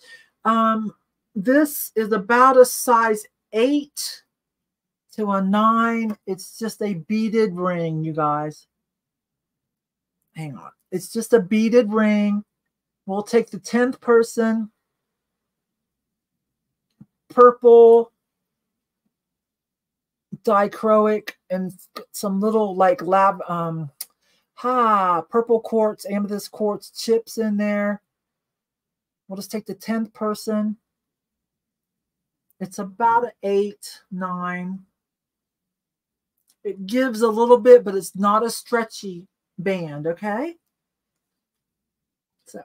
Um, this is about a size eight to a nine. It's just a beaded ring, you guys. Hang on. It's just a beaded ring. We'll take the tenth person. Purple, dichroic, and some little like lab, um, ha, purple quartz, amethyst quartz chips in there. We'll just take the tenth person. It's about an eight, nine. It gives a little bit, but it's not a stretchy band, okay? So,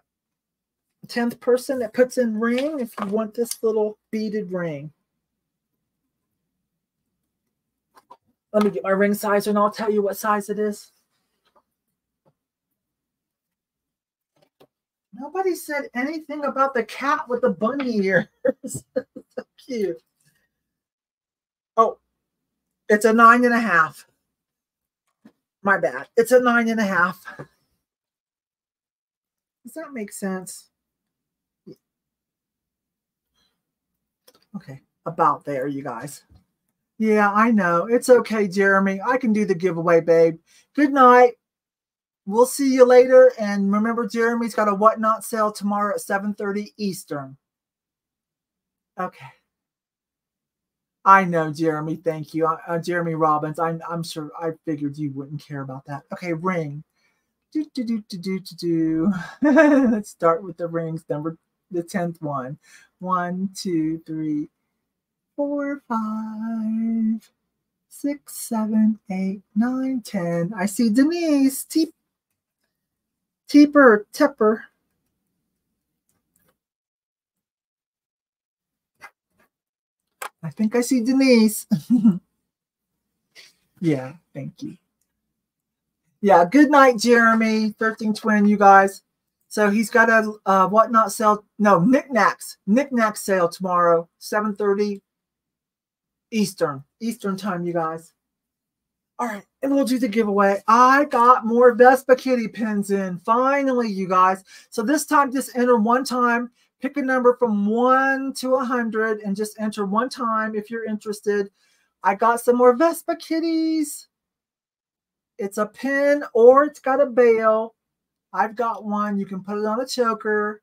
tenth person that puts in ring if you want this little beaded ring. Let me get my ring size and I'll tell you what size it is. Nobody said anything about the cat with the bunny ears. So cute. Oh, it's a nine and a half. My bad. It's a nine and a half. Does that make sense? Okay, about there, you guys. Yeah, I know. It's okay, Jeremy. I can do the giveaway, babe. Good night. We'll see you later. And remember, Jeremy's got a Whatnot sale tomorrow at seven thirty Eastern. Okay. I know, Jeremy. Thank you. Uh, Jeremy Robbins. I'm, I'm sure I figured you wouldn't care about that. Okay, ring. Do, do, do, do, do, do, do. Let's start with the rings. Number the tenth one. One, two, three, four, five, six, seven, eight, nine, ten. I see Denise. Teep. Teeper, Tepper. I think I see Denise. Yeah, thank you. Yeah, good night, Jeremy. Thrifting Twin, you guys. So he's got a uh, Whatnot sale. No, Knickknacks. Knickknacks sale tomorrow, seven thirty Eastern. Eastern time, you guys. All right, and we'll do the giveaway. I got more Vespa Kitty pins in. Finally, you guys. So this time, just enter one time. Pick a number from one to one hundred and just enter one time if you're interested. I got some more Vespa Kitties. It's a pin or it's got a bail. I've got one. You can put it on a choker.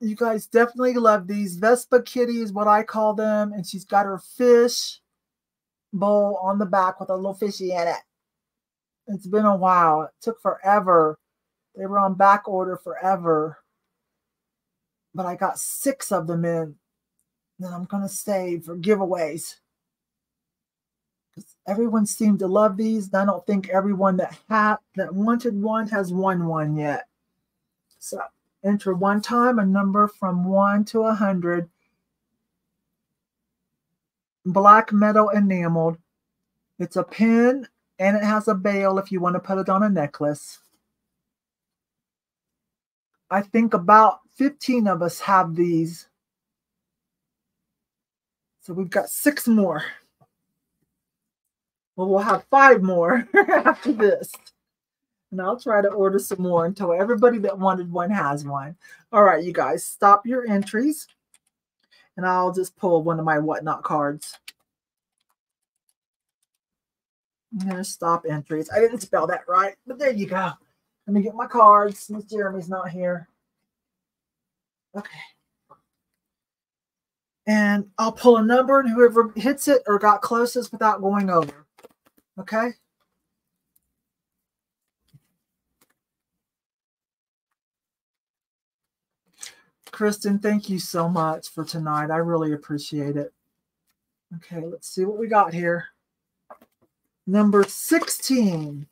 You guys definitely love these. Vespa Kitty is what I call them. And she's got her fish bowl on the back with a little fishy in it. It's been a while. It took forever. They were on back order forever. But I got six of them in that I'm going to save for giveaways. Because everyone seemed to love these. And I don't think everyone that, had, that wanted one has won one yet. So. Enter one time, a number from one to one hundred. Black metal enameled. It's a pin, and it has a bail if you want to put it on a necklace. I think about fifteen of us have these. So we've got six more. Well, we'll have five more after this. And I'll try to order some more until everybody that wanted one has one. All right, you guys, stop your entries. And I'll just pull one of my Whatnot cards. I'm going to stop entries. I didn't spell that right, but there you go. Let me get my cards since Jeremy's not here. Okay. And I'll pull a number, and whoever hits it or got closest without going over. Okay. Kristen, thank you so much for tonight. I really appreciate it. Okay, let's see what we got here. Number sixteen.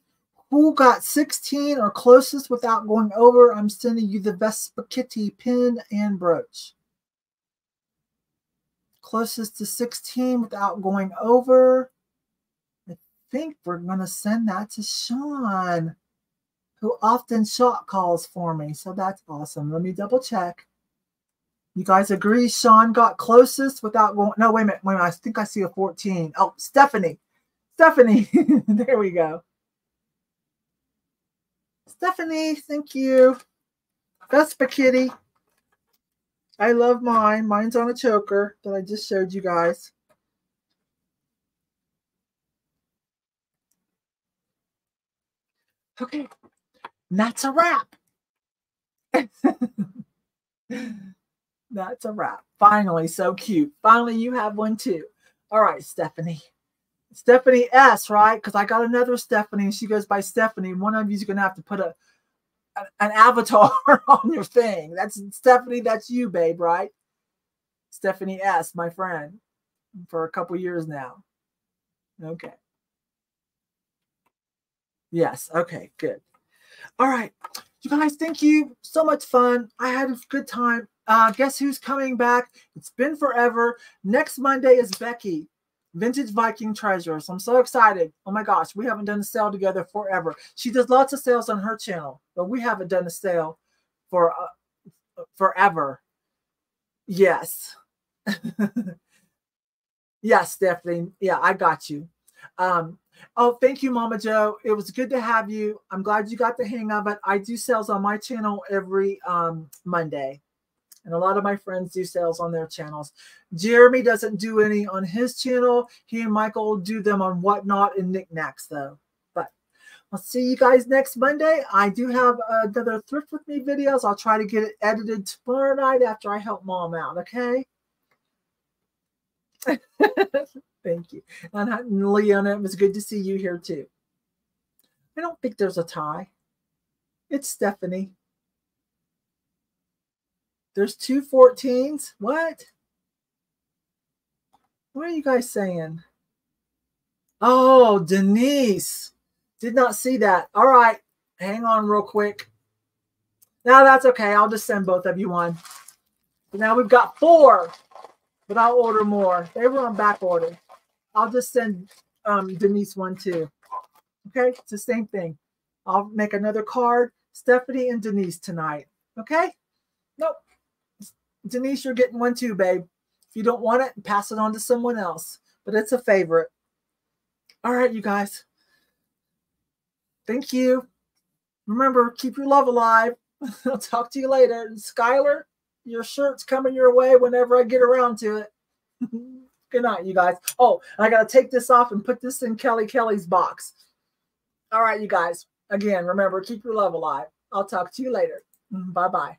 Who got sixteen or closest without going over? I'm sending you the Vespa Kitty pin and brooch. Closest to sixteen without going over. I think we're going to send that to Sean, who often shot calls for me. So that's awesome. Let me double check. You guys agree Sean got closest without going? No, wait a minute. Wait a minute. I think I see a fourteen. Oh, Stephanie. Stephanie. There we go. Stephanie, thank you. Vespa Kitty. I love mine. Mine's on a choker that I just showed you guys. Okay. And that's a wrap. That's a wrap. Finally, so cute. Finally, you have one too. All right, Stephanie. Stephanie S, right? Because I got another Stephanie, and she goes by Stephanie. One of you is going to have to put a, a an avatar on your thing. That's Stephanie. That's you, babe, right? Stephanie S, my friend, for a couple years now. Okay. Yes. Okay, good. All right. You guys, thank you. So much fun. I had a good time. Uh, guess who's coming back? It's been forever. Next Monday is Becky. Vintage Viking Treasures. I'm so excited. Oh my gosh, we haven't done a sale together forever. She does lots of sales on her channel, but we haven't done a sale for uh, forever. Yes. Yes, Stephanie. Yeah, I got you. Um, oh, thank you, Mama Joe. It was good to have you. I'm glad you got the hang of it. I do sales on my channel every um, Monday. And a lot of my friends do sales on their channels. Jeremy doesn't do any on his channel. He and Michael do them on Whatnot and Knickknacks, though. But I'll see you guys next Monday. I do have another Thrift With Me videos. I'll try to get it edited tomorrow night after I help Mom out, okay? Thank you. And Leona, it was good to see you here, too. I don't think there's a tie. It's Stephanie. There's two fourteens. What? What are you guys saying? Oh, Denise. Did not see that. All right. Hang on real quick. Now that's okay. I'll just send both of you one. Now we've got four, but I'll order more. They were on back order. I'll just send um, Denise one too. Okay? It's the same thing. I'll make another card. Stephanie and Denise tonight. Okay? Nope. Denise, you're getting one too, babe. If you don't want it, pass it on to someone else. But it's a favorite. All right, you guys. Thank you. Remember, keep your love alive. I'll talk to you later. And Skyler, your shirt's coming your way whenever I get around to it. Good night, you guys. Oh, I got to take this off and put this in Kelly Kelly's box. All right, you guys. Again, remember, keep your love alive. I'll talk to you later. Bye-bye.